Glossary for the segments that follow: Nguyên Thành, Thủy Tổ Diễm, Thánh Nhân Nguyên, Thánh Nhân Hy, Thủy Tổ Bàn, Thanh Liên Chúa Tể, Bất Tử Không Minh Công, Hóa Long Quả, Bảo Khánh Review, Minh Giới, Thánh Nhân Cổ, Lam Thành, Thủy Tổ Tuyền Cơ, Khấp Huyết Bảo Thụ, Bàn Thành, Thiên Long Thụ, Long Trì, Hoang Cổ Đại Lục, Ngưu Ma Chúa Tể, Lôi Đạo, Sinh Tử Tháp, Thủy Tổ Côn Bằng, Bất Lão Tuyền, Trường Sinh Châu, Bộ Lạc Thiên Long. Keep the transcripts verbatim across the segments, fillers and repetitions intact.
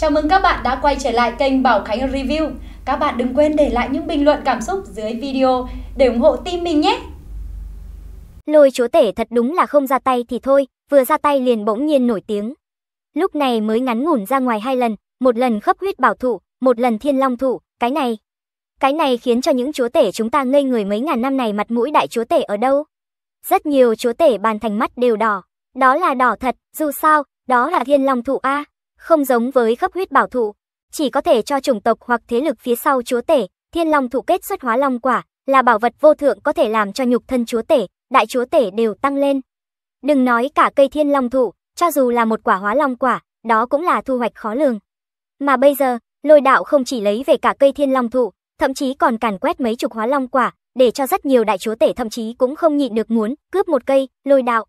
Chào mừng các bạn đã quay trở lại kênh Bảo Khánh Review. Các bạn đừng quên để lại những bình luận cảm xúc dưới video để ủng hộ team mình nhé. Lôi Chúa Tể thật đúng là không ra tay thì thôi, vừa ra tay liền bỗng nhiên nổi tiếng. Lúc này mới ngắn ngủn ra ngoài hai lần, một lần Khấp Huyết Bảo Thụ, một lần Thiên Long Thụ, cái này. Cái này khiến cho những chúa tể chúng ta ngây người mấy ngàn năm này mặt mũi đại chúa tể ở đâu. Rất nhiều chúa tể Bàn Thành mắt đều đỏ, đó là đỏ thật, dù sao, đó là Thiên Long Thụ a. Không giống với Khấp Huyết Bảo Thụ, chỉ có thể cho chủng tộc hoặc thế lực phía sau chúa tể. Thiên Long Thụ kết xuất Hóa Long Quả là bảo vật vô thượng, có thể làm cho nhục thân chúa tể, đại chúa tể đều tăng lên. Đừng nói cả cây Thiên Long Thụ, cho dù là một quả Hóa Long Quả, đó cũng là thu hoạch khó lường. Mà bây giờ, Lôi Đạo không chỉ lấy về cả cây Thiên Long Thụ, thậm chí còn càn quét mấy chục Hóa Long Quả, để cho rất nhiều đại chúa tể thậm chí cũng không nhịn được muốn cướp một cây Lôi Đạo.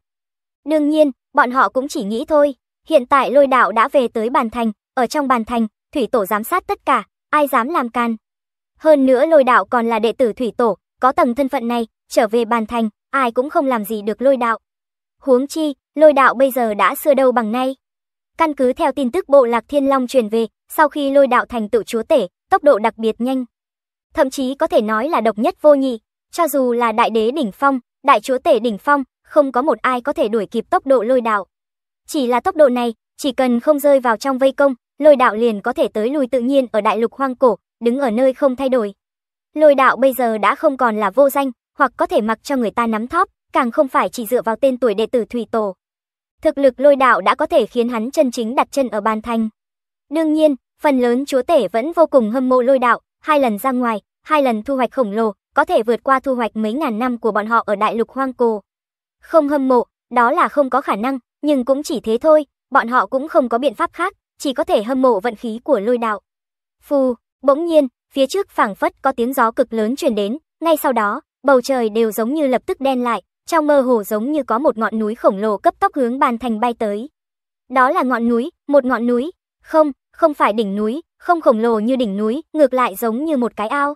Đương nhiên, bọn họ cũng chỉ nghĩ thôi. Hiện tại Lôi Đạo đã về tới Bàn Thành, ở trong Bàn Thành, Thủy Tổ giám sát tất cả, ai dám làm can. Hơn nữa Lôi Đạo còn là đệ tử Thủy Tổ, có tầng thân phận này, trở về Bàn Thành, ai cũng không làm gì được Lôi Đạo. Huống chi, Lôi Đạo bây giờ đã xưa đâu bằng nay. Căn cứ theo tin tức Bộ Lạc Thiên Long truyền về, sau khi Lôi Đạo thành tựu chúa tể, tốc độ đặc biệt nhanh. Thậm chí có thể nói là độc nhất vô nhị, cho dù là đại đế đỉnh phong, đại chúa tể đỉnh phong, không có một ai có thể đuổi kịp tốc độ Lôi Đạo. Chỉ là tốc độ này, chỉ cần không rơi vào trong vây công, Lôi Đạo liền có thể tới lui tự nhiên ở đại lục hoang cổ, đứng ở nơi không thay đổi. Lôi Đạo bây giờ đã không còn là vô danh, hoặc có thể mặc cho người ta nắm thóp, càng không phải chỉ dựa vào tên tuổi đệ tử Thủy Tổ. Thực lực Lôi Đạo đã có thể khiến hắn chân chính đặt chân ở Bàn Thành. Đương nhiên, phần lớn chúa tể vẫn vô cùng hâm mộ Lôi Đạo, hai lần ra ngoài, hai lần thu hoạch khổng lồ, có thể vượt qua thu hoạch mấy ngàn năm của bọn họ ở đại lục hoang cổ. Không hâm mộ, đó là không có khả năng. Nhưng cũng chỉ thế thôi, bọn họ cũng không có biện pháp khác, chỉ có thể hâm mộ vận khí của Lôi Đạo. Phù, bỗng nhiên, phía trước phảng phất có tiếng gió cực lớn truyền đến, ngay sau đó, bầu trời đều giống như lập tức đen lại, trong mơ hồ giống như có một ngọn núi khổng lồ cấp tốc hướng Bàn Thành bay tới. Đó là ngọn núi, một ngọn núi, không, không phải đỉnh núi, không khổng lồ như đỉnh núi, ngược lại giống như một cái ao.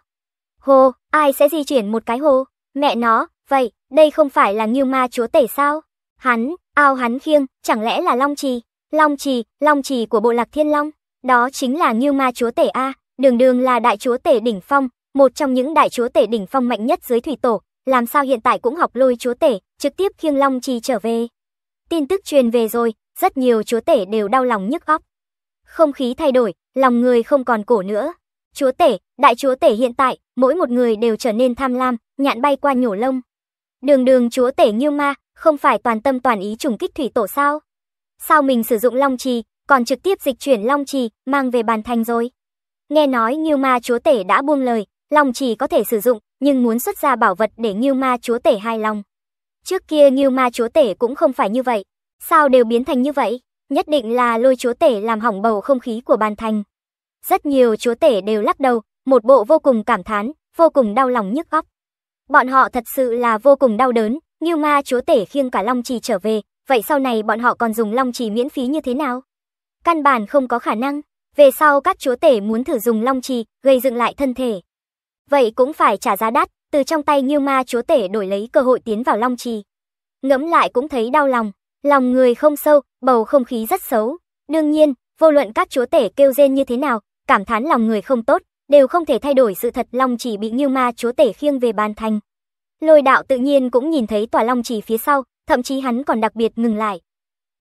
Hồ, ai sẽ di chuyển một cái hồ? Mẹ nó, vậy, đây không phải là Ngưu Ma Chúa Tể sao? Hắn, ao hắn khiêng, chẳng lẽ là Long Trì, Long Trì, Long Trì của Bộ Lạc Thiên Long, đó chính là Ngưu Ma Chúa Tể a, đường đường là đại chúa tể đỉnh phong, một trong những đại chúa tể đỉnh phong mạnh nhất dưới Thủy Tổ, làm sao hiện tại cũng học Lôi Chúa Tể, trực tiếp khiêng Long Trì trở về. Tin tức truyền về rồi, rất nhiều chúa tể đều đau lòng nhức óc. Không khí thay đổi, lòng người không còn cổ nữa. Chúa tể, đại chúa tể hiện tại, mỗi một người đều trở nên tham lam, nhạn bay qua nhổ lông. Đường đường chúa tể Ngưu Ma không phải toàn tâm toàn ý trùng kích Thủy Tổ sao? Sao mình sử dụng Long Trì, còn trực tiếp dịch chuyển Long Trì, mang về Bàn Thành rồi? Nghe nói Ngưu Ma Chúa Tể đã buông lời, Long Trì có thể sử dụng, nhưng muốn xuất ra bảo vật để Ngưu Ma Chúa Tể hài lòng. Trước kia Ngưu Ma Chúa Tể cũng không phải như vậy, sao đều biến thành như vậy? Nhất định là Lôi Chúa Tể làm hỏng bầu không khí của Bàn Thành. Rất nhiều chúa tể đều lắc đầu, một bộ vô cùng cảm thán, vô cùng đau lòng nhức óc. Bọn họ thật sự là vô cùng đau đớn. Ngưu Ma Chúa Tể khiêng cả Long Trì trở về, vậy sau này bọn họ còn dùng Long Trì miễn phí như thế nào? Căn bản không có khả năng, về sau các chúa tể muốn thử dùng Long Trì gây dựng lại thân thể. Vậy cũng phải trả giá đắt, từ trong tay Ngưu Ma Chúa Tể đổi lấy cơ hội tiến vào Long Trì. Ngẫm lại cũng thấy đau lòng, lòng người không sâu, bầu không khí rất xấu. Đương nhiên, vô luận các chúa tể kêu rên như thế nào, cảm thán lòng người không tốt, đều không thể thay đổi sự thật Long Trì bị Ngưu Ma Chúa Tể khiêng về Bàn Thành. Lôi Đạo tự nhiên cũng nhìn thấy tòa Long Trì phía sau, thậm chí hắn còn đặc biệt ngừng lại.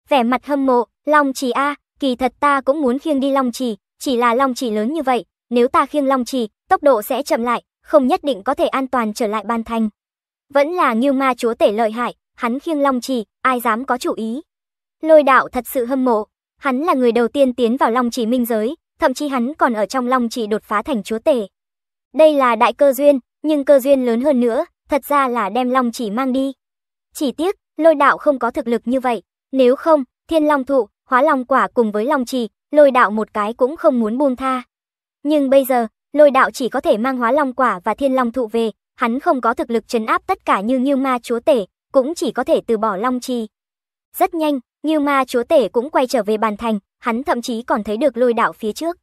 Vẻ mặt hâm mộ, Long Trì a, kỳ thật ta cũng muốn khiêng đi Long Trì, chỉ là Long Trì lớn như vậy, nếu ta khiêng Long Trì, tốc độ sẽ chậm lại, không nhất định có thể an toàn trở lại Bàn Thành. Vẫn là Ngưu Ma Chúa Tể lợi hại, hắn khiêng Long Trì, ai dám có chủ ý. Lôi Đạo thật sự hâm mộ, hắn là người đầu tiên tiến vào Long Trì minh giới, thậm chí hắn còn ở trong Long Trì đột phá thành chúa tể. Đây là đại cơ duyên, nhưng cơ duyên lớn hơn nữa. Thật ra là đem Long Trì mang đi. Chỉ tiếc, Lôi Đạo không có thực lực như vậy. Nếu không, Thiên Long Thụ, Hóa Long Quả cùng với Long Trì, Lôi Đạo một cái cũng không muốn buông tha. Nhưng bây giờ, Lôi Đạo chỉ có thể mang Hóa Long Quả và Thiên Long Thụ về. Hắn không có thực lực trấn áp tất cả như Ngưu Ma Chúa Tể, cũng chỉ có thể từ bỏ Long Trì. Rất nhanh, Ngưu Ma Chúa Tể cũng quay trở về Bàn Thành, hắn thậm chí còn thấy được Lôi Đạo phía trước.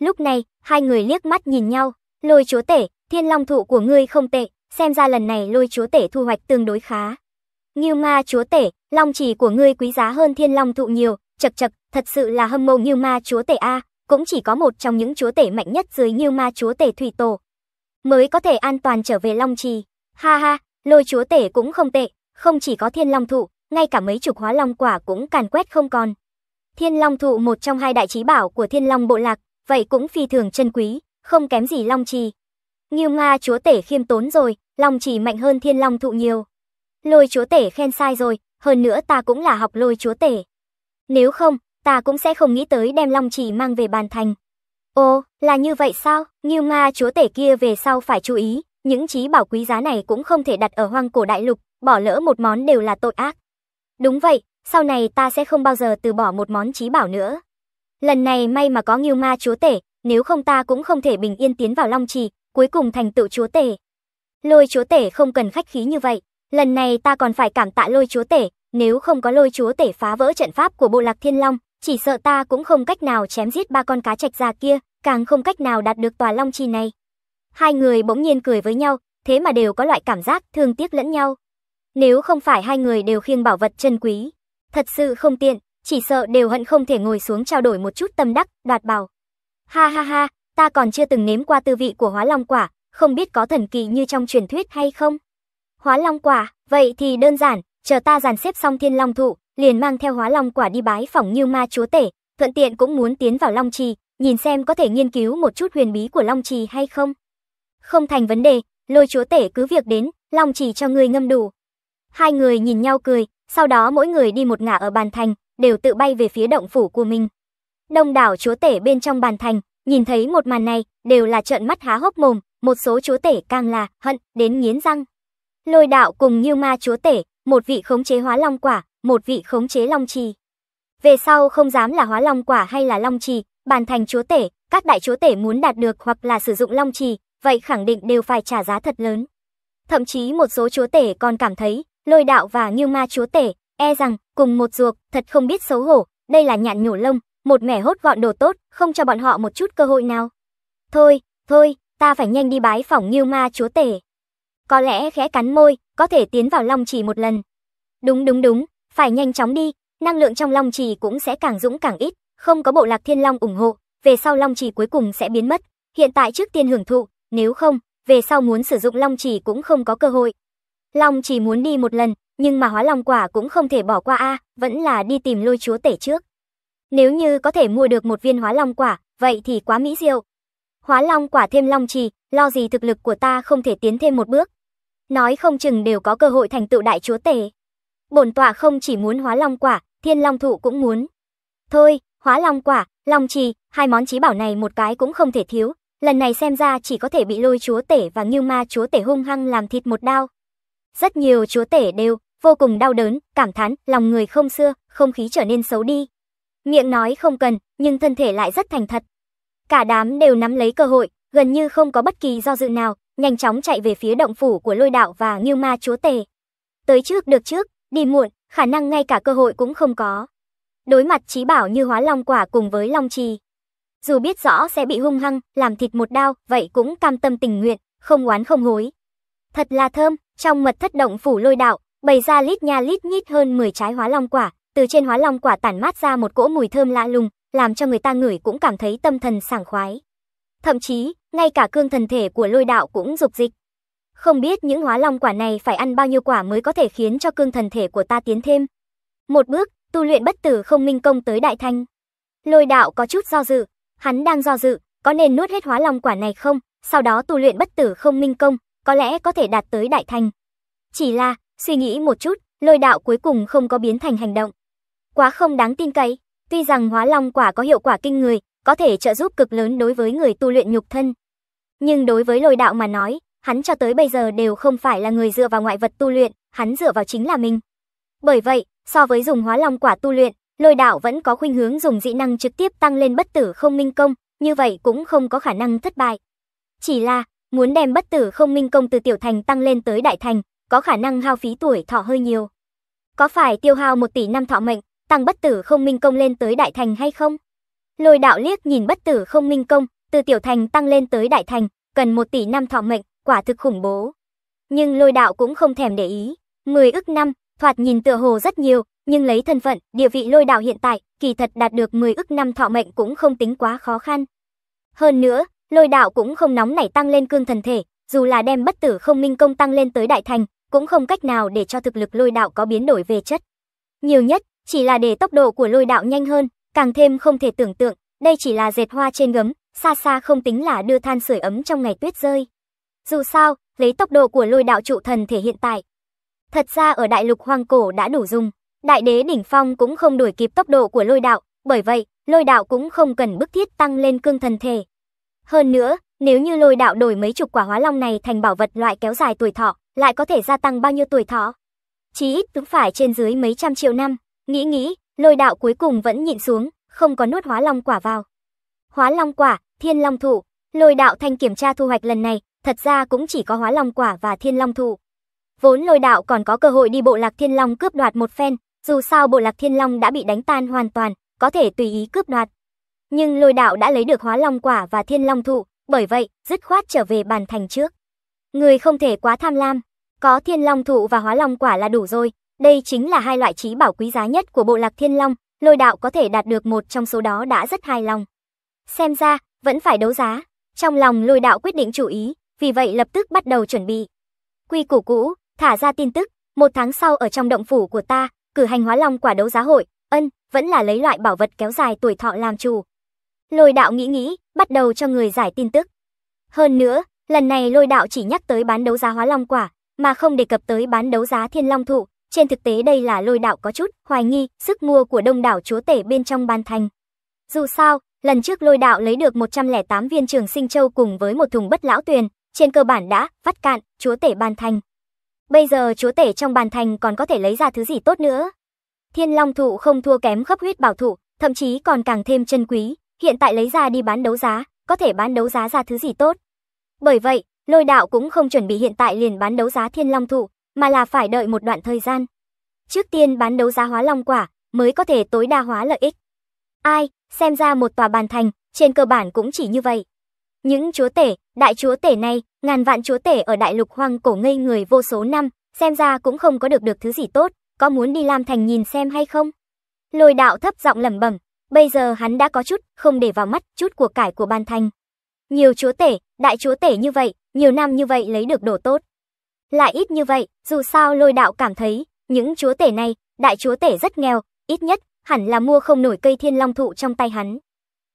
Lúc này, hai người liếc mắt nhìn nhau. Lôi Chúa Tể, Thiên Long Thụ của ngươi không tệ. Xem ra lần này Lôi Chúa Tể thu hoạch tương đối khá. Ngưu Ma Chúa Tể, Long Trì của ngươi quý giá hơn Thiên Long Thụ nhiều, chậc chậc, thật sự là hâm mộ Ngưu Ma Chúa Tể a, cũng chỉ có một trong những chúa tể mạnh nhất dưới Ngưu Ma chúa tể Thủy Tổ mới có thể an toàn trở về Long Trì. Ha ha, Lôi chúa tể cũng không tệ, không chỉ có Thiên Long Thụ, ngay cả mấy chục Hóa Long Quả cũng càn quét không còn. Thiên Long Thụ một trong hai đại trí bảo của Thiên Long Bộ Lạc, vậy cũng phi thường chân quý, không kém gì Long Trì. Ngưu Ma chúa tể khiêm tốn rồi, Long Trì mạnh hơn Thiên Long Thụ nhiều. Lôi chúa tể khen sai rồi, hơn nữa ta cũng là học Lôi chúa tể. Nếu không, ta cũng sẽ không nghĩ tới đem Long Trì mang về Bàn Thành. Ồ, là như vậy sao? Ngưu Ma chúa tể kia về sau phải chú ý, những trí bảo quý giá này cũng không thể đặt ở Hoang Cổ Đại Lục, bỏ lỡ một món đều là tội ác. Đúng vậy, sau này ta sẽ không bao giờ từ bỏ một món trí bảo nữa. Lần này may mà có Ngưu Ma chúa tể, nếu không ta cũng không thể bình yên tiến vào Long Trì, cuối cùng thành tựu chúa tể. Lôi chúa tể không cần khách khí như vậy, lần này ta còn phải cảm tạ Lôi chúa tể, nếu không có Lôi chúa tể phá vỡ trận pháp của Bộ Lạc Thiên Long, chỉ sợ ta cũng không cách nào chém giết ba con cá trạch già kia, càng không cách nào đạt được tòa Long Trì này. Hai người bỗng nhiên cười với nhau, thế mà đều có loại cảm giác thương tiếc lẫn nhau. Nếu không phải hai người đều khiêng bảo vật chân quý, thật sự không tiện, chỉ sợ đều hận không thể ngồi xuống trao đổi một chút tâm đắc, đoạt bảo. Ha ha ha, ta còn chưa từng nếm qua tư vị của Hóa Long Quả, không biết có thần kỳ như trong truyền thuyết hay không. Hóa Long Quả, vậy thì đơn giản, chờ ta dàn xếp xong Thiên Long Thụ, liền mang theo Hóa Long Quả đi bái phỏng Ngưu Ma chúa tể, thuận tiện cũng muốn tiến vào Long Trì, nhìn xem có thể nghiên cứu một chút huyền bí của Long Trì hay không. Không thành vấn đề, Lôi chúa tể cứ việc đến, Long Trì cho người ngâm đủ. Hai người nhìn nhau cười, sau đó mỗi người đi một ngả ở Bàn Thành, đều tự bay về phía động phủ của mình. Đông đảo chúa tể bên trong Bàn Thành, nhìn thấy một màn này, đều là trợn mắt há hốc mồm, một số chúa tể càng là hận đến nghiến răng. Lôi Đạo cùng Ngưu Ma chúa tể, một vị khống chế Hóa Long Quả, một vị khống chế Long Trì. Về sau không dám là Hóa Long Quả hay là Long Trì, Bàn Thành chúa tể, các đại chúa tể muốn đạt được hoặc là sử dụng Long Trì, vậy khẳng định đều phải trả giá thật lớn. Thậm chí một số chúa tể còn cảm thấy, Lôi Đạo và Ngưu Ma chúa tể, e rằng, cùng một ruột, thật không biết xấu hổ, đây là nhạn nhổ lông, một mẻ hốt gọn đồ tốt, không cho bọn họ một chút cơ hội nào. Thôi, thôi, ta phải nhanh đi bái phỏng Ngưu Ma chúa tể. Có lẽ khẽ cắn môi, có thể tiến vào Long Trì một lần. Đúng đúng đúng, phải nhanh chóng đi, năng lượng trong Long Trì cũng sẽ càng dũng càng ít, không có Bộ Lạc Thiên Long ủng hộ, về sau Long Trì cuối cùng sẽ biến mất, hiện tại trước tiên hưởng thụ, nếu không, về sau muốn sử dụng Long Trì cũng không có cơ hội. Long Trì muốn đi một lần, nhưng mà Hóa Long Quả cũng không thể bỏ qua a, vẫn là đi tìm Lôi chúa tể trước. Nếu như có thể mua được một viên Hóa Long Quả, vậy thì quá mỹ diệu. Hóa Long Quả thêm Long Trì, lo gì thực lực của ta không thể tiến thêm một bước. Nói không chừng đều có cơ hội thành tựu đại chúa tể. Bổn tọa không chỉ muốn Hóa Long Quả, Thiên Long Thụ cũng muốn. Thôi, Hóa Long Quả, Long Trì, hai món chí bảo này một cái cũng không thể thiếu. Lần này xem ra chỉ có thể bị Lôi chúa tể và Ngưu Ma chúa tể hung hăng làm thịt một đao. Rất nhiều chúa tể đều vô cùng đau đớn, cảm thán, lòng người không xưa, không khí trở nên xấu đi. Miệng nói không cần, nhưng thân thể lại rất thành thật. Cả đám đều nắm lấy cơ hội, gần như không có bất kỳ do dự nào, nhanh chóng chạy về phía động phủ của Lôi Đạo và Ngưu Ma chúa tể. Tới trước được trước, đi muộn, khả năng ngay cả cơ hội cũng không có. Đối mặt chí bảo như Hóa Long Quả cùng với Long Trì, dù biết rõ sẽ bị hung hăng làm thịt một đao, vậy cũng cam tâm tình nguyện, không oán không hối. Thật là thơm, trong mật thất động phủ Lôi Đạo, bày ra lít nha lít nhít hơn mười trái Hóa Long Quả, từ trên Hóa Long Quả tản mát ra một cỗ mùi thơm lạ lùng, làm cho người ta ngửi cũng cảm thấy tâm thần sảng khoái. Thậm chí, ngay cả cương thần thể của Lôi Đạo cũng dục dịch. Không biết những Hóa Long Quả này phải ăn bao nhiêu quả mới có thể khiến cho cương thần thể của ta tiến thêm một bước, tu luyện Bất Tử Không Minh Công tới đại thành. Lôi Đạo có chút do dự, hắn đang do dự, có nên nuốt hết Hóa Long Quả này không, sau đó tu luyện Bất Tử Không Minh Công, có lẽ có thể đạt tới đại thành. Chỉ là, suy nghĩ một chút, Lôi Đạo cuối cùng không có biến thành hành động. Quá không đáng tin cậy, tuy rằng Hóa Long Quả có hiệu quả kinh người, có thể trợ giúp cực lớn đối với người tu luyện nhục thân. Nhưng đối với Lôi Đạo mà nói, hắn cho tới bây giờ đều không phải là người dựa vào ngoại vật tu luyện, hắn dựa vào chính là mình. Bởi vậy, so với dùng Hóa Long Quả tu luyện, Lôi Đạo vẫn có khuynh hướng dùng dị năng trực tiếp tăng lên Bất Tử Không Minh Công, như vậy cũng không có khả năng thất bại. Chỉ là, muốn đem Bất Tử Không Minh Công từ tiểu thành tăng lên tới đại thành, có khả năng hao phí tuổi thọ hơi nhiều. Có phải tiêu hao một tỷ năm thọ mệnh, tăng Bất Tử Không Minh Công lên tới đại thành hay không? Lôi Đạo liếc nhìn Bất Tử Không Minh Công, từ tiểu thành tăng lên tới đại thành, cần một tỷ năm thọ mệnh, quả thực khủng bố. Nhưng Lôi Đạo cũng không thèm để ý, mười ức năm, thoạt nhìn tựa hồ rất nhiều, nhưng lấy thân phận, địa vị Lôi Đạo hiện tại, kỳ thật đạt được mười ức năm thọ mệnh cũng không tính quá khó khăn. Hơn nữa, Lôi Đạo cũng không nóng nảy tăng lên cương thần thể, dù là đem Bất Tử Không Minh Công tăng lên tới đại thành, cũng không cách nào để cho thực lực Lôi Đạo có biến đổi về chất. Nhiều nhất, chỉ là để tốc độ của Lôi Đạo nhanh hơn, càng thêm không thể tưởng tượng, đây chỉ là dệt hoa trên gấm, xa xa không tính là đưa than sưởi ấm trong ngày tuyết rơi. Dù sao, lấy tốc độ của Lôi Đạo trụ thần thể hiện tại, thật ra ở đại lục hoang cổ đã đủ dùng, đại đế đỉnh phong cũng không đuổi kịp tốc độ của Lôi Đạo, bởi vậy, Lôi Đạo cũng không cần bức thiết tăng lên cương thần thể. Hơn nữa, nếu như Lôi Đạo đổi mấy chục quả hóa long này thành bảo vật loại kéo dài tuổi thọ, lại có thể gia tăng bao nhiêu tuổi thọ? Chí ít cũng phải trên dưới mấy trăm triệu năm, nghĩ nghĩ, Lôi Đạo cuối cùng vẫn nhịn xuống, không có nuốt hóa long quả vào. Hóa long quả, Thiên Long Thụ, Lôi Đạo thanh kiểm tra thu hoạch lần này, thật ra cũng chỉ có hóa long quả và Thiên Long Thụ. Vốn Lôi Đạo còn có cơ hội đi bộ lạc Thiên Long cướp đoạt một phen, dù sao bộ lạc Thiên Long đã bị đánh tan hoàn toàn, có thể tùy ý cướp đoạt. Nhưng Lôi Đạo đã lấy được hóa long quả và Thiên Long Thụ, bởi vậy, dứt khoát trở về Bàn Thành trước. Người không thể quá tham lam, có Thiên Long Thụ và hóa long quả là đủ rồi, đây chính là hai loại trí bảo quý giá nhất của bộ lạc Thiên Long, Lôi Đạo có thể đạt được một trong số đó đã rất hài lòng. Xem ra, vẫn phải đấu giá, trong lòng Lôi Đạo quyết định chủ ý, vì vậy lập tức bắt đầu chuẩn bị. Quy củ cũ, thả ra tin tức, một tháng sau ở trong động phủ của ta, cử hành hóa long quả đấu giá hội, ân, vẫn là lấy loại bảo vật kéo dài tuổi thọ làm chủ. Lôi Đạo nghĩ nghĩ, bắt đầu cho người giải tin tức. Hơn nữa, lần này Lôi Đạo chỉ nhắc tới bán đấu giá hóa long quả, mà không đề cập tới bán đấu giá Thiên Long Thụ. Trên thực tế đây là Lôi Đạo có chút hoài nghi sức mua của đông đảo chúa tể bên trong Bàn Thành. Dù sao, lần trước Lôi Đạo lấy được một trăm lẻ tám viên Trường Sinh Châu cùng với một thùng Bất Lão Tuyền, trên cơ bản đã vắt cạn chúa tể Bàn Thành. Bây giờ chúa tể trong Bàn Thành còn có thể lấy ra thứ gì tốt nữa? Thiên Long Thụ không thua kém Khấp Huyết Bảo Thụ, thậm chí còn càng thêm chân quý, hiện tại lấy ra đi bán đấu giá, có thể bán đấu giá ra thứ gì tốt? Bởi vậy, Lôi Đạo cũng không chuẩn bị hiện tại liền bán đấu giá Thiên Long Thụ, mà là phải đợi một đoạn thời gian. Trước tiên bán đấu giá hóa long quả, mới có thể tối đa hóa lợi ích. Ai, xem ra một tòa Bàn Thành, trên cơ bản cũng chỉ như vậy. Những chúa tể, đại chúa tể này, ngàn vạn chúa tể ở đại lục hoang cổ ngây người vô số năm, xem ra cũng không có được được thứ gì tốt, có muốn đi Lam Thành nhìn xem hay không? Lôi Đạo thấp giọng lẩm bẩm, bây giờ hắn đã có chút không để vào mắt chút của cải của Bàn Thành. Nhiều chúa tể, đại chúa tể như vậy, nhiều năm như vậy lấy được đồ tốt. Lại ít như vậy, dù sao Lôi Đạo cảm thấy, những chúa tể này, đại chúa tể rất nghèo, ít nhất, hẳn là mua không nổi cây Thiên Long Thụ trong tay hắn.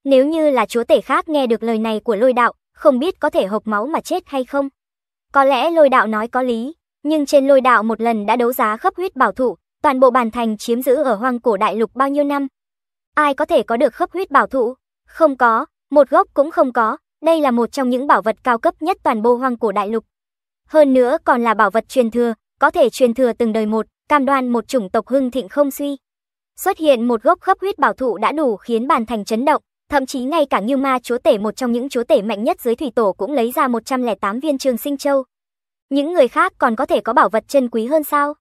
Nếu như là chúa tể khác nghe được lời này của Lôi Đạo, không biết có thể hộc máu mà chết hay không. Có lẽ Lôi Đạo nói có lý, nhưng trên Lôi Đạo một lần đã đấu giá Khấp Huyết Bảo Thụ, toàn bộ Bàn Thành chiếm giữ ở hoang cổ đại lục bao nhiêu năm. Ai có thể có được Khấp Huyết Bảo Thụ? Không có, một gốc cũng không có, đây là một trong những bảo vật cao cấp nhất toàn bộ hoang cổ đại lục. Hơn nữa còn là bảo vật truyền thừa, có thể truyền thừa từng đời một, cam đoan một chủng tộc hưng thịnh không suy. Xuất hiện một gốc Khấp Huyết Bảo Thụ đã đủ khiến Bàn Thành chấn động, thậm chí ngay cả Ngưu Ma Chúa Tể, một trong những chúa tể mạnh nhất dưới thủy tổ, cũng lấy ra một trăm lẻ tám viên Trường Sinh Châu. Những người khác còn có thể có bảo vật chân quý hơn sao?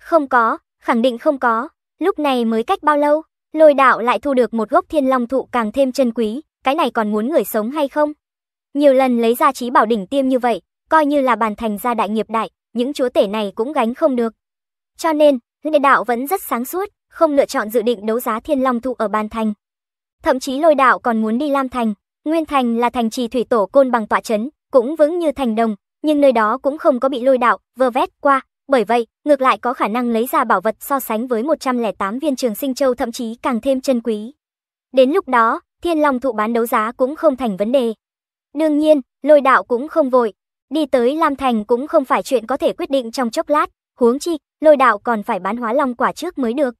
Không có, khẳng định không có. Lúc này mới cách bao lâu, Lôi Đạo lại thu được một gốc Thiên Long Thụ càng thêm chân quý, cái này còn muốn người sống hay không? Nhiều lần lấy ra trí bảo đỉnh tiêm như vậy, coi như là Bàn Thành gia đại nghiệp đại, những chúa tể này cũng gánh không được. Cho nên, Lôi Đạo vẫn rất sáng suốt, không lựa chọn dự định đấu giá Thiên Long Thụ ở Bàn Thành. Thậm chí Lôi Đạo còn muốn đi Lam Thành. Nguyên Thành là thành trì thủy tổ Côn Bằng tọa trấn, cũng vững như thành đồng, nhưng nơi đó cũng không có bị Lôi Đạo vơ vét qua, bởi vậy, ngược lại có khả năng lấy ra bảo vật so sánh với một trăm lẻ tám viên Trường Sinh Châu thậm chí càng thêm chân quý. Đến lúc đó, Thiên Long Thụ bán đấu giá cũng không thành vấn đề. Đương nhiên, Lôi Đạo cũng không vội. Đi tới Lam Thành cũng không phải chuyện có thể quyết định trong chốc lát, huống chi, Lôi Đạo còn phải bán hóa long quả trước mới được.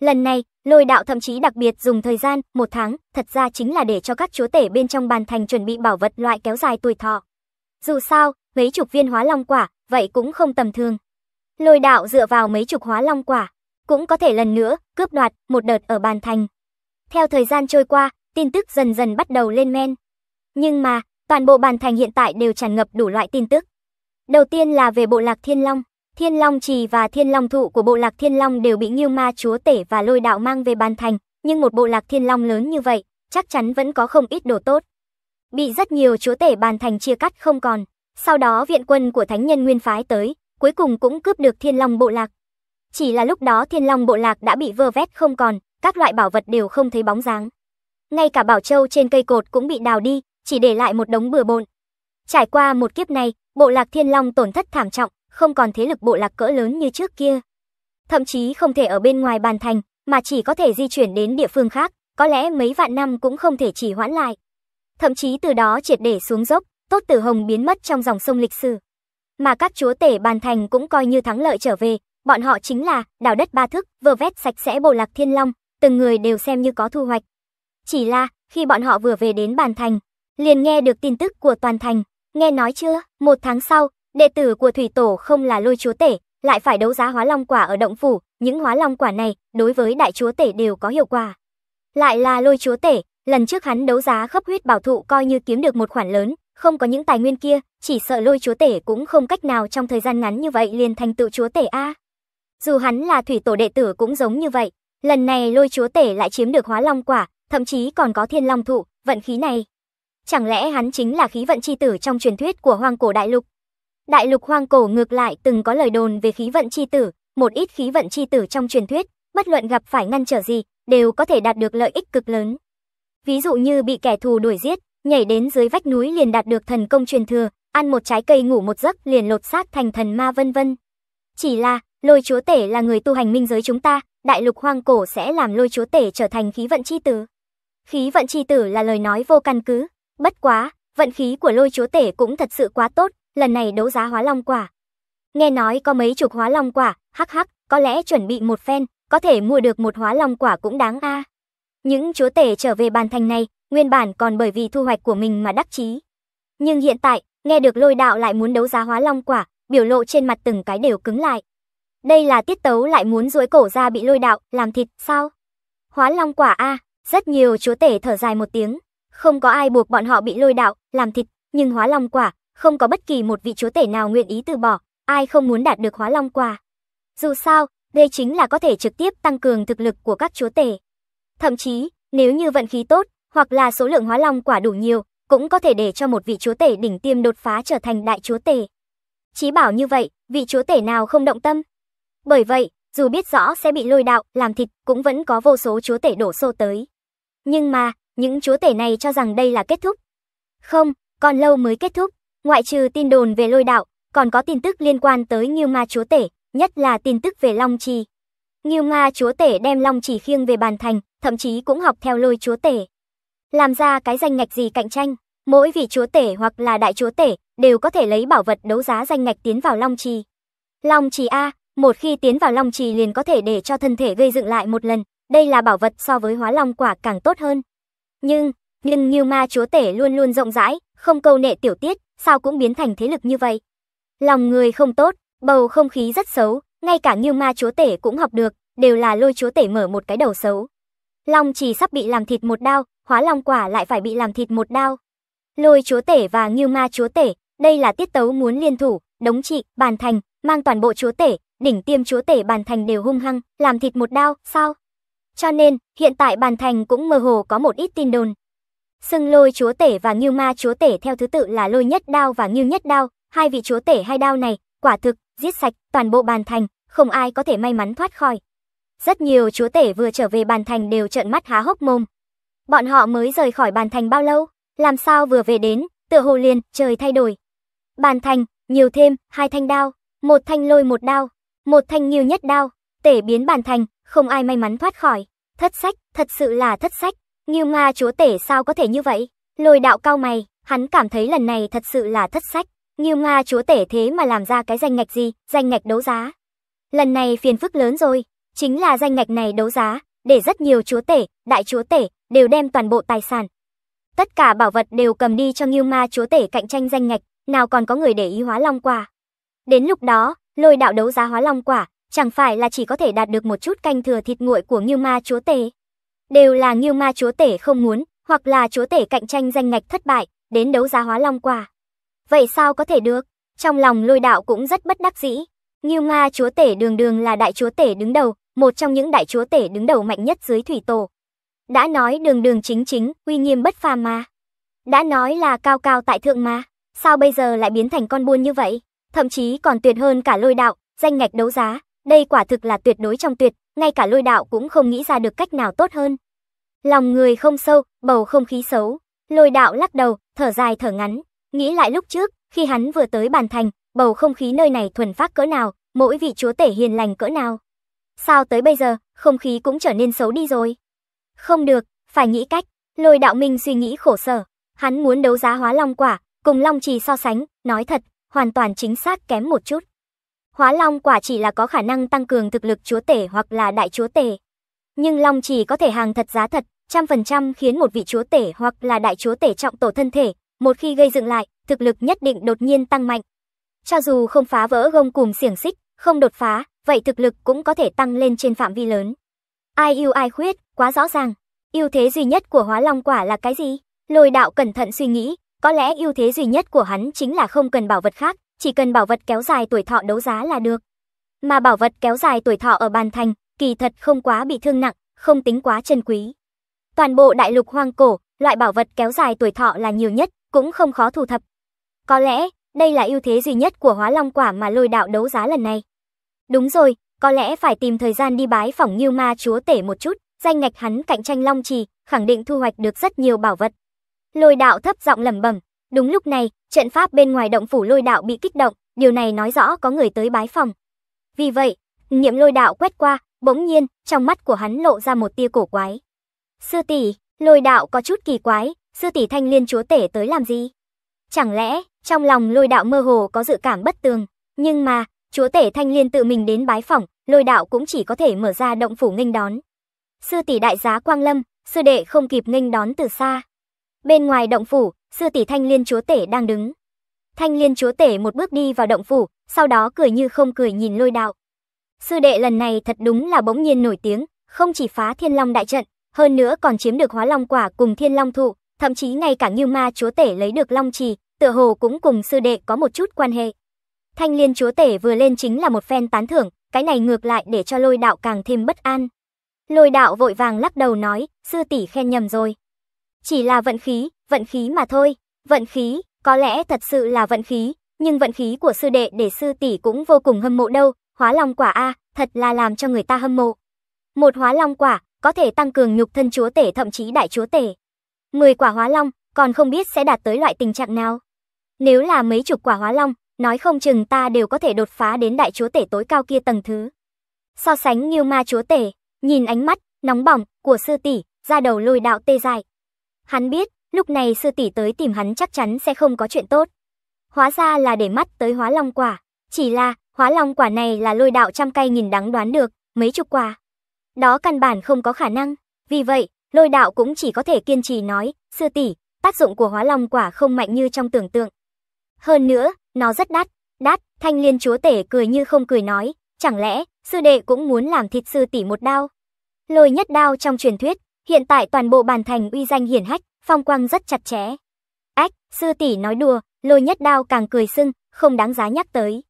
Lần này, Lôi Đạo thậm chí đặc biệt dùng thời gian một tháng, thật ra chính là để cho các chúa tể bên trong Bàn Thành chuẩn bị bảo vật loại kéo dài tuổi thọ. Dù sao, mấy chục viên hóa long quả, vậy cũng không tầm thường. Lôi Đạo dựa vào mấy chục hóa long quả, cũng có thể lần nữa cướp đoạt một đợt ở Bàn Thành. Theo thời gian trôi qua, tin tức dần dần bắt đầu lên men. Nhưng mà, toàn bộ Bàn Thành hiện tại đều tràn ngập đủ loại tin tức. Đầu tiên là về bộ lạc Thiên Long, Thiên Long Trì và Thiên Long Thụ của bộ lạc Thiên Long đều bị Ngưu Ma Chúa Tể và Lôi Đạo mang về Bàn Thành, nhưng một bộ lạc Thiên Long lớn như vậy, chắc chắn vẫn có không ít đồ tốt. Bị rất nhiều chúa tể Bàn Thành chia cắt không còn, sau đó viện quân của Thánh Nhân Nguyên phái tới, cuối cùng cũng cướp được Thiên Long bộ lạc. Chỉ là lúc đó Thiên Long bộ lạc đã bị vơ vét không còn, các loại bảo vật đều không thấy bóng dáng. Ngay cả bảo châu trên cây cột cũng bị đào đi, chỉ để lại một đống bừa bộn. Trải qua một kiếp này, bộ lạc Thiên Long tổn thất thảm trọng, không còn thế lực bộ lạc cỡ lớn như trước kia. Thậm chí không thể ở bên ngoài Bàn Thành, mà chỉ có thể di chuyển đến địa phương khác, có lẽ mấy vạn năm cũng không thể trì hoãn lại. Thậm chí từ đó triệt để xuống dốc, Tốt Tử Hồng biến mất trong dòng sông lịch sử. Mà các chúa tể Bàn Thành cũng coi như thắng lợi trở về, bọn họ chính là đào đất ba thước, vơ vét sạch sẽ bộ lạc Thiên Long, từng người đều xem như có thu hoạch. Chỉ là, khi bọn họ vừa về đến Bàn Thành, liền nghe được tin tức của toàn thành, nghe nói chưa, một tháng sau, đệ tử của Thủy Tổ không là Lôi chúa tể, lại phải đấu giá hóa long quả ở động phủ, những hóa long quả này đối với đại chúa tể đều có hiệu quả. Lại là Lôi chúa tể, lần trước hắn đấu giá Khấp Huyết Bảo Thụ coi như kiếm được một khoản lớn, không có những tài nguyên kia, chỉ sợ Lôi chúa tể cũng không cách nào trong thời gian ngắn như vậy liền thành tựu chúa tể a. Dù hắn là Thủy Tổ đệ tử cũng giống như vậy, lần này Lôi chúa tể lại chiếm được hóa long quả, thậm chí còn có Thiên Long thụ, vận khí này. Chẳng lẽ hắn chính là khí vận chi tử trong truyền thuyết của Hoang Cổ Đại Lục? Đại lục Hoang Cổ ngược lại từng có lời đồn về khí vận chi tử, một ít khí vận chi tử trong truyền thuyết, bất luận gặp phải ngăn trở gì, đều có thể đạt được lợi ích cực lớn. Ví dụ như bị kẻ thù đuổi giết, nhảy đến dưới vách núi liền đạt được thần công truyền thừa, ăn một trái cây ngủ một giấc liền lột xác thành thần ma vân vân. Chỉ là, Lôi chúa tể là người tu hành minh giới chúng ta, đại lục Hoang Cổ sẽ làm Lôi chúa tể trở thành khí vận chi tử. Khí vận chi tử là lời nói vô căn cứ. Bất quá, vận khí của Lôi chúa tể cũng thật sự quá tốt, lần này đấu giá hóa long quả. Nghe nói có mấy chục hóa long quả, hắc hắc, có lẽ chuẩn bị một phen, có thể mua được một hóa long quả cũng đáng a. À. Những chúa tể trở về Bàn Thành này, nguyên bản còn bởi vì thu hoạch của mình mà đắc chí. Nhưng hiện tại, nghe được Lôi Đạo lại muốn đấu giá hóa long quả, biểu lộ trên mặt từng cái đều cứng lại. Đây là tiết tấu lại muốn duỗi cổ ra bị Lôi Đạo làm thịt sao? Hóa long quả a, à, rất nhiều chúa tể thở dài một tiếng. Không có ai buộc bọn họ bị Lôi Đạo làm thịt, nhưng hóa long quả, không có bất kỳ một vị chúa tể nào nguyện ý từ bỏ, ai không muốn đạt được hóa long quả. Dù sao, đây chính là có thể trực tiếp tăng cường thực lực của các chúa tể. Thậm chí, nếu như vận khí tốt, hoặc là số lượng hóa long quả đủ nhiều, cũng có thể để cho một vị chúa tể đỉnh tiêm đột phá trở thành đại chúa tể. Chí bảo như vậy, vị chúa tể nào không động tâm? Bởi vậy, dù biết rõ sẽ bị Lôi Đạo làm thịt, cũng vẫn có vô số chúa tể đổ xô tới. Nhưng mà những chúa tể này cho rằng đây là kết thúc. Không, còn lâu mới kết thúc, ngoại trừ tin đồn về Lôi Đạo, còn có tin tức liên quan tới Ngưu Ma chúa tể, nhất là tin tức về Long Trì. Ngưu Ma chúa tể đem Long Trì khiêng về Bàn Thành, thậm chí cũng học theo Lôi chúa tể. Làm ra cái danh ngạch gì cạnh tranh, mỗi vị chúa tể hoặc là đại chúa tể đều có thể lấy bảo vật đấu giá danh ngạch tiến vào Long Trì. Long Trì a, một khi tiến vào Long Trì liền có thể để cho thân thể gây dựng lại một lần, đây là bảo vật so với hóa long quả càng tốt hơn. Nhưng, nhưng Ngưu Ma chúa tể luôn luôn rộng rãi, không câu nệ tiểu tiết, sao cũng biến thành thế lực như vậy. Lòng người không tốt, bầu không khí rất xấu, ngay cả Ngưu Ma chúa tể cũng học được, đều là Lôi chúa tể mở một cái đầu xấu. Long Trì sắp bị làm thịt một đao, hóa long quả lại phải bị làm thịt một đao. Lôi chúa tể và Ngưu Ma chúa tể, đây là tiết tấu muốn liên thủ, đống trị, Bàn Thành, mang toàn bộ chúa tể, đỉnh tiêm chúa tể Bàn Thành đều hung hăng, làm thịt một đao, sao? Cho nên, hiện tại Bàn Thành cũng mơ hồ có một ít tin đồn. Xưng Lôi chúa tể và Ngưu Ma chúa tể theo thứ tự là Lôi nhất đao và Ngưu nhất đao, hai vị chúa tể hai đao này, quả thực, giết sạch toàn bộ Bàn Thành, không ai có thể may mắn thoát khỏi. Rất nhiều chúa tể vừa trở về Bàn Thành đều trợn mắt há hốc mồm. Bọn họ mới rời khỏi Bàn Thành bao lâu, làm sao vừa về đến, tựa hồ liền, trời thay đổi. Bàn Thành, nhiều thêm, hai thanh đao, một thanh Lôi một đao, một thanh Ngưu nhất đao, tể biến Bàn Thành. Không ai may mắn thoát khỏi. Thất sách, thật sự là thất sách. Ngưu Ma chúa tể sao có thể như vậy? Lôi Đạo cao mày, hắn cảm thấy lần này thật sự là thất sách. Ngưu Ma chúa tể thế mà làm ra cái danh ngạch gì, danh ngạch đấu giá. Lần này phiền phức lớn rồi, chính là danh ngạch này đấu giá, để rất nhiều chúa tể, đại chúa tể, đều đem toàn bộ tài sản. Tất cả bảo vật đều cầm đi cho Ngưu Ma chúa tể cạnh tranh danh ngạch, nào còn có người để ý hóa long quả. Đến lúc đó, Lôi Đạo đấu giá hóa long quả, chẳng phải là chỉ có thể đạt được một chút canh thừa thịt nguội của Ngưu Ma chúa tể. Đều là Ngưu Ma chúa tể không muốn, hoặc là chúa tể cạnh tranh danh ngạch thất bại, đến đấu giá hóa long quả. Vậy sao có thể được? Trong lòng Lôi Đạo cũng rất bất đắc dĩ. Ngưu Ma chúa tể đường đường là đại chúa tể đứng đầu, một trong những đại chúa tể đứng đầu mạnh nhất dưới Thủy Tổ. Đã nói đường đường chính chính, uy nghiêm bất phàm mà. Đã nói là cao cao tại thượng mà, sao bây giờ lại biến thành con buôn như vậy? Thậm chí còn tuyệt hơn cả Lôi Đạo, danh ngạch đấu giá. Đây quả thực là tuyệt đối trong tuyệt, ngay cả Lôi Đạo cũng không nghĩ ra được cách nào tốt hơn. Lòng người không sâu, bầu không khí xấu. Lôi Đạo lắc đầu, thở dài thở ngắn. Nghĩ lại lúc trước, khi hắn vừa tới Bàn Thành, bầu không khí nơi này thuần phác cỡ nào, mỗi vị chúa tể hiền lành cỡ nào. Sao tới bây giờ, không khí cũng trở nên xấu đi rồi. Không được, phải nghĩ cách. Lôi Đạo Minh suy nghĩ khổ sở. Hắn muốn đấu giá Hóa Long Quả, cùng Long Trì so sánh, nói thật, hoàn toàn chính xác kém một chút. Hóa Long Quả chỉ là có khả năng tăng cường thực lực chúa tể hoặc là đại chúa tể. Nhưng Long Trì có thể hàng thật giá thật, trăm phần trăm khiến một vị chúa tể hoặc là đại chúa tể trọng tổ thân thể, một khi gây dựng lại, thực lực nhất định đột nhiên tăng mạnh. Cho dù không phá vỡ gông cùm xiềng xích, không đột phá, vậy thực lực cũng có thể tăng lên trên phạm vi lớn. Ai ưu ai khuyết, quá rõ ràng. Ưu thế duy nhất của Hóa Long Quả là cái gì? Lôi Đạo cẩn thận suy nghĩ, có lẽ ưu thế duy nhất của hắn chính là không cần bảo vật khác, chỉ cần bảo vật kéo dài tuổi thọ đấu giá là được. Mà bảo vật kéo dài tuổi thọ ở Bàn Thành, kỳ thật không quá bị thương nặng, không tính quá chân quý. Toàn bộ đại lục hoang cổ, loại bảo vật kéo dài tuổi thọ là nhiều nhất, cũng không khó thu thập. Có lẽ, đây là ưu thế duy nhất của Hóa Long Quả mà Lôi Đạo đấu giá lần này. Đúng rồi, có lẽ phải tìm thời gian đi bái phỏng Ngưu Ma Chúa Tể một chút, danh ngạch hắn cạnh tranh Long Trì, khẳng định thu hoạch được rất nhiều bảo vật. Lôi Đạo thấp giọng lẩm bẩm. Đúng lúc này, trận pháp bên ngoài động phủ Lôi Đạo bị kích động, điều này nói rõ có người tới bái phỏng. Vì vậy, niệm Lôi Đạo quét qua, bỗng nhiên, trong mắt của hắn lộ ra một tia cổ quái. Sư tỷ, Lôi Đạo có chút kỳ quái, sư tỷ Thanh Liên Chúa Tể tới làm gì? Chẳng lẽ, trong lòng Lôi Đạo mơ hồ có dự cảm bất tường, nhưng mà, Chúa Tể Thanh Liên tự mình đến bái phỏng, Lôi Đạo cũng chỉ có thể mở ra động phủ nghênh đón. Sư tỷ đại giá quang lâm, sư đệ không kịp nghênh đón từ xa. Bên ngoài động phủ, sư tỷ Thanh Liên Chúa Tể đang đứng. Thanh Liên Chúa Tể một bước đi vào động phủ, sau đó cười như không cười nhìn Lôi Đạo. Sư đệ lần này thật đúng là bỗng nhiên nổi tiếng, không chỉ phá Thiên Long đại trận, hơn nữa còn chiếm được Hóa Long Quả cùng Thiên Long Thụ, thậm chí ngay cả Ngưu Ma Chúa Tể lấy được Long Trì, tựa hồ cũng cùng sư đệ có một chút quan hệ. Thanh Liên Chúa Tể vừa lên chính là một phen tán thưởng, cái này ngược lại để cho Lôi Đạo càng thêm bất an. Lôi Đạo vội vàng lắc đầu nói, sư tỷ khen nhầm rồi. Chỉ là vận khí, vận khí mà thôi. Vận khí, có lẽ thật sự là vận khí, nhưng vận khí của sư đệ để sư tỷ cũng vô cùng hâm mộ đâu. Hóa Long Quả a, thật là làm cho người ta hâm mộ. Một Hóa Long Quả có thể tăng cường nhục thân chúa tể thậm chí đại chúa tể. Mười quả Hóa Long, còn không biết sẽ đạt tới loại tình trạng nào. Nếu là mấy chục quả Hóa Long, nói không chừng ta đều có thể đột phá đến đại chúa tể tối cao kia tầng thứ. So sánh Ngưu Ma Chúa Tể, nhìn ánh mắt nóng bỏng của sư tỷ, ra đầu Lôi Đạo tê dại. Hắn biết, lúc này sư tỷ tới tìm hắn chắc chắn sẽ không có chuyện tốt. Hóa ra là để mắt tới Hóa Long Quả, chỉ là Hóa Long Quả này là Lôi Đạo trăm cây nghìn đắng đoán được, mấy chục quả. Đó căn bản không có khả năng, vì vậy, Lôi Đạo cũng chỉ có thể kiên trì nói, sư tỷ, tác dụng của Hóa Long Quả không mạnh như trong tưởng tượng. Hơn nữa, nó rất đắt, đắt, Thanh Liên Chúa Tể cười như không cười nói, chẳng lẽ, sư đệ cũng muốn làm thịt sư tỷ một đao. Lôi nhất đao trong truyền thuyết. Hiện tại toàn bộ Bàn Thành uy danh hiển hách, phong quang rất chặt chẽ. Ách, sư tỷ nói đùa, Lôi nhất đao càng cười sưng, không đáng giá nhắc tới.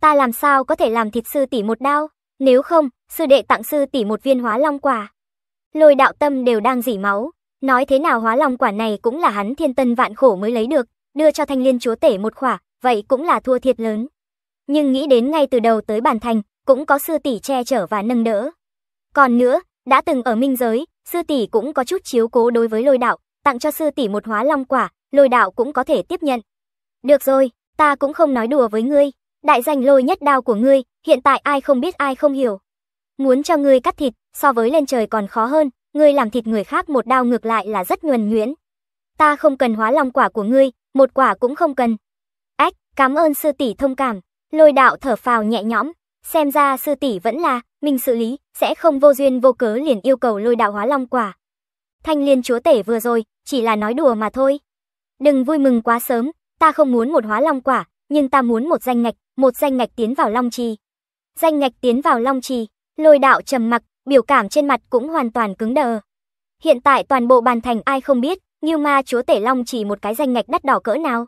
Ta làm sao có thể làm thịt sư tỷ một đao, nếu không, sư đệ tặng sư tỷ một viên Hóa Long Quả. Lôi Đạo tâm đều đang rỉ máu, nói thế nào Hóa Long Quả này cũng là hắn thiên tân vạn khổ mới lấy được, đưa cho Thanh Liên Chúa Tể một khỏa, vậy cũng là thua thiệt lớn. Nhưng nghĩ đến ngay từ đầu tới Bàn Thành, cũng có sư tỷ che chở và nâng đỡ. Còn nữa, đã từng ở Minh Giới, sư tỷ cũng có chút chiếu cố đối với Lôi Đạo, tặng cho sư tỷ một Hóa Long Quả, Lôi Đạo cũng có thể tiếp nhận. Được rồi, ta cũng không nói đùa với ngươi, đại danh Lôi nhất đao của ngươi, hiện tại ai không biết ai không hiểu. Muốn cho ngươi cắt thịt, so với lên trời còn khó hơn, ngươi làm thịt người khác một đao ngược lại là rất nhuần nhuyễn. Ta không cần Hóa Long Quả của ngươi, một quả cũng không cần. Ách, cảm ơn sư tỷ thông cảm, Lôi Đạo thở phào nhẹ nhõm. Xem ra sư tỷ vẫn là mình xử lý, sẽ không vô duyên vô cớ liền yêu cầu Lôi Đạo Hóa Long Quả. Thanh Liên Chúa Tể vừa rồi chỉ là nói đùa mà thôi. Đừng vui mừng quá sớm, ta không muốn một Hóa Long Quả, nhưng ta muốn một danh ngạch, một danh ngạch tiến vào Long Trì. Danh ngạch tiến vào Long Trì, Lôi Đạo trầm mặc, biểu cảm trên mặt cũng hoàn toàn cứng đờ. Hiện tại toàn bộ Bàn Thành ai không biết, Ngưu Ma Chúa Tể Long Trì một cái danh ngạch đắt đỏ cỡ nào.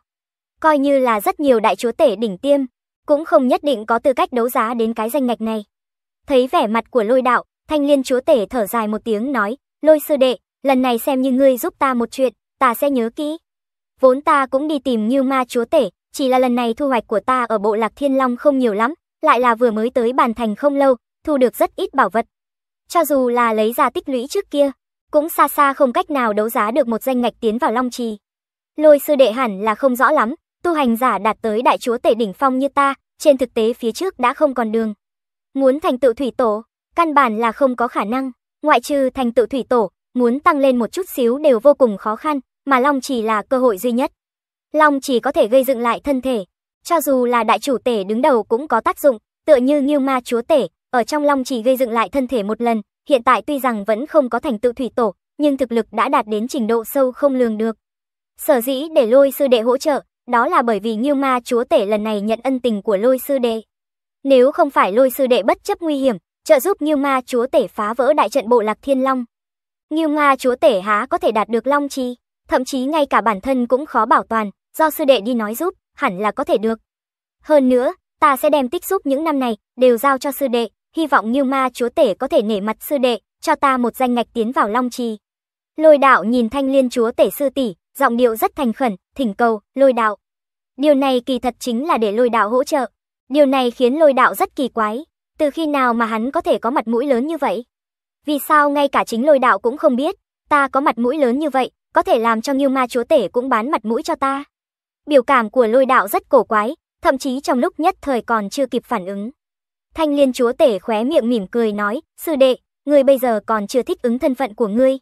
Coi như là rất nhiều đại chúa tể đỉnh tiêm cũng không nhất định có tư cách đấu giá đến cái danh ngạch này. Thấy vẻ mặt của Lôi Đạo, Thanh Liên Chúa Tể thở dài một tiếng nói, Lôi sư đệ, lần này xem như ngươi giúp ta một chuyện, ta sẽ nhớ kỹ. Vốn ta cũng đi tìm Ngưu Ma Chúa Tể, chỉ là lần này thu hoạch của ta ở Bộ Lạc Thiên Long không nhiều lắm, lại là vừa mới tới Bàn Thành không lâu, thu được rất ít bảo vật. Cho dù là lấy ra tích lũy trước kia, cũng xa xa không cách nào đấu giá được một danh ngạch tiến vào Long Trì. Lôi sư đệ hẳn là không rõ lắm, tu hành giả đạt tới đại chúa tể đỉnh phong như ta, trên thực tế phía trước đã không còn đường. Muốn thành tựu thủy tổ, căn bản là không có khả năng, ngoại trừ thành tựu thủy tổ, muốn tăng lên một chút xíu đều vô cùng khó khăn, mà Long Trì là cơ hội duy nhất. Long Trì có thể gây dựng lại thân thể, cho dù là đại chủ tể đứng đầu cũng có tác dụng, tựa như Ngưu Ma Chúa Tể, ở trong Long Trì gây dựng lại thân thể một lần, hiện tại tuy rằng vẫn không có thành tựu thủy tổ, nhưng thực lực đã đạt đến trình độ sâu không lường được. Sở dĩ để Lôi sư đệ hỗ trợ, đó là bởi vì Ngưu Ma Chúa Tể lần này nhận ân tình của Lôi sư đệ. Nếu không phải Lôi sư đệ bất chấp nguy hiểm, trợ giúp Ngưu Ma Chúa Tể phá vỡ đại trận bộ lạc Thiên Long, Ngưu Ma Chúa Tể há có thể đạt được Long Trì, thậm chí ngay cả bản thân cũng khó bảo toàn, do sư đệ đi nói giúp, hẳn là có thể được. Hơn nữa, ta sẽ đem tích giúp những năm này đều giao cho sư đệ, hy vọng Ngưu Ma Chúa Tể có thể nể mặt sư đệ, cho ta một danh ngạch tiến vào Long Trì. Lôi Đạo nhìn Thanh Liên Chúa Tể sư tỷ, giọng điệu rất thành khẩn, thỉnh cầu Lôi Đạo. Điều này kỳ thật chính là để Lôi Đạo hỗ trợ. Điều này khiến Lôi Đạo rất kỳ quái, từ khi nào mà hắn có thể có mặt mũi lớn như vậy? Vì sao ngay cả chính Lôi Đạo cũng không biết, ta có mặt mũi lớn như vậy, có thể làm cho Ngưu Ma Chúa Tể cũng bán mặt mũi cho ta. Biểu cảm của Lôi Đạo rất cổ quái, thậm chí trong lúc nhất thời còn chưa kịp phản ứng. Thanh Liên Chúa Tể khóe miệng mỉm cười nói, sư đệ, ngươi bây giờ còn chưa thích ứng thân phận của ngươi.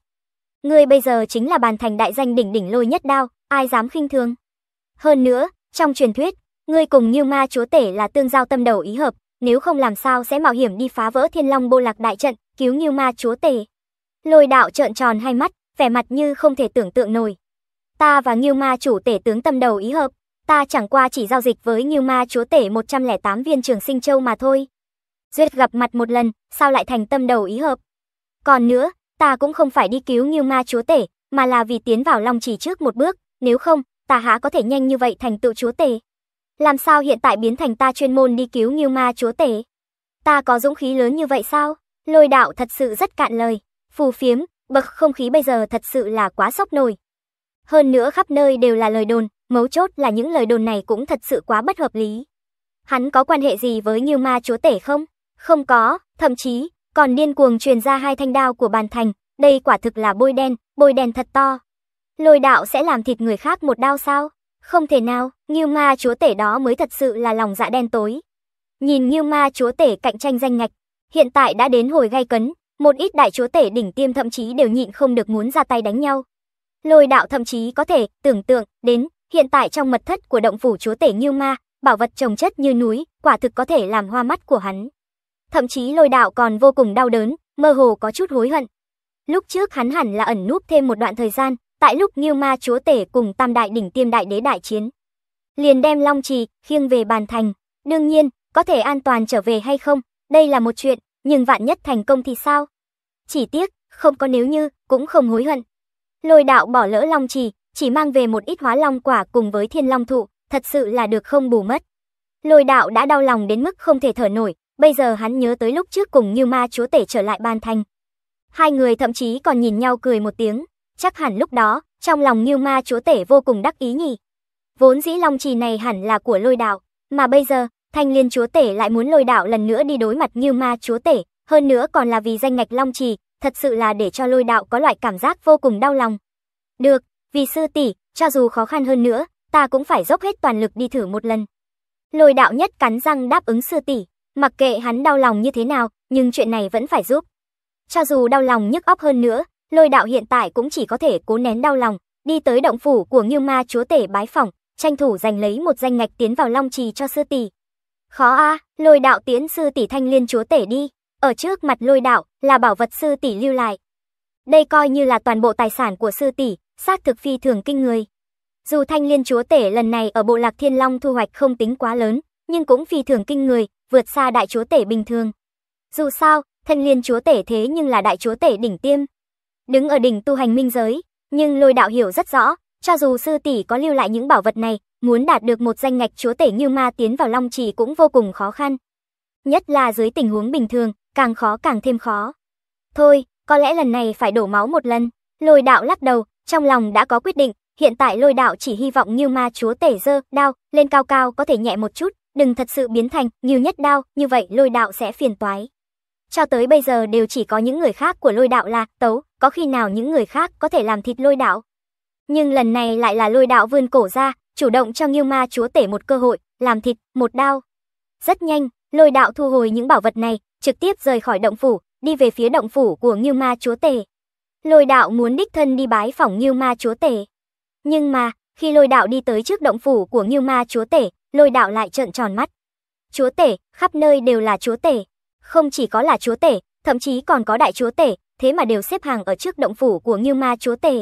Ngươi bây giờ chính là Bàn Thành đại danh đỉnh đỉnh Lôi nhất đao, ai dám khinh thường. Hơn nữa, trong truyền thuyết, ngươi cùng Ngưu Ma Chúa Tể là tương giao tâm đầu ý hợp, nếu không làm sao sẽ mạo hiểm đi phá vỡ Thiên Long bộ lạc đại trận, cứu Ngưu Ma Chúa Tể. Lôi Đạo trợn tròn hai mắt, vẻ mặt như không thể tưởng tượng nổi. Ta và Ngưu Ma Chủ Tể tướng tâm đầu ý hợp, ta chẳng qua chỉ giao dịch với Ngưu Ma Chúa Tể một trăm lẻ tám viên Trường Sinh Châu mà thôi. Duyệt gặp mặt một lần, sao lại thành tâm đầu ý hợp? Còn nữa, ta cũng không phải đi cứu Ngưu Ma Chúa Tể, mà là vì tiến vào Long Trì trước một bước, nếu không, ta há có thể nhanh như vậy thành tựu Chúa Tể. Làm sao hiện tại biến thành ta chuyên môn đi cứu Ngưu Ma Chúa Tể? Ta có dũng khí lớn như vậy sao? Lôi Đạo thật sự rất cạn lời, phù phiếm, bậc không khí bây giờ thật sự là quá sốc nổi. Hơn nữa khắp nơi đều là lời đồn, mấu chốt là những lời đồn này cũng thật sự quá bất hợp lý. Hắn có quan hệ gì với Ngưu Ma Chúa Tể không? Không có, thậm chí còn điên cuồng truyền ra hai thanh đao của Bàn Thành, đây quả thực là bôi đen, bôi đen thật to. Lôi Đạo sẽ làm thịt người khác một đao sao? Không thể nào, Ngưu Ma Chúa Tể đó mới thật sự là lòng dạ đen tối. Nhìn Ngưu Ma Chúa Tể cạnh tranh danh ngạch, hiện tại đã đến hồi gay cấn, một ít đại chúa tể đỉnh tiêm thậm chí đều nhịn không được muốn ra tay đánh nhau. Lôi Đạo thậm chí có thể tưởng tượng đến, hiện tại trong mật thất của động phủ chúa tể Ngưu Ma, bảo vật trồng chất như núi, quả thực có thể làm hoa mắt của hắn. Thậm chí Lôi Đạo còn vô cùng đau đớn, mơ hồ có chút hối hận. Lúc trước hắn hẳn là ẩn núp thêm một đoạn thời gian, tại lúc Ngưu Ma Chúa Tể cùng tam đại đỉnh tiêm đại đế đại chiến, liền đem Long Trì khiêng về Bàn Thành. Đương nhiên, có thể an toàn trở về hay không, đây là một chuyện, nhưng vạn nhất thành công thì sao? Chỉ tiếc, không có nếu như, cũng không hối hận. Lôi Đạo bỏ lỡ Long Trì, chỉ mang về một ít Hóa Long Quả cùng với Thiên Long Thụ, thật sự là được không bù mất. Lôi Đạo đã đau lòng đến mức không thể thở nổi, bây giờ hắn nhớ tới lúc trước cùng Ngưu Ma Chúa Tể trở lại Bàn Thành. Hai người thậm chí còn nhìn nhau cười một tiếng, chắc hẳn lúc đó, trong lòng Ngưu Ma Chúa Tể vô cùng đắc ý nhỉ. Vốn dĩ Long Trì này hẳn là của Lôi Đạo, mà bây giờ, Thanh Liên Chúa Tể lại muốn Lôi Đạo lần nữa đi đối mặt Ngưu Ma Chúa Tể, hơn nữa còn là vì danh ngạch Long Trì, thật sự là để cho Lôi Đạo có loại cảm giác vô cùng đau lòng. Được, vì sư tỷ, cho dù khó khăn hơn nữa, ta cũng phải dốc hết toàn lực đi thử một lần. Lôi Đạo nhất cắn răng đáp ứng sư tỷ, mặc kệ hắn đau lòng như thế nào, nhưng chuyện này vẫn phải giúp. Cho dù đau lòng nhức óc hơn nữa, Lôi Đạo hiện tại cũng chỉ có thể cố nén đau lòng, đi tới động phủ của Ngưu Ma Chúa Tể bái phỏng, tranh thủ giành lấy một danh ngạch tiến vào Long Trì cho sư tỷ. Khó a, à, Lôi Đạo tiễn sư tỷ Thanh Liên Chúa Tể đi. Ở trước mặt Lôi Đạo là bảo vật sư tỷ lưu lại. Đây coi như là toàn bộ tài sản của sư tỷ, xác thực phi thường kinh người. Dù Thanh Liên Chúa Tể lần này ở bộ lạc Thiên Long thu hoạch không tính quá lớn, nhưng cũng phi thường kinh người, vượt xa đại chúa tể bình thường. Dù sao, Thanh Liên Chúa Tể thế nhưng là đại chúa tể đỉnh tiêm, đứng ở đỉnh tu hành minh giới, nhưng Lôi Đạo hiểu rất rõ, cho dù sư tỷ có lưu lại những bảo vật này, muốn đạt được một danh ngạch chúa tể Ngưu Ma tiến vào Long Trì cũng vô cùng khó khăn. Nhất là dưới tình huống bình thường, càng khó càng thêm khó. Thôi, có lẽ lần này phải đổ máu một lần. Lôi Đạo lắc đầu, trong lòng đã có quyết định, hiện tại Lôi Đạo chỉ hy vọng Ngưu Ma Chúa Tể giơ đao lên cao cao có thể nhẹ một chút, đừng thật sự biến thành Ngưu Nhất Đao, như vậy Lôi Đạo sẽ phiền toái. Cho tới bây giờ đều chỉ có những người khác của Lôi Đạo là tấu, có khi nào những người khác có thể làm thịt Lôi Đạo. Nhưng lần này lại là Lôi Đạo vươn cổ ra, chủ động cho Ngưu Ma Chúa Tể một cơ hội, làm thịt, một đao. Rất nhanh, Lôi Đạo thu hồi những bảo vật này, trực tiếp rời khỏi động phủ, đi về phía động phủ của Ngưu Ma Chúa Tể. Lôi Đạo muốn đích thân đi bái phỏng Ngưu Ma Chúa Tể. Nhưng mà, khi Lôi Đạo đi tới trước động phủ của Ngưu Ma Chúa Tể, Lôi Đạo lại trợn tròn mắt. Chúa Tể, khắp nơi đều là Chúa Tể. Không chỉ có là Chúa Tể, thậm chí còn có Đại Chúa Tể, thế mà đều xếp hàng ở trước động phủ của Ngưu Ma Chúa Tể.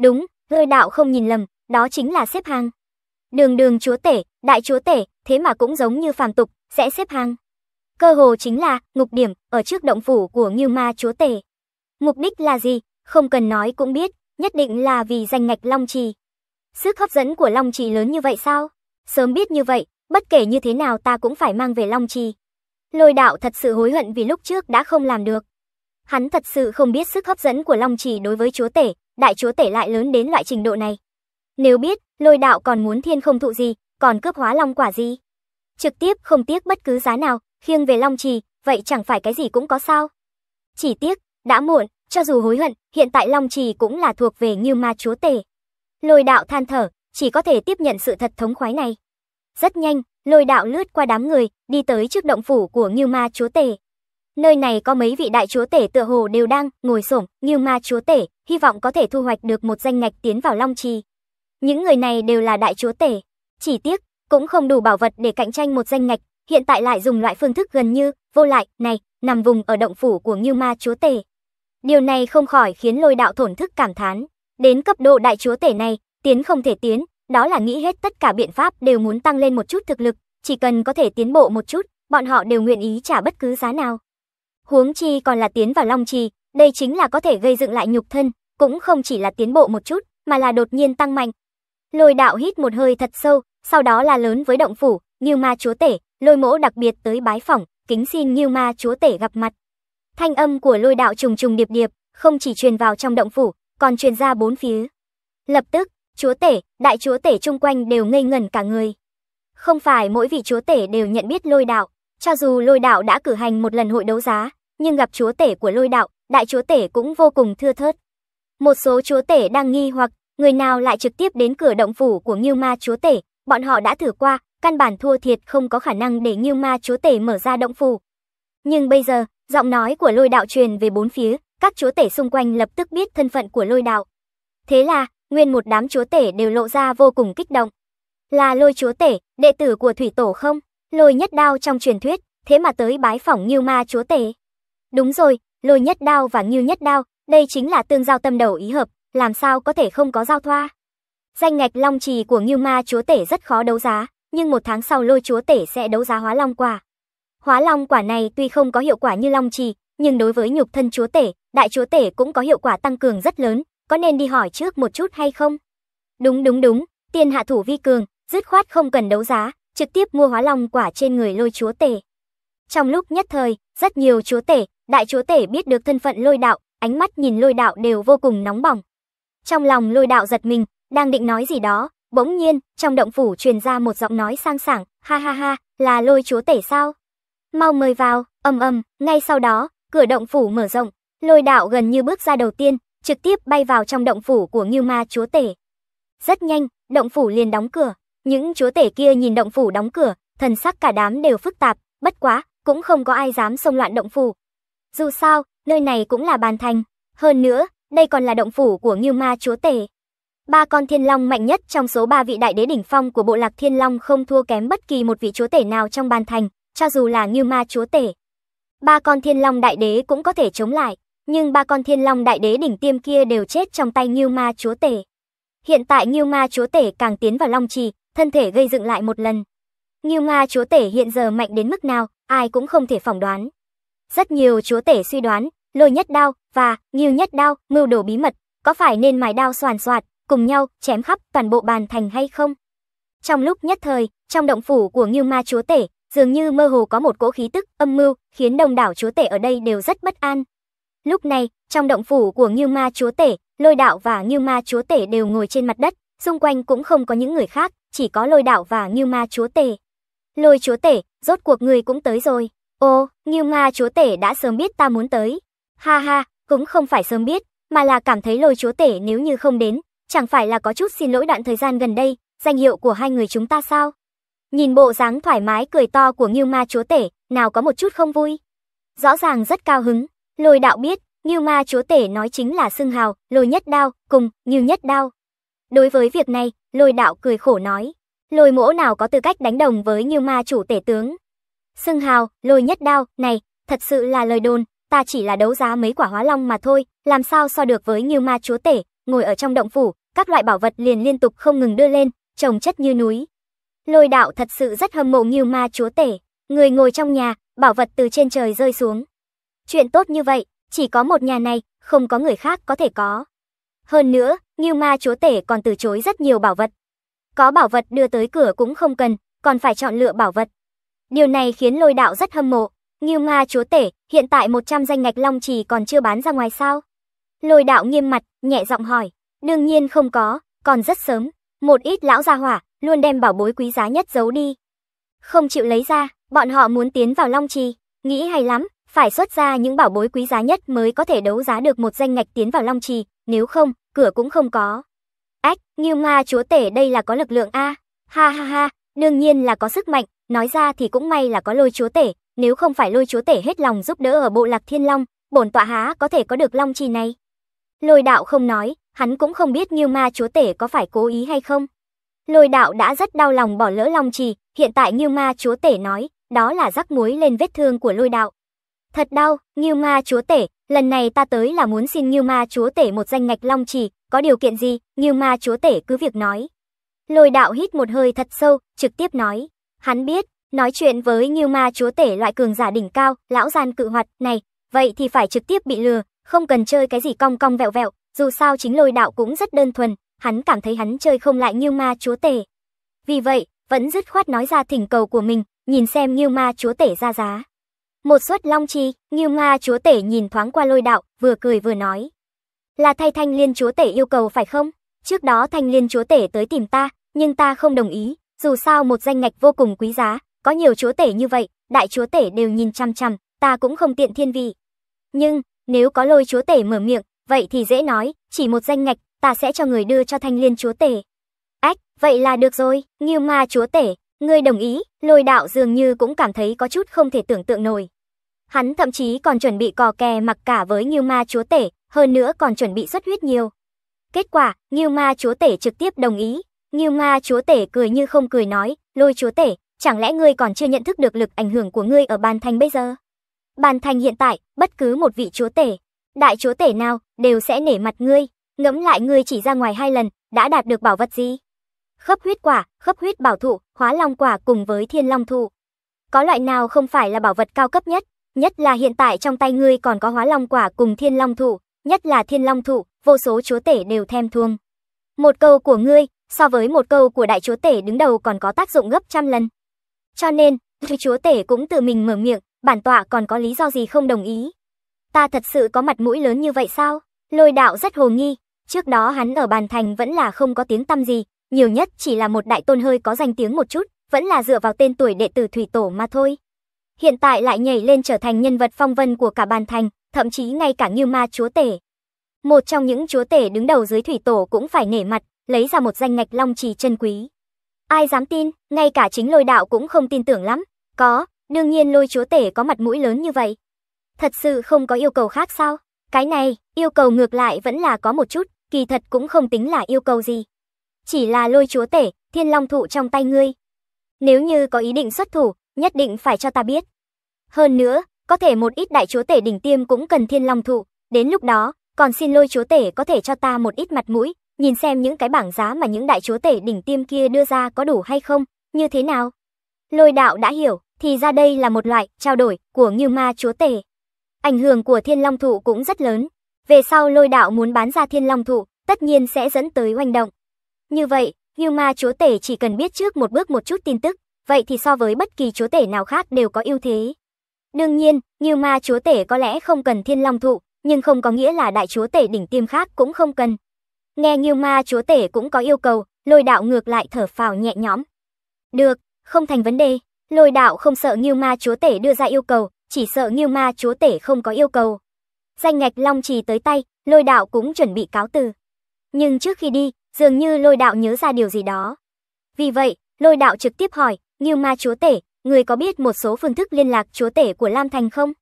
Đúng, Lôi Đạo không nhìn lầm, đó chính là xếp hàng. Đường đường Chúa Tể, Đại Chúa Tể, thế mà cũng giống như phàm tục, sẽ xếp hàng. Cơ hồ chính là ngục điểm ở trước động phủ của Ngưu Ma Chúa Tể. Mục đích là gì, không cần nói cũng biết, nhất định là vì giành ngạch Long Trì. Sức hấp dẫn của Long Trì lớn như vậy sao? Sớm biết như vậy, bất kể như thế nào ta cũng phải mang về Long Trì. Lôi Đạo thật sự hối hận vì lúc trước đã không làm được. Hắn thật sự không biết sức hấp dẫn của Long Trì đối với Chúa Tể, Đại Chúa Tể lại lớn đến loại trình độ này. Nếu biết, Lôi Đạo còn muốn Thiên Không Thụ gì, còn cướp Hóa Long Quả gì. Trực tiếp không tiếc bất cứ giá nào, khiêng về Long Trì, vậy chẳng phải cái gì cũng có sao. Chỉ tiếc, đã muộn, cho dù hối hận, hiện tại Long Trì cũng là thuộc về Ngưu Ma Chúa Tể. Lôi Đạo than thở, chỉ có thể tiếp nhận sự thật thống khoái này. Rất nhanh, Lôi Đạo lướt qua đám người, đi tới trước động phủ của Ngưu Ma Chúa Tể. Nơi này có mấy vị Đại Chúa Tể tựa hồ đều đang ngồi xổm Ngưu Ma Chúa Tể, hy vọng có thể thu hoạch được một danh ngạch tiến vào Long Trì. Những người này đều là Đại Chúa Tể, chỉ tiếc cũng không đủ bảo vật để cạnh tranh một danh ngạch, hiện tại lại dùng loại phương thức gần như vô lại này, nằm vùng ở động phủ của Ngưu Ma Chúa Tể. Điều này không khỏi khiến Lôi Đạo thổn thức cảm thán, đến cấp độ Đại Chúa Tể này, tiến không thể tiến, đó là nghĩ hết tất cả biện pháp đều muốn tăng lên một chút thực lực, chỉ cần có thể tiến bộ một chút, bọn họ đều nguyện ý trả bất cứ giá nào. Huống chi còn là tiến vào Long Trì, đây chính là có thể gây dựng lại nhục thân, cũng không chỉ là tiến bộ một chút, mà là đột nhiên tăng mạnh. Lôi Đạo hít một hơi thật sâu, sau đó là lớn với động phủ Ngưu Ma Chúa Tể, Lôi mỗ đặc biệt tới bái phỏng, kính xin Ngưu Ma Chúa Tể gặp mặt. Thanh âm của Lôi Đạo trùng trùng điệp điệp, không chỉ truyền vào trong động phủ, còn truyền ra bốn phía. Lập tức, Chúa Tể, Đại Chúa Tể chung quanh đều ngây ngẩn cả người. Không phải mỗi vị Chúa Tể đều nhận biết Lôi Đạo, cho dù Lôi Đạo đã cử hành một lần hội đấu giá, nhưng gặp Chúa Tể của Lôi Đạo, Đại Chúa Tể cũng vô cùng thưa thớt. Một số Chúa Tể đang nghi hoặc, người nào lại trực tiếp đến cửa động phủ của Ngưu Ma Chúa Tể, bọn họ đã thử qua, căn bản thua thiệt không có khả năng để Ngưu Ma Chúa Tể mở ra động phủ. Nhưng bây giờ, giọng nói của Lôi Đạo truyền về bốn phía, các Chúa Tể xung quanh lập tức biết thân phận của Lôi Đạo. Thế là, nguyên một đám Chúa Tể đều lộ ra vô cùng kích động. Là Lôi Chúa Tể, đệ tử của Thủy Tổ không? Lôi Nhất Đao trong truyền thuyết, thế mà tới bái phỏng Ngưu Ma Chúa Tể. Đúng rồi, Lôi Nhất Đao và Ngưu Nhất Đao, đây chính là tương giao tâm đầu ý hợp, làm sao có thể không có giao thoa. Danh ngạch Long Trì của Ngưu Ma Chúa Tể rất khó đấu giá, nhưng một tháng sau Lôi Chúa Tể sẽ đấu giá Hóa Long Quả. Hóa Long Quả này tuy không có hiệu quả như Long Trì, nhưng đối với nhục thân Chúa Tể, Đại Chúa Tể cũng có hiệu quả tăng cường rất lớn, có nên đi hỏi trước một chút hay không? Đúng đúng đúng, tiên hạ thủ vi cường, dứt khoát không cần đấu giá, trực tiếp mua Hóa Long Quả trên người Lôi Chúa Tể. Trong lúc nhất thời, rất nhiều Chúa Tể, Đại Chúa Tể biết được thân phận Lôi Đạo, ánh mắt nhìn Lôi Đạo đều vô cùng nóng bỏng. Trong lòng Lôi Đạo giật mình, đang định nói gì đó, bỗng nhiên, trong động phủ truyền ra một giọng nói sang sảng, ha ha ha, là Lôi Chúa Tể sao? Mau mời vào, ầm ầm, ngay sau đó, cửa động phủ mở rộng, Lôi Đạo gần như bước ra đầu tiên, trực tiếp bay vào trong động phủ của Ngưu Ma Chúa Tể. Rất nhanh, động phủ liền đóng cửa, những Chúa Tể kia nhìn động phủ đóng cửa, thần sắc cả đám đều phức tạp, bất quá, cũng không có ai dám xông loạn động phủ. Dù sao, nơi này cũng là Bàn Thành, hơn nữa, đây còn là động phủ của Ngưu Ma Chúa Tể. Ba con Thiên Long mạnh nhất trong số ba vị đại đế đỉnh phong của Bộ Lạc Thiên Long không thua kém bất kỳ một vị Chúa Tể nào trong Bàn Thành, cho dù là Ngưu Ma Chúa Tể. Ba con Thiên Long đại đế cũng có thể chống lại, nhưng ba con Thiên Long đại đế đỉnh tiêm kia đều chết trong tay Ngưu Ma Chúa Tể. Hiện tại Ngưu Ma Chúa Tể càng tiến vào Long Trì, thân thể gây dựng lại một lần. Ngưu Ma Chúa Tể hiện giờ mạnh đến mức nào, ai cũng không thể phỏng đoán. Rất nhiều Chúa Tể suy đoán, Lôi Nhất Đao và Ngưu Nhất Đao mưu đồ bí mật, có phải nên mài đao soàn soạt, cùng nhau chém khắp toàn bộ Bàn Thành hay không? Trong lúc nhất thời, trong động phủ của Ngưu Ma Chúa Tể, dường như mơ hồ có một cỗ khí tức âm mưu, khiến đông đảo Chúa Tể ở đây đều rất bất an. Lúc này, trong động phủ của Ngưu Ma Chúa Tể, Lôi Đạo và Ngưu Ma Chúa Tể đều ngồi trên mặt đất, xung quanh cũng không có những người khác, chỉ có Lôi Đạo và Ngưu Ma Chúa Tể. Lôi chúa tể, rốt cuộc người cũng tới rồi. Ô, Ngưu Ma chúa tể đã sớm biết ta muốn tới. Ha ha, cũng không phải sớm biết, mà là cảm thấy lôi chúa tể nếu như không đến, chẳng phải là có chút xin lỗi đoạn thời gian gần đây, danh hiệu của hai người chúng ta sao? Nhìn bộ dáng thoải mái cười to của Ngưu Ma chúa tể, nào có một chút không vui. Rõ ràng rất cao hứng, Lôi đạo biết, Ngưu Ma chúa tể nói chính là xưng hào, Lôi nhất đao, cùng, Ngưu nhất đao. Đối với việc này, Lôi đạo cười khổ nói, Lôi mỗ nào có tư cách đánh đồng với Ngưu Ma chủ tể tướng. Xưng hào, Lôi nhất đao, này, thật sự là lời đồn, ta chỉ là đấu giá mấy quả hóa long mà thôi, làm sao so được với Ngưu Ma chúa tể, ngồi ở trong động phủ, các loại bảo vật liền liên tục không ngừng đưa lên, chồng chất như núi. Lôi đạo thật sự rất hâm mộ Ngưu Ma chúa tể, người ngồi trong nhà, bảo vật từ trên trời rơi xuống. Chuyện tốt như vậy, chỉ có một nhà này, không có người khác có thể có. Hơn nữa, Ngưu Ma chúa tể còn từ chối rất nhiều bảo vật. Có bảo vật đưa tới cửa cũng không cần, còn phải chọn lựa bảo vật. Điều này khiến Lôi đạo rất hâm mộ. Ngưu Ma chúa tể, hiện tại một trăm danh ngạch Long Trì còn chưa bán ra ngoài sao? Lôi đạo nghiêm mặt, nhẹ giọng hỏi. Đương nhiên không có, còn rất sớm. Một ít lão gia hỏa, luôn đem bảo bối quý giá nhất giấu đi. Không chịu lấy ra, bọn họ muốn tiến vào Long Trì. Nghĩ hay lắm, phải xuất ra những bảo bối quý giá nhất mới có thể đấu giá được một danh ngạch tiến vào Long Trì. Nếu không, cửa cũng không có. Ách, Ngưu Ma chúa tể đây là có lực lượng a. Ha ha ha, đương nhiên là có sức mạnh. Nói ra thì cũng may là có Lôi chúa tể, nếu không phải Lôi chúa tể hết lòng giúp đỡ ở bộ lạc Thiên Long, bổn tọa há có thể có được Long Trì này. Lôi đạo không nói, hắn cũng không biết Ngưu Ma chúa tể có phải cố ý hay không. Lôi đạo đã rất đau lòng bỏ lỡ Long Trì, hiện tại Ngưu Ma chúa tể nói, đó là rắc muối lên vết thương của Lôi đạo. Thật đau, Ngưu Ma chúa tể, lần này ta tới là muốn xin Ngưu Ma chúa tể một danh ngạch Long Trì, có điều kiện gì, Ngưu Ma chúa tể cứ việc nói. Lôi đạo hít một hơi thật sâu, trực tiếp nói. Hắn biết, nói chuyện với Ngưu Ma chúa tể loại cường giả đỉnh cao, lão gian cự hoạt này, vậy thì phải trực tiếp bị lừa, không cần chơi cái gì cong cong vẹo vẹo, dù sao chính Lôi đạo cũng rất đơn thuần, hắn cảm thấy hắn chơi không lại Ngưu Ma chúa tể. Vì vậy, vẫn dứt khoát nói ra thỉnh cầu của mình, nhìn xem Ngưu Ma chúa tể ra giá. Một suất Long Trì, Ngưu Ma chúa tể nhìn thoáng qua Lôi đạo, vừa cười vừa nói. Là thay Thanh Liên chúa tể yêu cầu phải không? Trước đó Thanh Liên chúa tể tới tìm ta, nhưng ta không đồng ý. Dù sao một danh ngạch vô cùng quý giá, có nhiều chúa tể như vậy, đại chúa tể đều nhìn chăm chăm, ta cũng không tiện thiên vị. Nhưng, nếu có Lôi chúa tể mở miệng, vậy thì dễ nói, chỉ một danh ngạch, ta sẽ cho người đưa cho Thanh Liên chúa tể. Ách, vậy là được rồi, Ngưu Ma chúa tể, ngươi đồng ý. Lôi đạo dường như cũng cảm thấy có chút không thể tưởng tượng nổi. Hắn thậm chí còn chuẩn bị cò kè mặc cả với Ngưu Ma chúa tể, hơn nữa còn chuẩn bị xuất huyết nhiều. Kết quả, Ngưu Ma chúa tể trực tiếp đồng ý. Ngưu Ma chúa tể cười như không cười nói, Lôi chúa tể, chẳng lẽ ngươi còn chưa nhận thức được lực ảnh hưởng của ngươi ở Bàn Thành bây giờ? Bàn Thành hiện tại, bất cứ một vị chúa tể, đại chúa tể nào, đều sẽ nể mặt ngươi, ngẫm lại ngươi chỉ ra ngoài hai lần, đã đạt được bảo vật gì? Khấp huyết quả, khấp huyết bảo thụ, hóa long quả cùng với thiên long thụ. Có loại nào không phải là bảo vật cao cấp nhất, nhất là hiện tại trong tay ngươi còn có hóa long quả cùng thiên long thụ, nhất là thiên long thụ, vô số chúa tể đều thèm thuồng. Một câu của ngươi, so với một câu của đại chúa tể đứng đầu còn có tác dụng gấp trăm lần. Cho nên, đại chúa tể cũng tự mình mở miệng, bản tọa còn có lý do gì không đồng ý. Ta thật sự có mặt mũi lớn như vậy sao? Lôi đạo rất hồ nghi, trước đó hắn ở Bàn Thành vẫn là không có tiếng tăm gì, nhiều nhất chỉ là một đại tôn hơi có danh tiếng một chút, vẫn là dựa vào tên tuổi đệ tử thủy tổ mà thôi. Hiện tại lại nhảy lên trở thành nhân vật phong vân của cả Bàn Thành, thậm chí ngay cả Ngưu Ma chúa tể. Một trong những chúa tể đứng đầu dưới thủy tổ cũng phải nể mặt, lấy ra một danh ngạch Long Trì chân quý. Ai dám tin, ngay cả chính Lôi đạo cũng không tin tưởng lắm. Có, đương nhiên Lôi chúa tể có mặt mũi lớn như vậy. Thật sự không có yêu cầu khác sao? Cái này, yêu cầu ngược lại vẫn là có một chút, kỳ thật cũng không tính là yêu cầu gì. Chỉ là Lôi chúa tể, thiên long thụ trong tay ngươi. Nếu như có ý định xuất thủ, nhất định phải cho ta biết. Hơn nữa, có thể một ít đại chúa tể đỉnh tiêm cũng cần thiên long thụ, đến lúc đó, còn xin Lôi chúa tể có thể cho ta một ít mặt mũi. Nhìn xem những cái bảng giá mà những đại chúa tể đỉnh tiêm kia đưa ra có đủ hay không, như thế nào? Lôi đạo đã hiểu, thì ra đây là một loại trao đổi của Ngưu Ma chúa tể. Ảnh hưởng của thiên long thụ cũng rất lớn. Về sau Lôi đạo muốn bán ra thiên long thụ, tất nhiên sẽ dẫn tới oanh động. Như vậy, Ngưu Ma chúa tể chỉ cần biết trước một bước một chút tin tức, vậy thì so với bất kỳ chúa tể nào khác đều có ưu thế. Đương nhiên, Ngưu Ma chúa tể có lẽ không cần thiên long thụ, nhưng không có nghĩa là đại chúa tể đỉnh tiêm khác cũng không cần. Nghe Ngưu Ma chúa tể cũng có yêu cầu, Lôi đạo ngược lại thở phào nhẹ nhõm. Được, không thành vấn đề. Lôi đạo không sợ Ngưu Ma Chúa Tể đưa ra yêu cầu, chỉ sợ Ngưu Ma Chúa Tể không có yêu cầu. Danh ngạch Long Trì tới tay, Lôi đạo cũng chuẩn bị cáo từ. Nhưng trước khi đi, dường như Lôi đạo nhớ ra điều gì đó. Vì vậy, Lôi đạo trực tiếp hỏi, Ngưu Ma Chúa Tể, người có biết một số phương thức liên lạc Chúa Tể của Lam Thành không?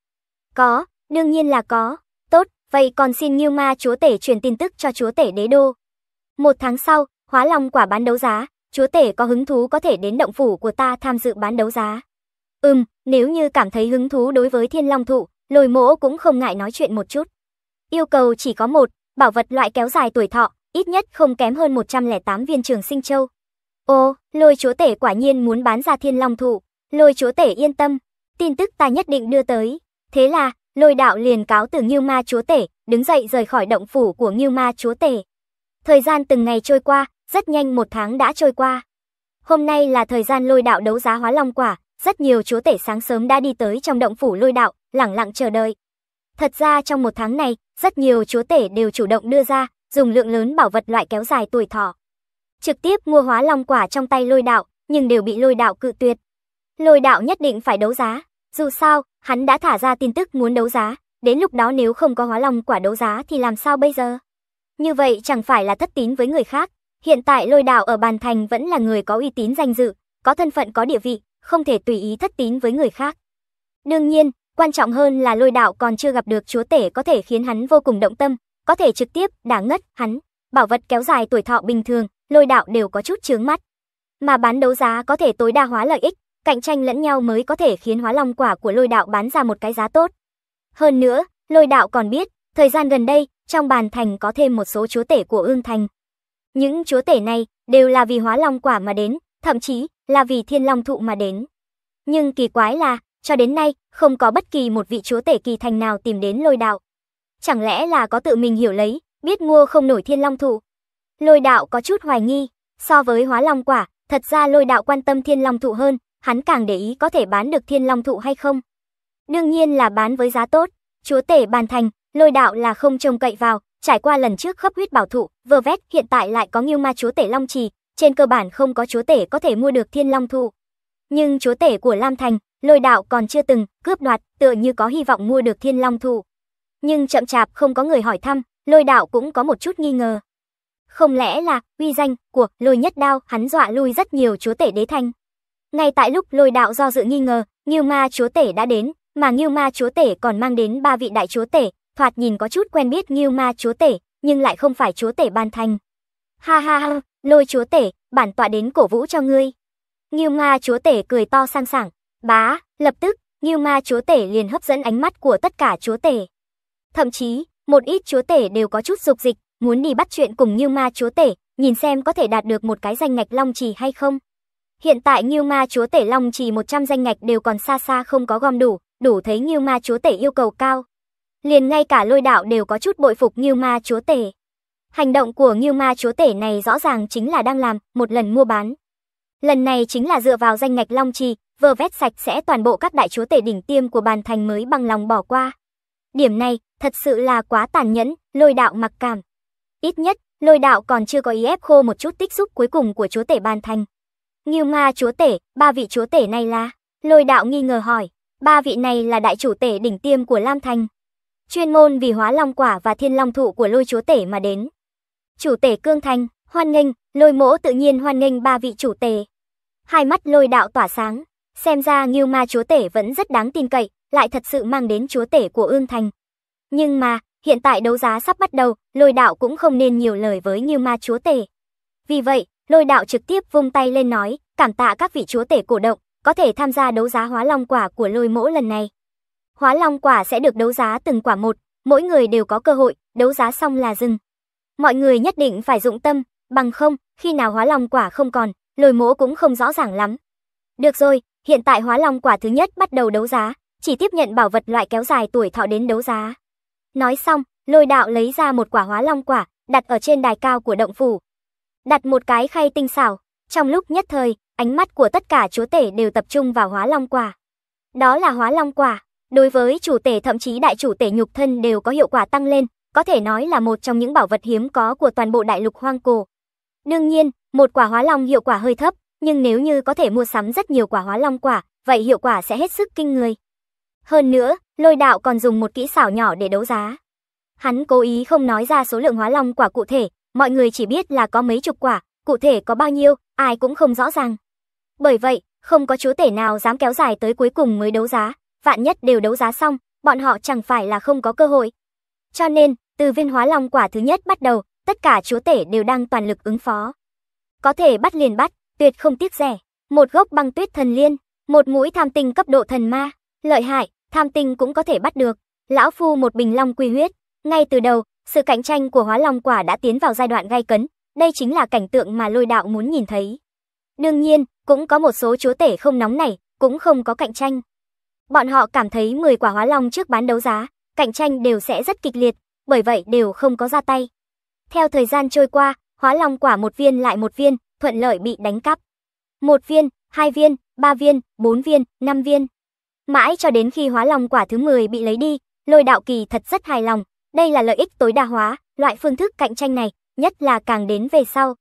Có, đương nhiên là có. Tốt, vậy còn xin Ngưu Ma Chúa Tể truyền tin tức cho Chúa Tể Đế Đô. Một tháng sau, Hóa Long Quả bán đấu giá, Chúa Tể có hứng thú có thể đến động phủ của ta tham dự bán đấu giá. Ừm, nếu như cảm thấy hứng thú đối với Thiên Long Thụ, Lôi mỗ cũng không ngại nói chuyện một chút. Yêu cầu chỉ có một, bảo vật loại kéo dài tuổi thọ, ít nhất không kém hơn một trăm lẻ tám viên Trường Sinh Châu. Ô, Lôi Chúa Tể quả nhiên muốn bán ra Thiên Long Thụ. Lôi Chúa Tể yên tâm, tin tức ta nhất định đưa tới. Thế là, Lôi đạo liền cáo từ Ngưu Ma Chúa Tể, đứng dậy rời khỏi động phủ của Ngưu Ma Chúa Tể. Thời gian từng ngày trôi qua, rất nhanh một tháng đã trôi qua. Hôm nay là thời gian Lôi đạo đấu giá Hóa Long Quả, rất nhiều Chúa Tể sáng sớm đã đi tới trong động phủ Lôi đạo, lẳng lặng chờ đợi. Thật ra trong một tháng này, rất nhiều Chúa Tể đều chủ động đưa ra, dùng lượng lớn bảo vật loại kéo dài tuổi thọ. Trực tiếp mua Hóa Long Quả trong tay Lôi đạo, nhưng đều bị Lôi đạo cự tuyệt. Lôi đạo nhất định phải đấu giá, dù sao, hắn đã thả ra tin tức muốn đấu giá, đến lúc đó nếu không có Hóa Long Quả đấu giá thì làm sao bây giờ? Như vậy chẳng phải là thất tín với người khác. Hiện tại Lôi đạo ở Bàn Thành vẫn là người có uy tín danh dự, có thân phận có địa vị, không thể tùy ý thất tín với người khác. Đương nhiên, quan trọng hơn là Lôi đạo còn chưa gặp được Chúa Tể có thể khiến hắn vô cùng động tâm, có thể trực tiếp đả ngất hắn. Bảo vật kéo dài tuổi thọ bình thường, Lôi đạo đều có chút chướng mắt. Mà bán đấu giá có thể tối đa hóa lợi ích, cạnh tranh lẫn nhau mới có thể khiến Hóa Long Quả của Lôi đạo bán ra một cái giá tốt. Hơn nữa, Lôi đạo còn biết, thời gian gần đây, trong Bàn Thành có thêm một số Chúa Tể của Ương Thành. Những Chúa Tể này đều là vì Hóa Long Quả mà đến, thậm chí là vì Thiên Long Thụ mà đến. Nhưng kỳ quái là, cho đến nay, không có bất kỳ một vị Chúa Tể kỳ thành nào tìm đến Lôi đạo. Chẳng lẽ là có tự mình hiểu lấy, biết mua không nổi Thiên Long Thụ? Lôi đạo có chút hoài nghi, so với Hóa Long Quả, thật ra Lôi đạo quan tâm Thiên Long Thụ hơn, hắn càng để ý có thể bán được Thiên Long Thụ hay không. Đương nhiên là bán với giá tốt, Chúa Tể Bàn Thành, Lôi đạo là không trông cậy vào. Trải qua lần trước Khấp Huyết Bảo Thụ, vơ vét, hiện tại lại có Ngưu Ma Chúa Tể Long Trì, trên cơ bản không có Chúa Tể có thể mua được Thiên Long Thụ. Nhưng Chúa Tể của Lam Thành, Lôi đạo còn chưa từng cướp đoạt, tựa như có hy vọng mua được Thiên Long Thụ. Nhưng chậm chạp không có người hỏi thăm, Lôi đạo cũng có một chút nghi ngờ. Không lẽ là uy danh của Lôi nhất đao hắn dọa lui rất nhiều Chúa Tể Đế Thành? Ngay tại lúc Lôi đạo do dự nghi ngờ, Ngưu Ma Chúa Tể đã đến, mà Ngưu Ma Chúa Tể còn mang đến ba vị đại Chúa Tể. Thoạt nhìn có chút quen biết Ngưu Ma Chúa Tể, nhưng lại không phải Chúa Tể Bàn Thành. Ha ha ha, Lôi Chúa Tể, bản tọa đến cổ vũ cho ngươi. Ngưu Ma Chúa Tể cười to sang sảng. Bá, lập tức, Ngưu Ma Chúa Tể liền hấp dẫn ánh mắt của tất cả Chúa Tể. Thậm chí, một ít Chúa Tể đều có chút dục dịch, muốn đi bắt chuyện cùng Ngưu Ma Chúa Tể, nhìn xem có thể đạt được một cái danh ngạch Long Trì hay không. Hiện tại Ngưu Ma Chúa Tể Long Trì một trăm danh ngạch đều còn xa xa không có gom đủ, đủ thấy Ngưu Ma Chúa Tể yêu cầu cao. Liền ngay cả Lôi đạo đều có chút bội phục Ngưu Ma Chúa Tể. Hành động của Ngưu Ma Chúa Tể này rõ ràng chính là đang làm một lần mua bán. Lần này chính là dựa vào danh ngạch Long Trì, vơ vét sạch sẽ toàn bộ các đại Chúa Tể đỉnh tiêm của Bàn Thành mới bằng lòng bỏ qua. Điểm này thật sự là quá tàn nhẫn, Lôi đạo mặc cảm. Ít nhất, Lôi đạo còn chưa có ý ép khô một chút tích xúc cuối cùng của Chúa Tể Bàn Thành. Ngưu Ma Chúa Tể, ba vị Chúa Tể này là? Lôi đạo nghi ngờ hỏi, ba vị này là đại Chủ Tể đỉnh tiêm của Lam Thành, chuyên môn vì Hóa Long Quả và Thiên Long Thụ của Lôi Chúa Tể mà đến. Chủ Tể Cương Thành, hoan nghênh, Lôi mỗ tự nhiên hoan nghênh ba vị Chủ Tể. Hai mắt Lôi đạo tỏa sáng, xem ra Ngưu Ma Chúa Tể vẫn rất đáng tin cậy, lại thật sự mang đến Chúa Tể của Ương Thành. Nhưng mà, hiện tại đấu giá sắp bắt đầu, Lôi đạo cũng không nên nhiều lời với Ngưu Ma Chúa Tể. Vì vậy, Lôi đạo trực tiếp vung tay lên nói, cảm tạ các vị Chúa Tể cổ động, có thể tham gia đấu giá Hóa Long Quả của Lôi mỗ lần này. Hóa Long Quả sẽ được đấu giá từng quả một, mỗi người đều có cơ hội, đấu giá xong là dừng. Mọi người nhất định phải dụng tâm, bằng không, khi nào Hóa Long Quả không còn, Lôi mỗ cũng không rõ ràng lắm. Được rồi, hiện tại Hóa Long Quả thứ nhất bắt đầu đấu giá, chỉ tiếp nhận bảo vật loại kéo dài tuổi thọ đến đấu giá. Nói xong, Lôi đạo lấy ra một quả Hóa Long Quả, đặt ở trên đài cao của động phủ. Đặt một cái khay tinh xảo, trong lúc nhất thời, ánh mắt của tất cả Chúa Tể đều tập trung vào Hóa Long Quả. Đó là Hóa Long Quả. Đối với Chủ Tể thậm chí đại Chủ Tể nhục thân đều có hiệu quả tăng lên, có thể nói là một trong những bảo vật hiếm có của toàn bộ đại lục hoang cổ. Đương nhiên, một quả Hóa Long hiệu quả hơi thấp, nhưng nếu như có thể mua sắm rất nhiều quả Hóa Long Quả, vậy hiệu quả sẽ hết sức kinh người. Hơn nữa, Lôi Đạo còn dùng một kỹ xảo nhỏ để đấu giá. Hắn cố ý không nói ra số lượng Hóa Long quả cụ thể, mọi người chỉ biết là có mấy chục quả, cụ thể có bao nhiêu, ai cũng không rõ ràng. Bởi vậy, không có chúa tể nào dám kéo dài tới cuối cùng mới đấu giá, vạn nhất đều đấu giá xong, bọn họ chẳng phải là không có cơ hội. Cho nên, từ viên Hóa Long quả thứ nhất bắt đầu, tất cả chúa tể đều đang toàn lực ứng phó. Có thể bắt liền bắt, tuyệt không tiếc rẻ. Một gốc băng tuyết thần liên, một mũi tham tinh cấp độ thần ma, lợi hại, tham tinh cũng có thể bắt được. Lão phu một bình long quy huyết. Ngay từ đầu, sự cạnh tranh của Hóa Long quả đã tiến vào giai đoạn gay cấn, đây chính là cảnh tượng mà Lôi Đạo muốn nhìn thấy. Đương nhiên, cũng có một số chúa tể không nóng nảy, cũng không có cạnh tranh. Bọn họ cảm thấy mười quả Hóa Long trước bán đấu giá, cạnh tranh đều sẽ rất kịch liệt, bởi vậy đều không có ra tay. Theo thời gian trôi qua, Hóa Long quả một viên lại một viên, thuận lợi bị đánh cắp. Một viên, hai viên, ba viên, bốn viên, năm viên. Mãi cho đến khi Hóa Long quả thứ mười bị lấy đi, Lôi Đạo kỳ thật rất hài lòng. Đây là lợi ích tối đa hóa, loại phương thức cạnh tranh này, nhất là càng đến về sau.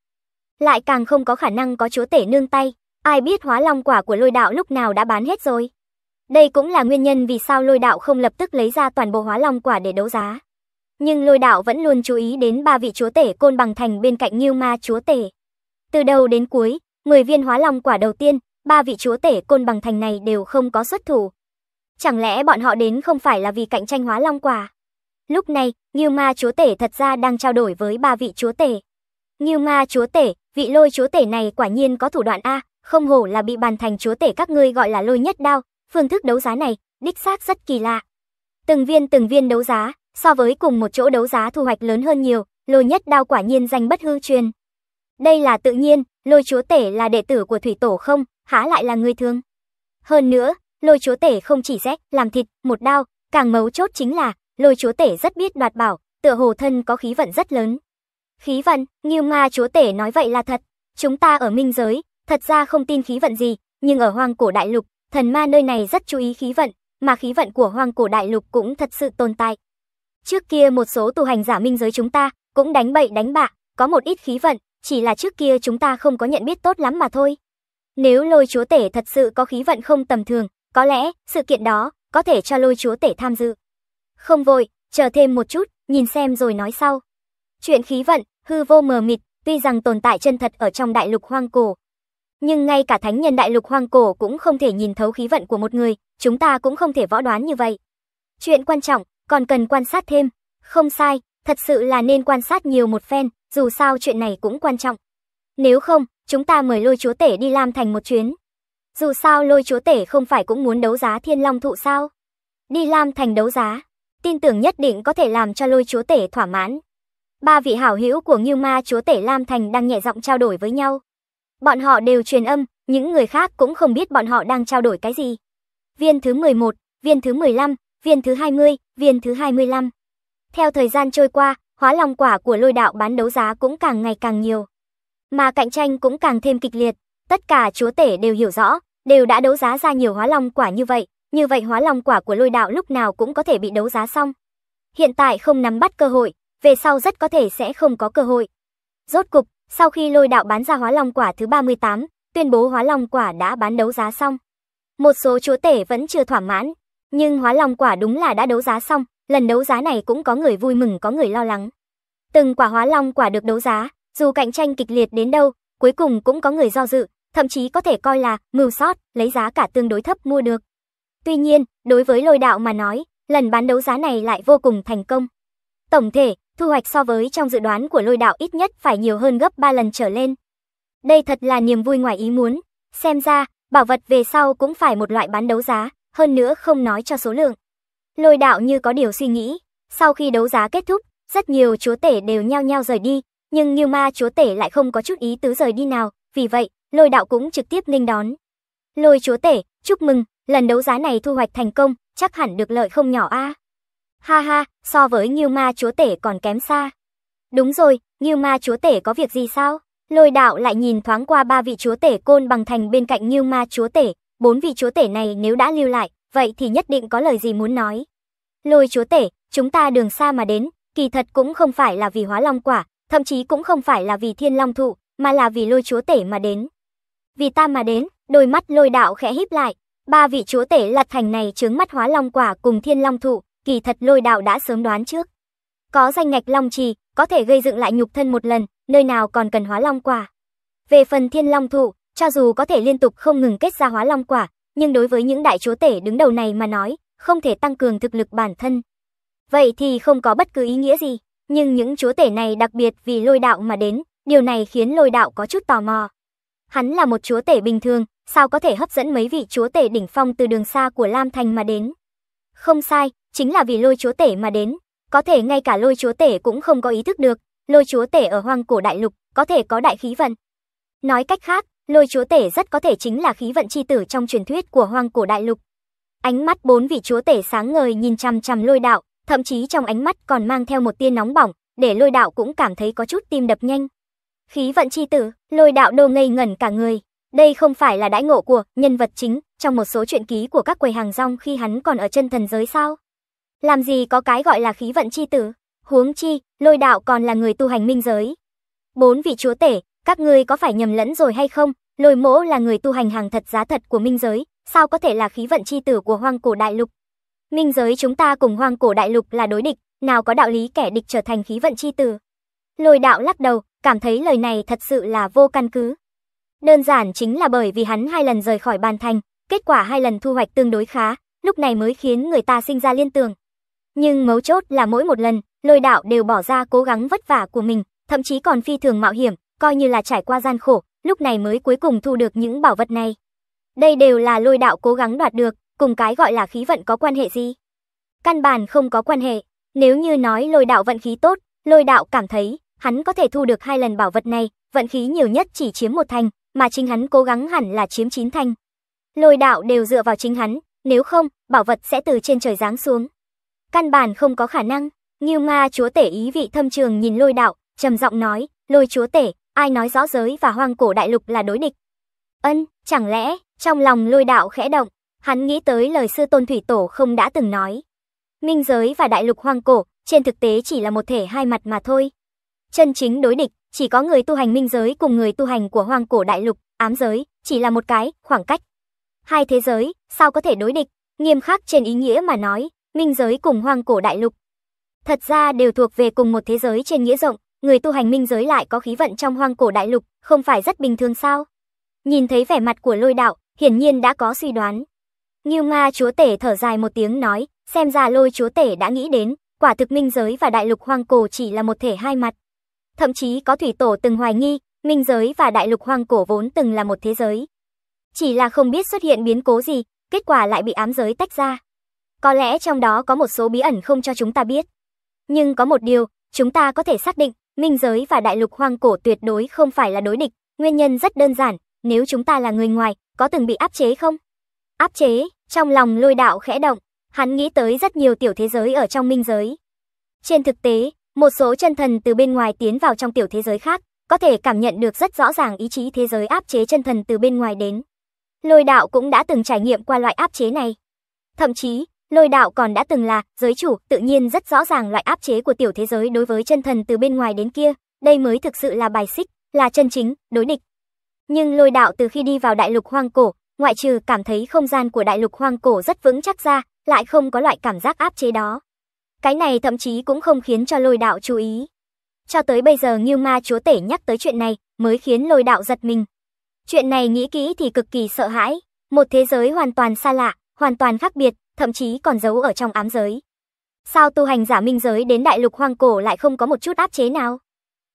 Lại càng không có khả năng có chúa tể nương tay, ai biết Hóa Long quả của Lôi Đạo lúc nào đã bán hết rồi. Đây cũng là nguyên nhân vì sao Lôi Đạo không lập tức lấy ra toàn bộ Hóa Long quả để đấu giá. Nhưng Lôi Đạo vẫn luôn chú ý đến ba vị chúa tể Côn Bằng Thành bên cạnh Ngưu Ma chúa tể. Từ đầu đến cuối, mười viên Hóa Long quả đầu tiên, ba vị chúa tể Côn Bằng Thành này đều không có xuất thủ. Chẳng lẽ bọn họ đến không phải là vì cạnh tranh Hóa Long quả? Lúc này, Ngưu Ma chúa tể thật ra đang trao đổi với ba vị chúa tể. Ngưu Ma chúa tể, vị Lôi chúa tể này quả nhiên có thủ đoạn a, không hổ là bị Bàn Thành chúa tể các ngươi gọi là Lôi nhất đao, phương thức đấu giá này đích xác rất kỳ lạ. Từng viên từng viên đấu giá, so với cùng một chỗ đấu giá thu hoạch lớn hơn nhiều, Lôi nhất đao quả nhiên danh bất hư truyền. Đây là tự nhiên, Lôi chúa tể là đệ tử của Thủy Tổ không, há lại là người thường. Hơn nữa, Lôi chúa tể không chỉ rét làm thịt một đao, càng mấu chốt chính là Lôi chúa tể rất biết đoạt bảo, tựa hồ thân có khí vận rất lớn. Khí vận, Ngưu Ma chúa tể nói vậy là thật. Chúng ta ở Minh Giới, thật ra không tin khí vận gì, nhưng ở Hoang Cổ Đại Lục, thần ma nơi này rất chú ý khí vận, mà khí vận của Hoang Cổ Đại Lục cũng thật sự tồn tại. Trước kia một số tu hành giả Minh Giới chúng ta cũng đánh bậy đánh bạ, có một ít khí vận, chỉ là trước kia chúng ta không có nhận biết tốt lắm mà thôi. Nếu Lôi chúa tể thật sự có khí vận không tầm thường, có lẽ sự kiện đó có thể cho Lôi chúa tể tham dự. Không vội, chờ thêm một chút, nhìn xem rồi nói sau. Chuyện khí vận, hư vô mờ mịt, tuy rằng tồn tại chân thật ở trong đại lục hoang cổ. Nhưng ngay cả thánh nhân đại lục hoang cổ cũng không thể nhìn thấu khí vận của một người, chúng ta cũng không thể võ đoán như vậy. Chuyện quan trọng, còn cần quan sát thêm. Không sai, thật sự là nên quan sát nhiều một phen, dù sao chuyện này cũng quan trọng. Nếu không, chúng ta mời Lôi chúa tể đi Lam Thành một chuyến. Dù sao Lôi chúa tể không phải cũng muốn đấu giá Thiên Long Thụ sao? Đi Lam Thành đấu giá. Tin tưởng nhất định có thể làm cho Lôi chúa tể thỏa mãn. Ba vị hảo hữu của Ngưu Ma chúa tể Lam Thành đang nhẹ giọng trao đổi với nhau. Bọn họ đều truyền âm, những người khác cũng không biết bọn họ đang trao đổi cái gì. Viên thứ mười một, viên thứ mười lăm, viên thứ hai mươi, viên thứ hai mươi lăm. Theo thời gian trôi qua, Hóa Long quả của Lôi Đạo bán đấu giá cũng càng ngày càng nhiều. Mà cạnh tranh cũng càng thêm kịch liệt, tất cả chúa tể đều hiểu rõ, đều đã đấu giá ra nhiều Hóa Long quả như vậy. Như vậy Hóa Long quả của Lôi Đạo lúc nào cũng có thể bị đấu giá xong. Hiện tại không nắm bắt cơ hội, về sau rất có thể sẽ không có cơ hội. Rốt cục, sau khi Lôi Đạo bán ra Hóa Long quả thứ ba mươi tám, tuyên bố Hóa Long quả đã bán đấu giá xong. Một số chúa tể vẫn chưa thỏa mãn, nhưng Hóa Long quả đúng là đã đấu giá xong, lần đấu giá này cũng có người vui mừng có người lo lắng. Từng quả Hóa Long quả được đấu giá, dù cạnh tranh kịch liệt đến đâu, cuối cùng cũng có người do dự, thậm chí có thể coi là mưu sót, lấy giá cả tương đối thấp mua được. Tuy nhiên, đối với Lôi Đạo mà nói, lần bán đấu giá này lại vô cùng thành công. Tổng thể, thu hoạch so với trong dự đoán của Lôi Đạo ít nhất phải nhiều hơn gấp ba lần trở lên. Đây thật là niềm vui ngoài ý muốn. Xem ra, bảo vật về sau cũng phải một loại bán đấu giá, hơn nữa không nói cho số lượng. Lôi Đạo như có điều suy nghĩ. Sau khi đấu giá kết thúc, rất nhiều chúa tể đều nhao nhao rời đi, nhưng Ngưu Ma chúa tể lại không có chút ý tứ rời đi nào, vì vậy, Lôi Đạo cũng trực tiếp nghênh đón. Lôi chúa tể, chúc mừng. Lần đấu giá này thu hoạch thành công, chắc hẳn được lợi không nhỏ a. À. Ha ha, so với Ngưu Ma chúa tể còn kém xa. Đúng rồi, Ngưu Ma chúa tể có việc gì sao? Lôi Đạo lại nhìn thoáng qua ba vị chúa tể Côn Bằng Thành bên cạnh Ngưu Ma chúa tể, bốn vị chúa tể này nếu đã lưu lại, vậy thì nhất định có lời gì muốn nói. Lôi chúa tể, chúng ta đường xa mà đến, kỳ thật cũng không phải là vì Hóa Long quả, thậm chí cũng không phải là vì Thiên Long Thụ, mà là vì Lôi chúa tể mà đến. Vì ta mà đến, đôi mắt Lôi Đạo khẽ híp lại. Ba vị chúa tể lạt thành này chướng mắt Hóa Long Quả cùng Thiên Long Thụ, kỳ thật Lôi Đạo đã sớm đoán trước. Có danh ngạch Long Trì, có thể gây dựng lại nhục thân một lần, nơi nào còn cần Hóa Long Quả. Về phần Thiên Long Thụ, cho dù có thể liên tục không ngừng kết ra Hóa Long Quả, nhưng đối với những đại chúa tể đứng đầu này mà nói, không thể tăng cường thực lực bản thân. Vậy thì không có bất cứ ý nghĩa gì, nhưng những chúa tể này đặc biệt vì Lôi Đạo mà đến, điều này khiến Lôi Đạo có chút tò mò. Hắn là một chúa tể bình thường, sao có thể hấp dẫn mấy vị chúa tể đỉnh phong từ đường xa của Lam Thành mà đến? Không sai, chính là vì Lôi chúa tể mà đến, có thể ngay cả Lôi chúa tể cũng không có ý thức được, Lôi chúa tể ở Hoang Cổ Đại Lục có thể có đại khí vận. Nói cách khác, Lôi chúa tể rất có thể chính là khí vận chi tử trong truyền thuyết của Hoang Cổ Đại Lục. Ánh mắt bốn vị chúa tể sáng ngời nhìn chằm chằm Lôi Đạo, thậm chí trong ánh mắt còn mang theo một tia nóng bỏng, để Lôi Đạo cũng cảm thấy có chút tim đập nhanh. Khí vận chi tử, Lôi Đạo đô ngây ngẩn cả người. Đây không phải là đãi ngộ của nhân vật chính trong một số truyện ký của các quầy hàng rong khi hắn còn ở chân thần giới sao? Làm gì có cái gọi là khí vận chi tử, huống chi Lôi Đạo còn là người tu hành minh giới. Bốn vị chúa tể, các ngươi có phải nhầm lẫn rồi hay không? Lôi mỗ là người tu hành hàng thật giá thật của minh giới, sao có thể là khí vận chi tử của Hoang Cổ Đại Lục? Minh giới chúng ta cùng Hoang Cổ Đại Lục là đối địch, nào có đạo lý kẻ địch trở thành khí vận chi tử. Lôi Đạo lắc đầu, cảm thấy lời này thật sự là vô căn cứ. Đơn giản chính là bởi vì hắn hai lần rời khỏi Bàn Thành, kết quả hai lần thu hoạch tương đối khá, lúc này mới khiến người ta sinh ra liên tưởng. Nhưng mấu chốt là mỗi một lần, Lôi Đạo đều bỏ ra cố gắng vất vả của mình, thậm chí còn phi thường mạo hiểm, coi như là trải qua gian khổ, lúc này mới cuối cùng thu được những bảo vật này. Đây đều là Lôi Đạo cố gắng đoạt được, cùng cái gọi là khí vận có quan hệ gì? Căn bản không có quan hệ, nếu như nói Lôi Đạo vận khí tốt, Lôi Đạo cảm thấy hắn có thể thu được hai lần bảo vật này, vận khí nhiều nhất chỉ chiếm một thành, mà chính hắn cố gắng hẳn là chiếm chín thành. Lôi Đạo đều dựa vào chính hắn, nếu không, bảo vật sẽ từ trên trời giáng xuống. Căn bản không có khả năng. Ngưu Ma chúa tể ý vị thâm trường nhìn Lôi Đạo, trầm giọng nói, Lôi chúa tể, ai nói rõ giới và Hoang Cổ Đại Lục là đối địch? Ân, chẳng lẽ, trong lòng Lôi Đạo khẽ động, hắn nghĩ tới lời sư tôn Thủy Tổ không đã từng nói. Minh giới và Đại Lục Hoang Cổ, trên thực tế chỉ là một thể hai mặt mà thôi. Chân chính đối địch, chỉ có người tu hành minh giới cùng người tu hành của Hoang Cổ Đại Lục, ám giới, chỉ là một cái khoảng cách. Hai thế giới, sao có thể đối địch? Nghiêm khắc trên ý nghĩa mà nói, minh giới cùng Hoang Cổ Đại Lục thật ra đều thuộc về cùng một thế giới trên nghĩa rộng, người tu hành minh giới lại có khí vận trong Hoang Cổ Đại Lục, không phải rất bình thường sao? Nhìn thấy vẻ mặt của Lôi Đạo, hiển nhiên đã có suy đoán. Ngưu Ma chúa tể thở dài một tiếng nói, xem ra Lôi chúa tể đã nghĩ đến, quả thực minh giới và Đại Lục Hoang Cổ chỉ là một thể hai mặt. Thậm chí có Thủy Tổ từng hoài nghi, minh giới và Đại Lục Hoang Cổ vốn từng là một thế giới. Chỉ là không biết xuất hiện biến cố gì, kết quả lại bị ám giới tách ra. Có lẽ trong đó có một số bí ẩn không cho chúng ta biết. Nhưng có một điều, chúng ta có thể xác định, minh giới và Đại Lục Hoang Cổ tuyệt đối không phải là đối địch. Nguyên nhân rất đơn giản, nếu chúng ta là người ngoài, có từng bị áp chế không? Áp chế, trong lòng Lôi Đạo khẽ động, hắn nghĩ tới rất nhiều tiểu thế giới ở trong minh giới. Trên thực tế, một số chân thần từ bên ngoài tiến vào trong tiểu thế giới khác, có thể cảm nhận được rất rõ ràng ý chí thế giới áp chế chân thần từ bên ngoài đến. Lôi Đạo cũng đã từng trải nghiệm qua loại áp chế này. Thậm chí, Lôi Đạo còn đã từng là giới chủ, tự nhiên rất rõ ràng loại áp chế của tiểu thế giới đối với chân thần từ bên ngoài đến kia, đây mới thực sự là bài xích, là chân chính đối địch. Nhưng Lôi Đạo từ khi đi vào Đại Lục Hoang Cổ, ngoại trừ cảm thấy không gian của Đại Lục Hoang Cổ rất vững chắc ra, lại không có loại cảm giác áp chế đó. Cái này thậm chí cũng không khiến cho Lôi Đạo chú ý. Cho tới bây giờ Ngưu Ma chúa tể nhắc tới chuyện này mới khiến Lôi Đạo giật mình. Chuyện này nghĩ kỹ thì cực kỳ sợ hãi. Một thế giới hoàn toàn xa lạ, hoàn toàn khác biệt, thậm chí còn giấu ở trong ám giới. Sao tu hành giả minh giới đến Đại Lục Hoang Cổ lại không có một chút áp chế nào?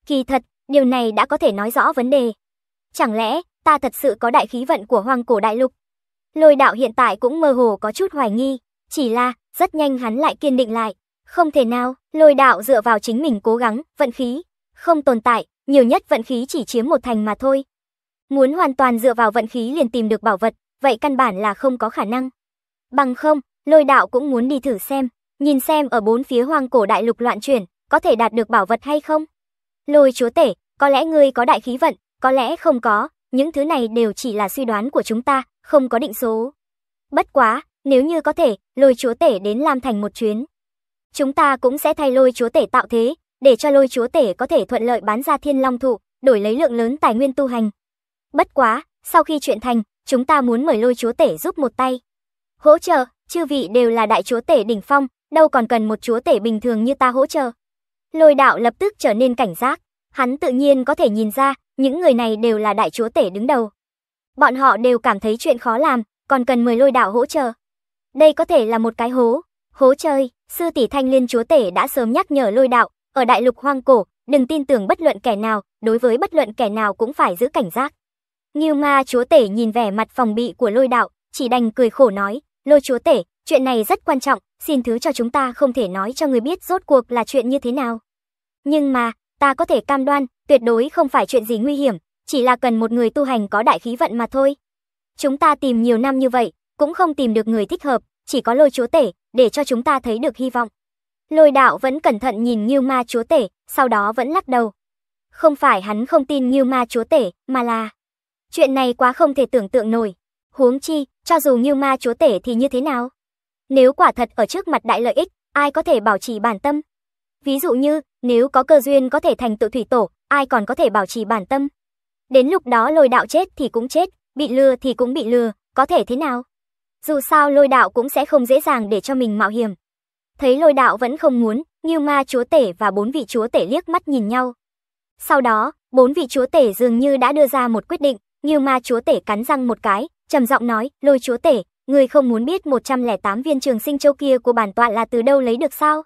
Kỳ thật, điều này đã có thể nói rõ vấn đề. Chẳng lẽ ta thật sự có đại khí vận của Hoang Cổ Đại Lục? Lôi Đạo hiện tại cũng mơ hồ có chút hoài nghi. Chỉ là, rất nhanh hắn lại kiên định lại. Không thể nào, Lôi Đạo dựa vào chính mình cố gắng, vận khí không tồn tại, nhiều nhất vận khí chỉ chiếm một thành mà thôi. Muốn hoàn toàn dựa vào vận khí liền tìm được bảo vật, vậy căn bản là không có khả năng. Bằng không, Lôi Đạo cũng muốn đi thử xem, nhìn xem ở bốn phía Hoang Cổ Đại Lục loạn chuyển, có thể đạt được bảo vật hay không. Lôi chúa tể, có lẽ ngươi có đại khí vận, có lẽ không có, những thứ này đều chỉ là suy đoán của chúng ta, không có định số. Bất quá, nếu như có thể, Lôi chúa tể đến Lam Thành một chuyến. Chúng ta cũng sẽ thay Lôi chúa tể tạo thế, để cho Lôi chúa tể có thể thuận lợi bán ra Thiên Long Thụ, đổi lấy lượng lớn tài nguyên tu hành. Bất quá, sau khi chuyện thành, chúng ta muốn mời Lôi Chúa Tể giúp một tay. Hỗ trợ, chư vị đều là đại chúa tể đỉnh phong, đâu còn cần một chúa tể bình thường như ta hỗ trợ. Lôi Đạo lập tức trở nên cảnh giác, hắn tự nhiên có thể nhìn ra, những người này đều là đại chúa tể đứng đầu. Bọn họ đều cảm thấy chuyện khó làm, còn cần mời Lôi Đạo hỗ trợ. Đây có thể là một cái hố, hố chơi, sư tỷ Thanh Liên Chúa Tể đã sớm nhắc nhở Lôi Đạo, ở đại lục hoang cổ, đừng tin tưởng bất luận kẻ nào, đối với bất luận kẻ nào cũng phải giữ cảnh giác. Ngưu Ma Chúa Tể nhìn vẻ mặt phòng bị của Lôi Đạo, chỉ đành cười khổ nói, Lôi Chúa Tể, chuyện này rất quan trọng, xin thứ cho chúng ta không thể nói cho người biết rốt cuộc là chuyện như thế nào. Nhưng mà, ta có thể cam đoan, tuyệt đối không phải chuyện gì nguy hiểm, chỉ là cần một người tu hành có đại khí vận mà thôi. Chúng ta tìm nhiều năm như vậy, cũng không tìm được người thích hợp, chỉ có Lôi Chúa Tể, để cho chúng ta thấy được hy vọng. Lôi Đạo vẫn cẩn thận nhìn Ngưu Ma Chúa Tể, sau đó vẫn lắc đầu. Không phải hắn không tin Ngưu Ma Chúa Tể, mà là... chuyện này quá không thể tưởng tượng nổi. Huống chi, cho dù Ngưu Ma Chúa Tể thì như thế nào? Nếu quả thật ở trước mặt đại lợi ích, ai có thể bảo trì bản tâm? Ví dụ như, nếu có cơ duyên có thể thành tựu thủy tổ, ai còn có thể bảo trì bản tâm? Đến lúc đó Lôi Đạo chết thì cũng chết, bị lừa thì cũng bị lừa, có thể thế nào? Dù sao Lôi Đạo cũng sẽ không dễ dàng để cho mình mạo hiểm. Thấy Lôi Đạo vẫn không muốn, Ngưu Ma Chúa Tể và bốn vị chúa tể liếc mắt nhìn nhau. Sau đó, bốn vị chúa tể dường như đã đưa ra một quyết định, Ngưu Ma Chúa Tể cắn răng một cái, trầm giọng nói, Lôi Chúa Tể, ngươi không muốn biết một trăm lẻ tám viên Trường Sinh Châu kia của bản tọa là từ đâu lấy được sao?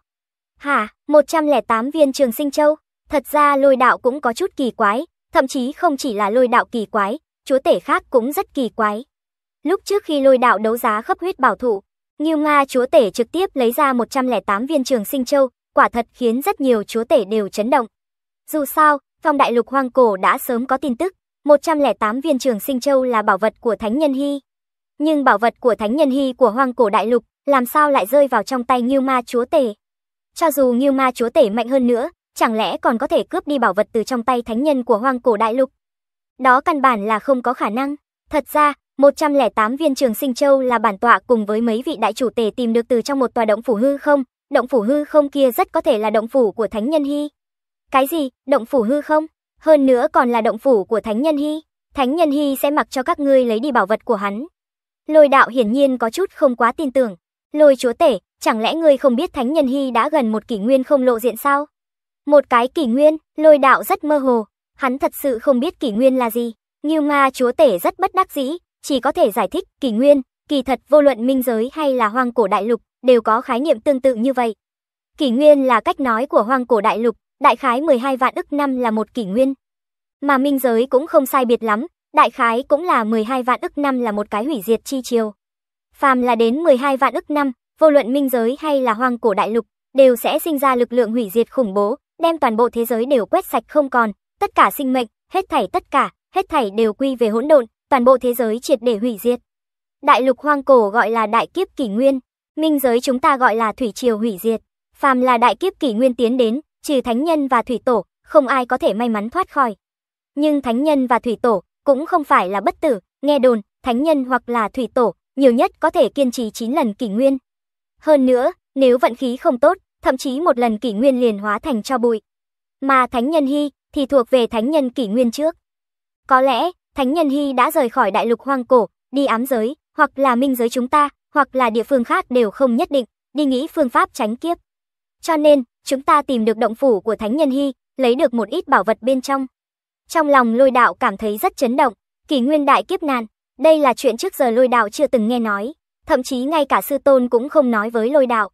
Hả, một trăm lẻ tám viên Trường Sinh Châu? Thật ra Lôi Đạo cũng có chút kỳ quái, thậm chí không chỉ là Lôi Đạo kỳ quái, chúa tể khác cũng rất kỳ quái. Lúc trước khi Lôi Đạo đấu giá Khấp Huyết Bảo Thụ, Ngưu Ma Chúa Tể trực tiếp lấy ra một trăm lẻ tám viên Trường Sinh Châu, quả thật khiến rất nhiều chúa tể đều chấn động. Dù sao, trong đại lục hoang cổ đã sớm có tin tức, một trăm lẻ tám viên Trường Sinh Châu là bảo vật của Thánh Nhân Hy. Nhưng bảo vật của Thánh Nhân Hy của hoang cổ đại lục làm sao lại rơi vào trong tay Ngưu Ma Chúa Tể? Cho dù Ngưu Ma Chúa Tể mạnh hơn nữa, chẳng lẽ còn có thể cướp đi bảo vật từ trong tay Thánh Nhân của hoang cổ đại lục? Đó căn bản là không có khả năng. Thật ra, một trăm lẻ tám viên Trường Sinh Châu là bản tọa cùng với mấy vị đại chủ tể tìm được từ trong một tòa động phủ hư không. Động phủ hư không kia rất có thể là động phủ của Thánh Nhân Hy. Cái gì? Động phủ hư không? Hơn nữa còn là động phủ của Thánh Nhân Hy. Thánh Nhân Hy sẽ mặc cho các ngươi lấy đi bảo vật của hắn. Lôi Đạo hiển nhiên có chút không quá tin tưởng. Lôi Chúa Tể, chẳng lẽ ngươi không biết Thánh Nhân Hy đã gần một kỷ nguyên không lộ diện sao? Một cái kỷ nguyên? Lôi Đạo rất mơ hồ. Hắn thật sự không biết kỷ nguyên là gì. Ngưu Ma Chúa Tể rất bất đắc dĩ, chỉ có thể giải thích kỷ nguyên. Kỳ thật vô luận Minh Giới hay là Hoang Cổ Đại Lục đều có khái niệm tương tự như vậy. Kỷ nguyên là cách nói của Hoang Cổ Đại Lục. Đại khái mười hai vạn ức năm là một kỷ nguyên. Mà Minh Giới cũng không sai biệt lắm, đại khái cũng là mười hai vạn ức năm là một cái hủy diệt chi chiều. Phàm là đến mười hai vạn ức năm, vô luận Minh Giới hay là Hoang Cổ Đại Lục, đều sẽ sinh ra lực lượng hủy diệt khủng bố, đem toàn bộ thế giới đều quét sạch không còn, tất cả sinh mệnh, hết thảy tất cả, hết thảy đều quy về hỗn độn, toàn bộ thế giới triệt để hủy diệt. Đại lục Hoang Cổ gọi là đại kiếp kỷ nguyên, Minh Giới chúng ta gọi là thủy triều hủy diệt, phàm là đại kiếp kỷ nguyên tiến đến, trừ Thánh Nhân và Thủy Tổ, không ai có thể may mắn thoát khỏi. Nhưng Thánh Nhân và Thủy Tổ cũng không phải là bất tử, nghe đồn, Thánh Nhân hoặc là Thủy Tổ, nhiều nhất có thể kiên trì chín lần kỷ nguyên. Hơn nữa, nếu vận khí không tốt, thậm chí một lần kỷ nguyên liền hóa thành tro bụi. Mà Thánh Nhân Hy thì thuộc về Thánh Nhân kỷ nguyên trước. Có lẽ, Thánh Nhân Hy đã rời khỏi đại lục hoang cổ, đi ám giới, hoặc là Minh Giới chúng ta, hoặc là địa phương khác đều không nhất định, đi nghĩ phương pháp tránh kiếp. Cho nên, chúng ta tìm được động phủ của Thánh Nhân Hy, lấy được một ít bảo vật bên trong. Trong lòng Lôi Đạo cảm thấy rất chấn động, kỷ nguyên đại kiếp nạn, đây là chuyện trước giờ Lôi Đạo chưa từng nghe nói, thậm chí ngay cả sư tôn cũng không nói với Lôi Đạo.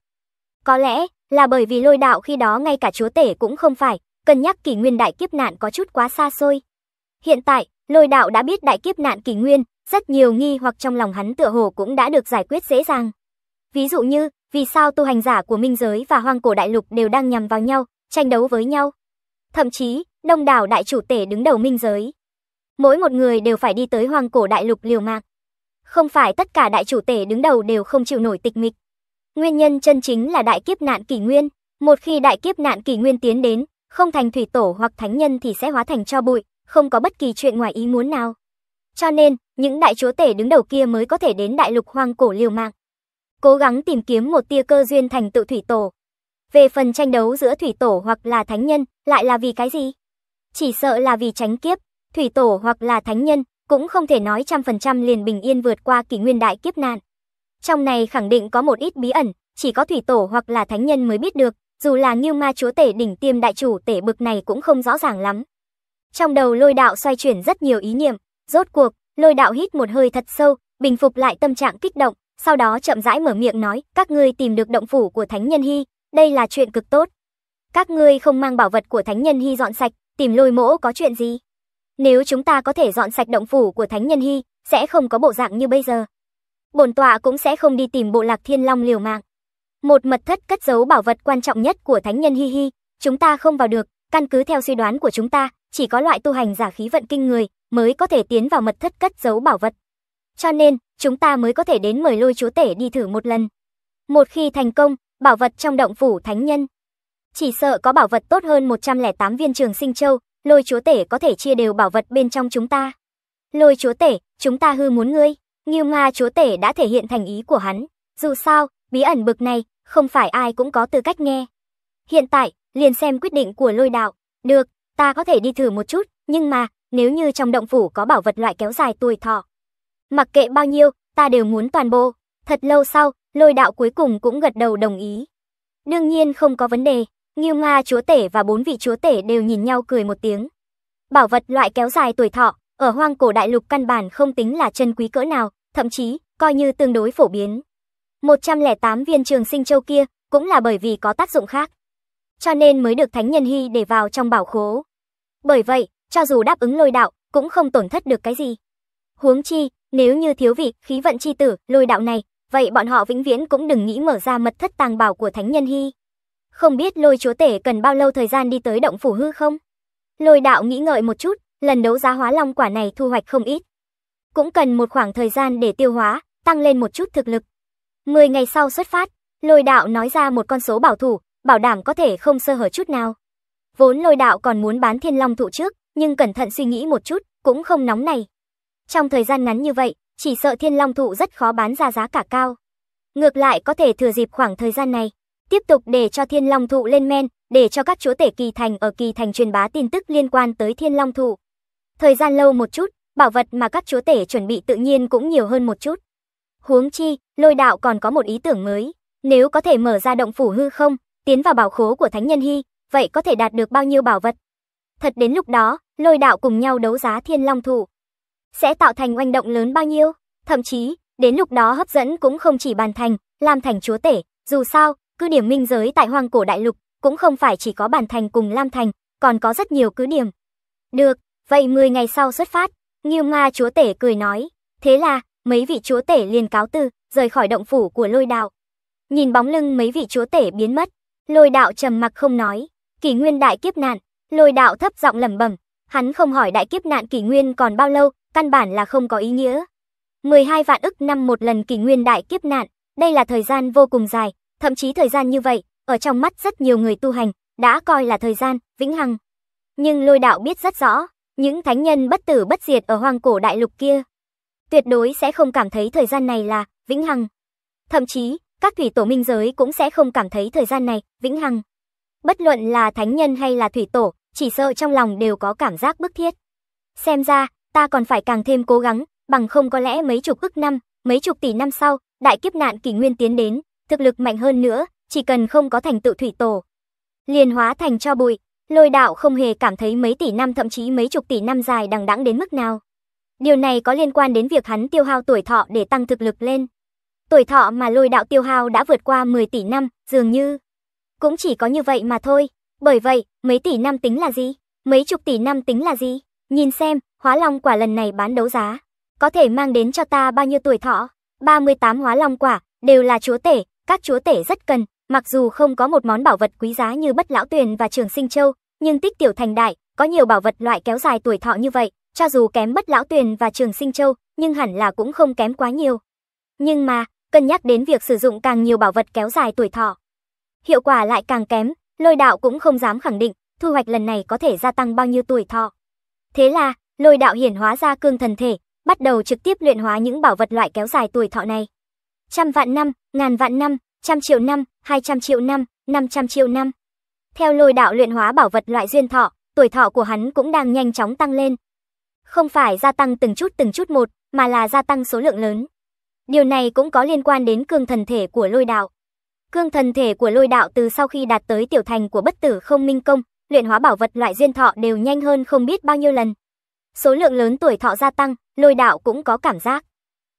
Có lẽ là bởi vì Lôi Đạo khi đó ngay cả chúa tể cũng không phải, cân nhắc kỷ nguyên đại kiếp nạn có chút quá xa xôi. Hiện tại, Lôi Đạo đã biết đại kiếp nạn kỷ nguyên, rất nhiều nghi hoặc trong lòng hắn tựa hồ cũng đã được giải quyết dễ dàng. Ví dụ như, vì sao tu hành giả của Minh Giới và Hoang Cổ Đại Lục đều đang nhằm vào nhau, tranh đấu với nhau? Thậm chí, đông đảo đại chủ tể đứng đầu Minh Giới, mỗi một người đều phải đi tới Hoang Cổ Đại Lục liều mạng. Không phải tất cả đại chủ tể đứng đầu đều không chịu nổi tịch mịch. Nguyên nhân chân chính là đại kiếp nạn kỷ nguyên. Một khi đại kiếp nạn kỷ nguyên tiến đến, không thành thủy tổ hoặc thánh nhân thì sẽ hóa thành tro bụi, không có bất kỳ chuyện ngoài ý muốn nào. Cho nên, những đại chúa tể đứng đầu kia mới có thể đến đại lục hoang cổ liều mạng, cố gắng tìm kiếm một tia cơ duyên thành tựu thủy tổ. Về phần tranh đấu giữa thủy tổ hoặc là thánh nhân, lại là vì cái gì? Chỉ sợ là vì tránh kiếp, thủy tổ hoặc là thánh nhân cũng không thể nói trăm phần trăm liền bình yên vượt qua kỷ nguyên đại kiếp nạn. Trong này khẳng định có một ít bí ẩn, chỉ có thủy tổ hoặc là thánh nhân mới biết được, dù là Ngưu Ma Chúa Tể đỉnh tiêm đại chủ tể bực này cũng không rõ ràng lắm. Trong đầu Lôi Đạo xoay chuyển rất nhiều ý niệm, rốt cuộc, Lôi Đạo hít một hơi thật sâu, bình phục lại tâm trạng kích động, sau đó chậm rãi mở miệng nói, các ngươi tìm được động phủ của Thánh Nhân Hy, đây là chuyện cực tốt. Các ngươi không mang bảo vật của Thánh Nhân Hy dọn sạch, tìm Lôi mỗ có chuyện gì? Nếu chúng ta có thể dọn sạch động phủ của Thánh Nhân Hy, sẽ không có bộ dạng như bây giờ. Bổn tọa cũng sẽ không đi tìm bộ lạc Thiên Long liều mạng. Một mật thất cất giấu bảo vật quan trọng nhất của Thánh Nhân Hy Hy, chúng ta không vào được, căn cứ theo suy đoán của chúng ta, chỉ có loại tu hành giả khí vận kinh người mới có thể tiến vào mật thất cất giấu bảo vật. Cho nên, chúng ta mới có thể đến mời Lôi Chúa Tể đi thử một lần. Một khi thành công, bảo vật trong động phủ Thánh Nhân, chỉ sợ có bảo vật tốt hơn một trăm lẻ tám viên Trường Sinh Châu, Lôi Chúa Tể có thể chia đều bảo vật bên trong chúng ta. Lôi Chúa Tể, chúng ta hư muốn ngươi. Ngưu Ma Chúa Tể đã thể hiện thành ý của hắn, dù sao, bí ẩn bực này, không phải ai cũng có tư cách nghe. Hiện tại, liền xem quyết định của Lôi Đạo, được, ta có thể đi thử một chút, nhưng mà, nếu như trong động phủ có bảo vật loại kéo dài tuổi thọ, mặc kệ bao nhiêu, ta đều muốn toàn bộ. Thật lâu sau, Lôi Đạo cuối cùng cũng gật đầu đồng ý. Đương nhiên không có vấn đề, Ngưu Ma Chúa Tể và bốn vị chúa tể đều nhìn nhau cười một tiếng. Bảo vật loại kéo dài tuổi thọ, ở Hoang Cổ Đại Lục căn bản không tính là chân quý cỡ nào, thậm chí, coi như tương đối phổ biến. một trăm lẻ tám viên Trường Sinh Châu kia, cũng là bởi vì có tác dụng khác. Cho nên mới được Thánh Nhân Hy để vào trong bảo khố. Bởi vậy, cho dù đáp ứng Lôi Đạo, cũng không tổn thất được cái gì. Huống chi, nếu như thiếu vị khí vận chi tử Lôi Đạo này, vậy bọn họ vĩnh viễn cũng đừng nghĩ mở ra mật thất tàng bảo của Thánh Nhân Hy. Không biết Lôi Chúa Tể cần bao lâu thời gian đi tới động phủ hư không? Lôi Đạo nghĩ ngợi một chút, lần đấu giá Hóa Long quả này thu hoạch không ít. Cũng cần một khoảng thời gian để tiêu hóa, tăng lên một chút thực lực. mười ngày sau xuất phát, Lôi Đạo nói ra một con số bảo thủ, bảo đảm có thể không sơ hở chút nào. Vốn Lôi Đạo còn muốn bán Thiên Long Thụ trước, nhưng cẩn thận suy nghĩ một chút, cũng không nóng này. Trong thời gian ngắn như vậy, chỉ sợ Thiên Long Thụ rất khó bán ra giá cả cao. Ngược lại có thể thừa dịp khoảng thời gian này, tiếp tục để cho Thiên Long Thụ lên men, để cho các chúa tể kỳ thành ở kỳ thành truyền bá tin tức liên quan tới Thiên Long Thụ. Thời gian lâu một chút, bảo vật mà các chúa tể chuẩn bị tự nhiên cũng nhiều hơn một chút. Huống chi, Lôi Đạo còn có một ý tưởng mới. Nếu có thể mở ra động phủ hư không, tiến vào bảo khố của Thánh Nhân Hy, vậy có thể đạt được bao nhiêu bảo vật? Thật đến lúc đó, Lôi Đạo cùng nhau đấu giá Thiên Long Thụ, sẽ tạo thành oanh động lớn bao nhiêu? Thậm chí, đến lúc đó hấp dẫn cũng không chỉ Bàn Thành, Lam Thành chúa tể. Dù sao, cứ điểm Minh Giới tại Hoang Cổ Đại Lục cũng không phải chỉ có Bàn Thành cùng Lam Thành, còn có rất nhiều cứ điểm. Được, vậy mười ngày sau xuất phát, Ngưu Ma Chúa Tể cười nói. Thế là, mấy vị chúa tể liền cáo từ, rời khỏi động phủ của Lôi Đạo. Nhìn bóng lưng mấy vị chúa tể biến mất, Lôi Đạo trầm mặc không nói. Kỷ nguyên đại kiếp nạn, Lôi Đạo thấp giọng lẩm bẩm, hắn không hỏi đại kiếp nạn kỷ nguyên còn bao lâu, căn bản là không có ý nghĩa. mười hai vạn ức năm một lần kỷ nguyên đại kiếp nạn, đây là thời gian vô cùng dài, thậm chí thời gian như vậy, ở trong mắt rất nhiều người tu hành, đã coi là thời gian vĩnh hằng. Nhưng Lôi Đạo biết rất rõ, những thánh nhân bất tử bất diệt ở Hoang Cổ Đại Lục kia, tuyệt đối sẽ không cảm thấy thời gian này là vĩnh hằng. Thậm chí, các thủy tổ minh giới cũng sẽ không cảm thấy thời gian này vĩnh hằng. Bất luận là thánh nhân hay là thủy tổ, chỉ sợ trong lòng đều có cảm giác bức thiết. Xem ra, ta còn phải càng thêm cố gắng, bằng không có lẽ mấy chục ức năm, mấy chục tỷ năm sau, đại kiếp nạn kỷ nguyên tiến đến, thực lực mạnh hơn nữa, chỉ cần không có thành tựu thủy tổ, liền hóa thành cho bụi. Lôi Đạo không hề cảm thấy mấy tỷ năm thậm chí mấy chục tỷ năm dài đằng đẵng đến mức nào. Điều này có liên quan đến việc hắn tiêu hao tuổi thọ để tăng thực lực lên. Tuổi thọ mà Lôi Đạo tiêu hao đã vượt qua mười tỷ năm, dường như cũng chỉ có như vậy mà thôi. Bởi vậy, mấy tỷ năm tính là gì? Mấy chục tỷ năm tính là gì? Nhìn xem, Hóa Long quả lần này bán đấu giá, có thể mang đến cho ta bao nhiêu tuổi thọ? ba mươi tám Hóa Long quả, đều là chúa tể, các chúa tể rất cần. Mặc dù không có một món bảo vật quý giá như Bất Lão Tuyền và Trường Sinh Châu, nhưng tích tiểu thành đại, có nhiều bảo vật loại kéo dài tuổi thọ như vậy, cho dù kém Bất Lão Tuyền và Trường Sinh Châu, nhưng hẳn là cũng không kém quá nhiều. Nhưng mà, cân nhắc đến việc sử dụng càng nhiều bảo vật kéo dài tuổi thọ, hiệu quả lại càng kém, Lôi Đạo cũng không dám khẳng định thu hoạch lần này có thể gia tăng bao nhiêu tuổi thọ. Thế là, Lôi Đạo hiển hóa ra cương thần thể, bắt đầu trực tiếp luyện hóa những bảo vật loại kéo dài tuổi thọ này. Trăm vạn năm, ngàn vạn năm, trăm triệu năm, hai trăm triệu năm, năm trăm triệu năm. Theo Lôi Đạo luyện hóa bảo vật loại duyên thọ, tuổi thọ của hắn cũng đang nhanh chóng tăng lên. Không phải gia tăng từng chút từng chút một, mà là gia tăng số lượng lớn. Điều này cũng có liên quan đến cương thần thể của Lôi Đạo. Cương thần thể của Lôi Đạo từ sau khi đạt tới tiểu thành của Bất Tử Không Minh Công, luyện hóa bảo vật loại duyên thọ đều nhanh hơn không biết bao nhiêu lần. Số lượng lớn tuổi thọ gia tăng, Lôi Đạo cũng có cảm giác.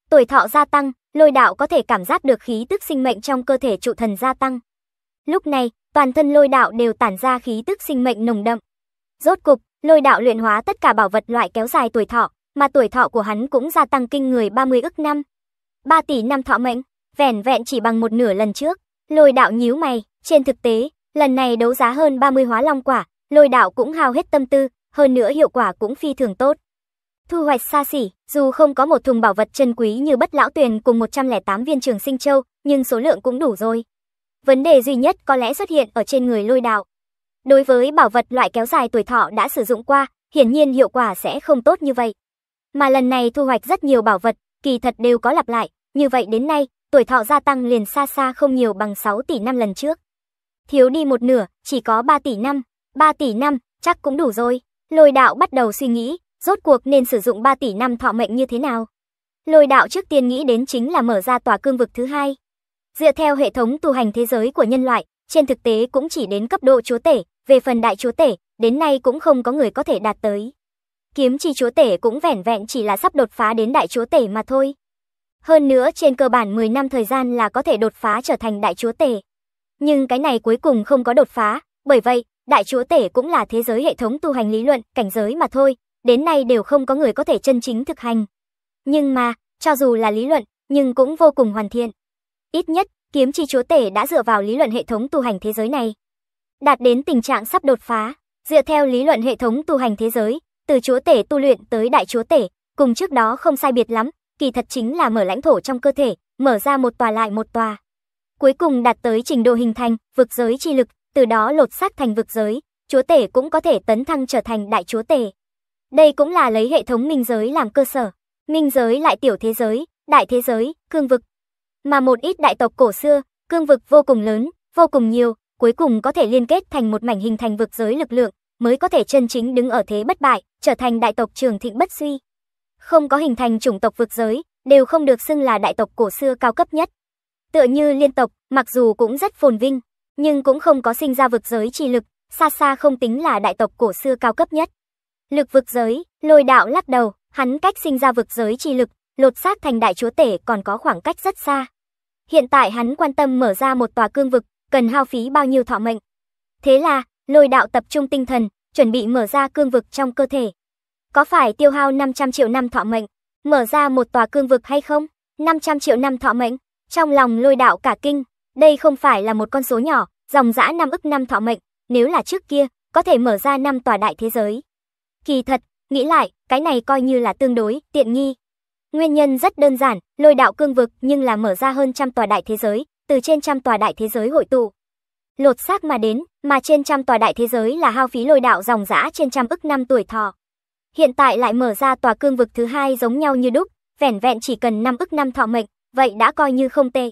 Tuổi thọ gia tăng, Lôi Đạo có thể cảm giác được khí tức sinh mệnh trong cơ thể trụ thần gia tăng. Lúc này, toàn thân Lôi Đạo đều tản ra khí tức sinh mệnh nồng đậm. Rốt cục, Lôi Đạo luyện hóa tất cả bảo vật loại kéo dài tuổi thọ, mà tuổi thọ của hắn cũng gia tăng kinh người ba mươi ức năm. ba tỷ năm thọ mệnh, vẻn vẹn chỉ bằng một nửa lần trước. Lôi Đạo nhíu mày, trên thực tế, lần này đấu giá hơn ba mươi hóa long quả, Lôi Đạo cũng hao hết tâm tư, hơn nữa hiệu quả cũng phi thường tốt. Thu hoạch xa xỉ, dù không có một thùng bảo vật chân quý như Bất Lão Tuyền cùng một trăm lẻ tám viên Trường Sinh Châu, nhưng số lượng cũng đủ rồi. Vấn đề duy nhất có lẽ xuất hiện ở trên người Lôi Đạo. Đối với bảo vật loại kéo dài tuổi thọ đã sử dụng qua, hiển nhiên hiệu quả sẽ không tốt như vậy. Mà lần này thu hoạch rất nhiều bảo vật, kỳ thật đều có lặp lại, như vậy đến nay, tuổi thọ gia tăng liền xa xa không nhiều bằng sáu tỷ năm lần trước. Thiếu đi một nửa, chỉ có ba tỷ năm, ba tỷ năm, chắc cũng đủ rồi. Lôi Đạo bắt đầu suy nghĩ, rốt cuộc nên sử dụng ba tỷ năm thọ mệnh như thế nào. Lôi Đạo trước tiên nghĩ đến chính là mở ra tòa cương vực thứ hai. Dựa theo hệ thống tu hành thế giới của nhân loại, trên thực tế cũng chỉ đến cấp độ chúa tể, về phần đại chúa tể, đến nay cũng không có người có thể đạt tới. Kiếm chi chúa tể cũng vẻn vẹn chỉ là sắp đột phá đến đại chúa tể mà thôi. Hơn nữa trên cơ bản mười năm thời gian là có thể đột phá trở thành đại chúa tể. Nhưng cái này cuối cùng không có đột phá, bởi vậy, đại chúa tể cũng là thế giới hệ thống tu hành lý luận, cảnh giới mà thôi, đến nay đều không có người có thể chân chính thực hành. Nhưng mà, cho dù là lý luận, nhưng cũng vô cùng hoàn thiện. Ít nhất, kiếm chi chúa tể đã dựa vào lý luận hệ thống tu hành thế giới này đạt đến tình trạng sắp đột phá. Dựa theo lý luận hệ thống tu hành thế giới, từ chúa tể tu luyện tới đại chúa tể, cùng trước đó không sai biệt lắm, kỳ thật chính là mở lãnh thổ trong cơ thể, mở ra một tòa lại một tòa. Cuối cùng đạt tới trình độ hình thành vực giới chi lực, từ đó lột xác thành vực giới, chúa tể cũng có thể tấn thăng trở thành đại chúa tể. Đây cũng là lấy hệ thống minh giới làm cơ sở, minh giới lại tiểu thế giới, đại thế giới, cương vực. Mà một ít đại tộc cổ xưa, cương vực vô cùng lớn, vô cùng nhiều, cuối cùng có thể liên kết thành một mảnh hình thành vực giới lực lượng, mới có thể chân chính đứng ở thế bất bại, trở thành đại tộc trường thịnh bất suy. Không có hình thành chủng tộc vực giới, đều không được xưng là đại tộc cổ xưa cao cấp nhất. Tựa như liên tộc, mặc dù cũng rất phồn vinh, nhưng cũng không có sinh ra vực giới chi lực, xa xa không tính là đại tộc cổ xưa cao cấp nhất. Lực vực giới, Lôi Đạo lắc đầu, hắn cách sinh ra vực giới chi lực, lột xác thành đại chúa tể còn có khoảng cách rất xa. Hiện tại hắn quan tâm mở ra một tòa cương vực, cần hao phí bao nhiêu thọ mệnh. Thế là, Lôi Đạo tập trung tinh thần, chuẩn bị mở ra cương vực trong cơ thể. Có phải tiêu hao năm trăm triệu năm thọ mệnh, mở ra một tòa cương vực hay không? năm trăm triệu năm thọ mệnh, trong lòng Lôi Đạo cả kinh, đây không phải là một con số nhỏ, dòng dã năm ức năm thọ mệnh, nếu là trước kia, có thể mở ra năm tòa đại thế giới. Kỳ thật, nghĩ lại, cái này coi như là tương đối tiện nghi. Nguyên nhân rất đơn giản, Lôi Đạo cương vực nhưng là mở ra hơn trăm tòa đại thế giới, từ trên trăm tòa đại thế giới hội tụ, lột xác mà đến, mà trên trăm tòa đại thế giới là hao phí Lôi Đạo dòng dã trên trăm ức năm tuổi thọ. Hiện tại lại mở ra tòa cương vực thứ hai giống nhau như đúc, vẻn vẹn chỉ cần năm ức năm thọ mệnh, vậy đã coi như không tệ.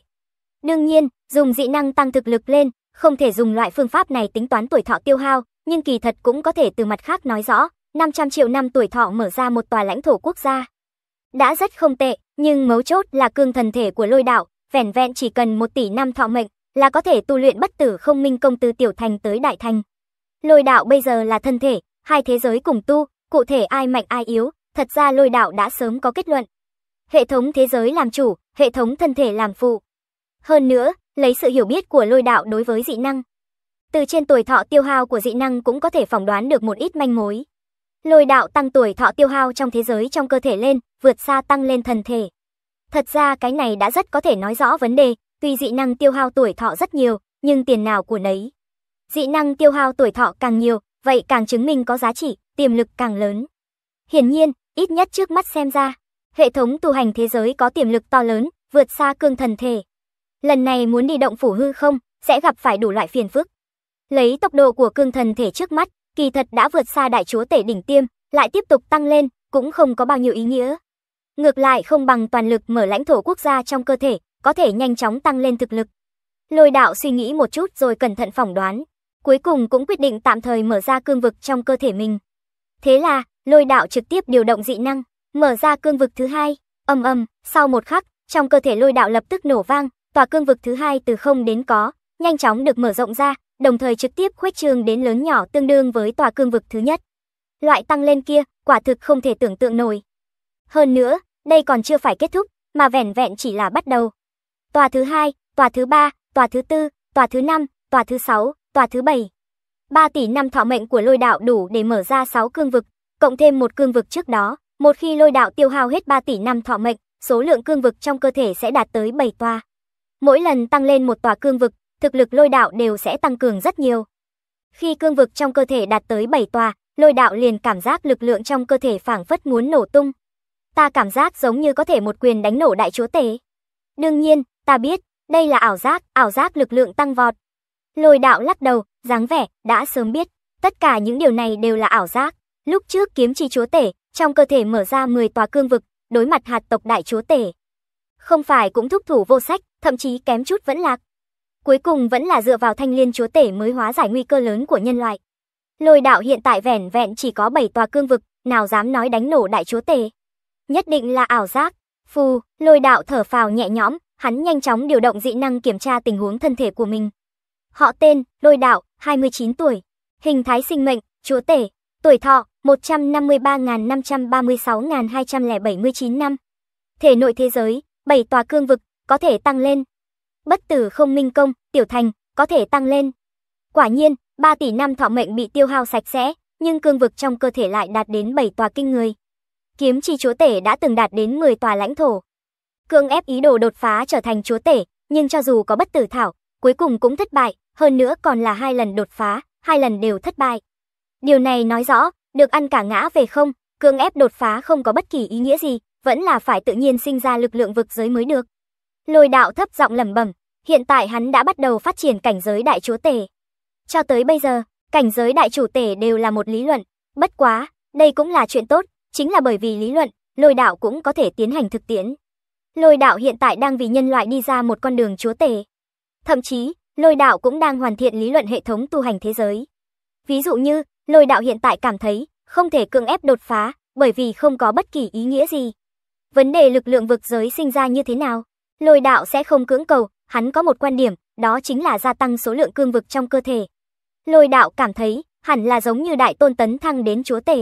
Đương nhiên, dùng dị năng tăng thực lực lên, không thể dùng loại phương pháp này tính toán tuổi thọ tiêu hao, nhưng kỳ thật cũng có thể từ mặt khác nói rõ, năm trăm triệu năm tuổi thọ mở ra một tòa lãnh thổ quốc gia. Đã rất không tệ, nhưng mấu chốt là cương thần thể của Lôi Đạo, vẻn vẹn chỉ cần một tỷ năm thọ mệnh là có thể tu luyện Bất Tử Không Minh Công từ tiểu thành tới đại thành. Lôi Đạo bây giờ là thân thể, hai thế giới cùng tu, cụ thể ai mạnh ai yếu, thật ra Lôi Đạo đã sớm có kết luận. Hệ thống thế giới làm chủ, hệ thống thân thể làm phụ. Hơn nữa, lấy sự hiểu biết của Lôi Đạo đối với dị năng, từ trên tuổi thọ tiêu hao của dị năng cũng có thể phỏng đoán được một ít manh mối. Lôi Đạo tăng tuổi thọ tiêu hao trong thế giới trong cơ thể lên, vượt xa tăng lên thần thể. Thật ra cái này đã rất có thể nói rõ vấn đề, tuy dị năng tiêu hao tuổi thọ rất nhiều, nhưng tiền nào của nấy. Dị năng tiêu hao tuổi thọ càng nhiều, vậy càng chứng minh có giá trị, tiềm lực càng lớn. Hiển nhiên, ít nhất trước mắt xem ra, hệ thống tu hành thế giới có tiềm lực to lớn, vượt xa cương thần thể. Lần này muốn đi động phủ hư không, sẽ gặp phải đủ loại phiền phức. Lấy tốc độ của cương thần thể trước mắt, kỳ thật đã vượt xa đại chúa tể đỉnh tiêm, lại tiếp tục tăng lên, cũng không có bao nhiêu ý nghĩa. Ngược lại không bằng toàn lực mở lãnh thổ quốc gia trong cơ thể, có thể nhanh chóng tăng lên thực lực. Lôi Đạo suy nghĩ một chút rồi cẩn thận phỏng đoán, cuối cùng cũng quyết định tạm thời mở ra cương vực trong cơ thể mình. Thế là, Lôi đạo trực tiếp điều động dị năng, mở ra cương vực thứ hai. Ầm ầm, sau một khắc, trong cơ thể lôi đạo lập tức nổ vang, tòa cương vực thứ hai từ không đến có, nhanh chóng được mở rộng ra, đồng thời trực tiếp khuếch trương đến lớn nhỏ tương đương với tòa cương vực thứ nhất. Loại tăng lên kia, quả thực không thể tưởng tượng nổi. Hơn nữa, đây còn chưa phải kết thúc, mà vẻn vẹn chỉ là bắt đầu. Tòa thứ hai, tòa thứ ba, tòa thứ tư, tòa thứ năm, tòa thứ sáu, tòa thứ bảy. ba tỷ năm thọ mệnh của lôi đạo đủ để mở ra sáu cương vực, cộng thêm một cương vực trước đó, một khi lôi đạo tiêu hao hết ba tỷ năm thọ mệnh, số lượng cương vực trong cơ thể sẽ đạt tới bảy tòa. Mỗi lần tăng lên một tòa cương vực, thực lực lôi đạo đều sẽ tăng cường rất nhiều. Khi cương vực trong cơ thể đạt tới bảy tòa, lôi đạo liền cảm giác lực lượng trong cơ thể phảng phất muốn nổ tung. Ta cảm giác giống như có thể một quyền đánh nổ đại chúa tể. Đương nhiên, ta biết, đây là ảo giác, ảo giác lực lượng tăng vọt. Lôi đạo lắc đầu, dáng vẻ đã sớm biết, tất cả những điều này đều là ảo giác. Lúc trước kiếm chi chúa tể, trong cơ thể mở ra mười tòa cương vực, đối mặt hạt tộc đại chúa tể. Không phải cũng thúc thủ vô sách, thậm chí kém chút vẫn lạc. Cuối cùng vẫn là dựa vào thanh liên chúa tể mới hóa giải nguy cơ lớn của nhân loại. Lôi đạo hiện tại vẻn vẹn chỉ có bảy tòa cương vực, nào dám nói đánh nổ đại chúa tể. Nhất định là ảo giác. Phù, lôi đạo thở phào nhẹ nhõm, hắn nhanh chóng điều động dị năng kiểm tra tình huống thân thể của mình. Họ tên, lôi đạo, hai mươi chín tuổi. Hình thái sinh mệnh, chúa tể. Tuổi thọ, một trăm năm mươi ba nghìn năm trăm ba mươi sáu nghìn hai trăm lẻ bảy mươi chín năm. Thể nội thế giới, bảy tòa cương vực, có thể tăng lên. Bất tử không minh công, tiểu thành, có thể tăng lên. Quả nhiên, ba tỷ năm thọ mệnh bị tiêu hao sạch sẽ, nhưng cương vực trong cơ thể lại đạt đến bảy tòa kinh người. Kiếm chi chúa tể đã từng đạt đến mười tòa lãnh thổ. Cưỡng ép ý đồ đột phá trở thành chúa tể, nhưng cho dù có bất tử thảo, cuối cùng cũng thất bại, hơn nữa còn là hai lần đột phá, hai lần đều thất bại. Điều này nói rõ, được ăn cả ngã về không, cưỡng ép đột phá không có bất kỳ ý nghĩa gì, vẫn là phải tự nhiên sinh ra lực lượng vực giới mới được. Lôi đạo thấp giọng lẩm bẩm, hiện tại hắn đã bắt đầu phát triển cảnh giới đại chúa tể. Cho tới bây giờ, cảnh giới đại chủ tể đều là một lý luận, bất quá, đây cũng là chuyện tốt, chính là bởi vì lý luận, lôi đạo cũng có thể tiến hành thực tiễn. Lôi đạo hiện tại đang vì nhân loại đi ra một con đường chúa tể. Thậm chí, lôi đạo cũng đang hoàn thiện lý luận hệ thống tu hành thế giới. Ví dụ như, lôi đạo hiện tại cảm thấy không thể cưỡng ép đột phá, bởi vì không có bất kỳ ý nghĩa gì. Vấn đề lực lượng vực giới sinh ra như thế nào, lôi đạo sẽ không cưỡng cầu, hắn có một quan điểm, đó chính là gia tăng số lượng cương vực trong cơ thể. Lôi đạo cảm thấy, hẳn là giống như đại tôn tấn thăng đến chúa tể.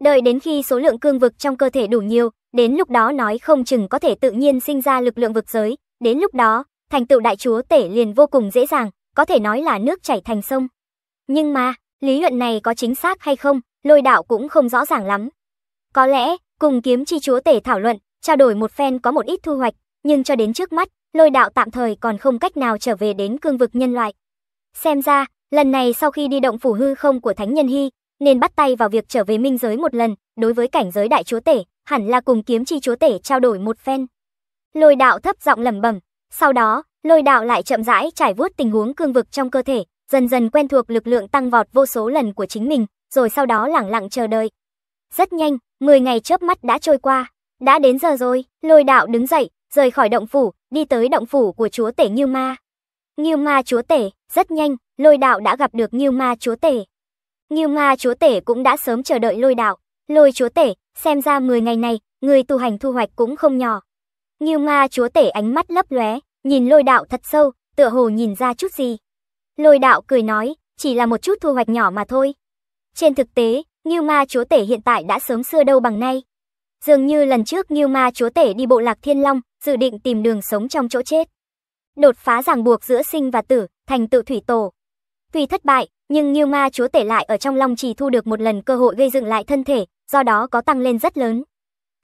Đợi đến khi số lượng cương vực trong cơ thể đủ nhiều, đến lúc đó nói không chừng có thể tự nhiên sinh ra lực lượng vực giới, đến lúc đó, thành tựu đại chúa tể liền vô cùng dễ dàng, có thể nói là nước chảy thành sông. Nhưng mà, lý luận này có chính xác hay không, lôi đạo cũng không rõ ràng lắm. Có lẽ, cùng kiếm chi chúa tể thảo luận, trao đổi một phen có một ít thu hoạch, nhưng cho đến trước mắt, lôi đạo tạm thời còn không cách nào trở về đến cương vực nhân loại. Xem ra, lần này sau khi đi động phủ hư không của Thánh Nhân Hy, nên bắt tay vào việc trở về minh giới một lần, đối với cảnh giới đại chúa tể, hẳn là cùng kiếm chi chúa tể trao đổi một phen. Lôi đạo thấp giọng lẩm bẩm, sau đó, lôi đạo lại chậm rãi trải vuốt tình huống cương vực trong cơ thể, dần dần quen thuộc lực lượng tăng vọt vô số lần của chính mình, rồi sau đó lẳng lặng chờ đợi. Rất nhanh, mười ngày chớp mắt đã trôi qua, đã đến giờ rồi, lôi đạo đứng dậy, rời khỏi động phủ, đi tới động phủ của chúa tể Ngưu Ma. Ngưu Ma chúa tể, rất nhanh, lôi đạo đã gặp được Ngưu Ma chúa tể. Ngưu Ma chúa tể cũng đã sớm chờ đợi lôi đạo. Lôi chúa tể, xem ra mười ngày này, người tu hành thu hoạch cũng không nhỏ. Ngưu Ma chúa tể ánh mắt lấp lóe, nhìn lôi đạo thật sâu, tựa hồ nhìn ra chút gì. Lôi đạo cười nói, chỉ là một chút thu hoạch nhỏ mà thôi. Trên thực tế, Ngưu Ma chúa tể hiện tại đã sớm xưa đâu bằng nay. Dường như lần trước Ngưu Ma chúa tể đi bộ lạc Thiên Long, dự định tìm đường sống trong chỗ chết. Đột phá ràng buộc giữa sinh và tử, thành tựu thủy tổ. Tuy thất bại, nhưng Ngưu Ma chúa tể lại ở trong Long Trì thu được một lần cơ hội gây dựng lại thân thể, do đó có tăng lên rất lớn.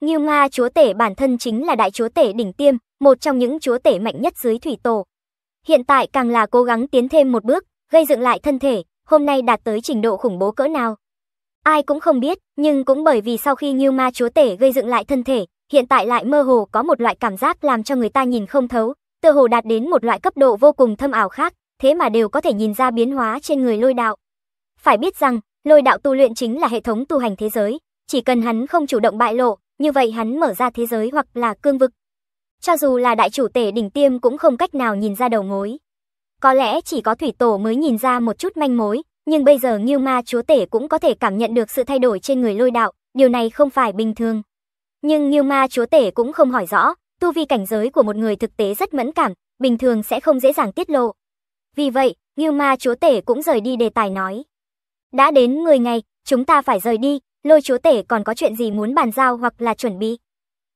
Ngưu Ma chúa tể bản thân chính là đại chúa tể đỉnh tiêm, một trong những chúa tể mạnh nhất dưới thủy tổ. Hiện tại càng là cố gắng tiến thêm một bước, gây dựng lại thân thể, hôm nay đạt tới trình độ khủng bố cỡ nào. Ai cũng không biết, nhưng cũng bởi vì sau khi Ngưu Ma chúa tể gây dựng lại thân thể, hiện tại lại mơ hồ có một loại cảm giác làm cho người ta nhìn không thấu, tựa hồ đạt đến một loại cấp độ vô cùng thâm ảo khác, thế mà đều có thể nhìn ra biến hóa trên người lôi đạo. Phải biết rằng, lôi đạo tu luyện chính là hệ thống tu hành thế giới, chỉ cần hắn không chủ động bại lộ, như vậy hắn mở ra thế giới hoặc là cương vực. Cho dù là đại chủ tể đỉnh tiêm cũng không cách nào nhìn ra đầu mối. Có lẽ chỉ có thủy tổ mới nhìn ra một chút manh mối, nhưng bây giờ Ngưu Ma chúa tể cũng có thể cảm nhận được sự thay đổi trên người lôi đạo, điều này không phải bình thường. Nhưng Ngưu Ma Chúa Tể cũng không hỏi rõ, tu vi cảnh giới của một người thực tế rất mẫn cảm, bình thường sẽ không dễ dàng tiết lộ. Vì vậy, Ngưu Ma Chúa Tể cũng rời đi đề tài nói. Đã đến mười ngày, chúng ta phải rời đi, Lôi Chúa Tể còn có chuyện gì muốn bàn giao hoặc là chuẩn bị?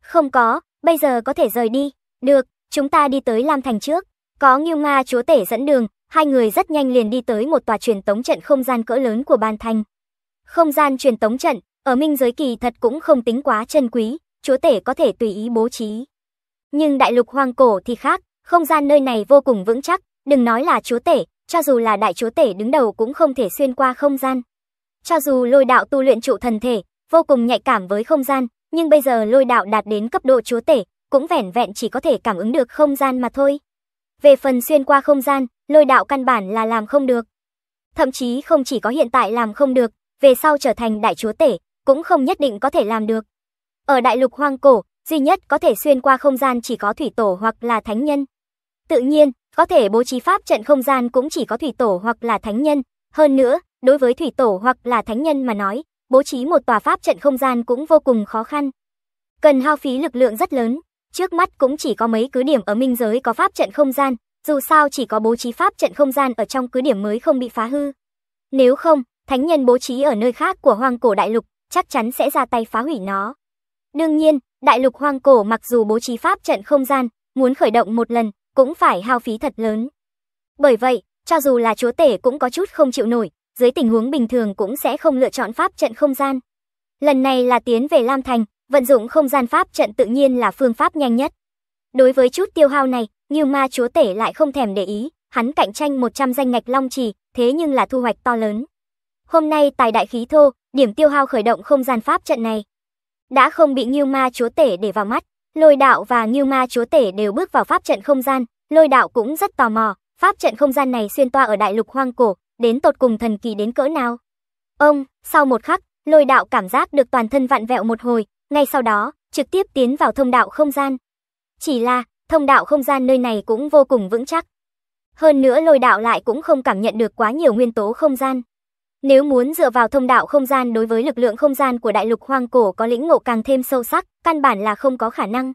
Không có, bây giờ có thể rời đi. Được, chúng ta đi tới Lam Thành trước. Có Ngưu Ma Chúa Tể dẫn đường, hai người rất nhanh liền đi tới một tòa truyền tống trận không gian cỡ lớn của Bàn Thành. Không gian truyền tống trận, ở minh giới kỳ thật cũng không tính quá chân quý, Chúa Tể có thể tùy ý bố trí. Nhưng đại lục hoang cổ thì khác, không gian nơi này vô cùng vững chắc, đừng nói là Chúa Tể, cho dù là đại Chúa Tể đứng đầu cũng không thể xuyên qua không gian. Cho dù Lôi Đạo tu luyện trụ thần thể, vô cùng nhạy cảm với không gian, nhưng bây giờ Lôi Đạo đạt đến cấp độ Chúa Tể, cũng vẻn vẹn chỉ có thể cảm ứng được không gian mà thôi. Về phần xuyên qua không gian, Lôi Đạo căn bản là làm không được. Thậm chí không chỉ có hiện tại làm không được, về sau trở thành đại Chúa Tể, cũng không nhất định có thể làm được. Ở đại lục hoang cổ, duy nhất có thể xuyên qua không gian chỉ có thủy tổ hoặc là thánh nhân. Tự nhiên, có thể bố trí pháp trận không gian cũng chỉ có thủy tổ hoặc là thánh nhân. Hơn nữa, đối với thủy tổ hoặc là thánh nhân mà nói, bố trí một tòa pháp trận không gian cũng vô cùng khó khăn. Cần hao phí lực lượng rất lớn, trước mắt cũng chỉ có mấy cứ điểm ở minh giới có pháp trận không gian, dù sao chỉ có bố trí pháp trận không gian ở trong cứ điểm mới không bị phá hư. Nếu không, thánh nhân bố trí ở nơi khác của hoang cổ đại lục, chắc chắn sẽ ra tay phá hủy nó. Đương nhiên, đại lục hoang cổ mặc dù bố trí pháp trận không gian, muốn khởi động một lần, cũng phải hao phí thật lớn. Bởi vậy, cho dù là Chúa Tể cũng có chút không chịu nổi, dưới tình huống bình thường cũng sẽ không lựa chọn pháp trận không gian. Lần này là tiến về Lam Thành, vận dụng không gian pháp trận tự nhiên là phương pháp nhanh nhất. Đối với chút tiêu hao này, Ngưu Ma Chúa Tể lại không thèm để ý, hắn cạnh tranh một trăm danh ngạch Long Trì, thế nhưng là thu hoạch to lớn. Hôm nay tài đại khí thô, điểm tiêu hao khởi động không gian pháp trận này đã không bị Ngưu Ma Chúa Tể để vào mắt. Lôi Đạo và Ngưu Ma Chúa Tể đều bước vào pháp trận không gian, Lôi Đạo cũng rất tò mò, pháp trận không gian này xuyên toa ở đại lục hoang cổ, đến tột cùng thần kỳ đến cỡ nào. Ông, sau một khắc, Lôi Đạo cảm giác được toàn thân vặn vẹo một hồi, ngay sau đó, trực tiếp tiến vào thông đạo không gian. Chỉ là, thông đạo không gian nơi này cũng vô cùng vững chắc. Hơn nữa Lôi Đạo lại cũng không cảm nhận được quá nhiều nguyên tố không gian. Nếu muốn dựa vào thông đạo không gian đối với lực lượng không gian của đại lục hoang cổ có lĩnh ngộ càng thêm sâu sắc, căn bản là không có khả năng.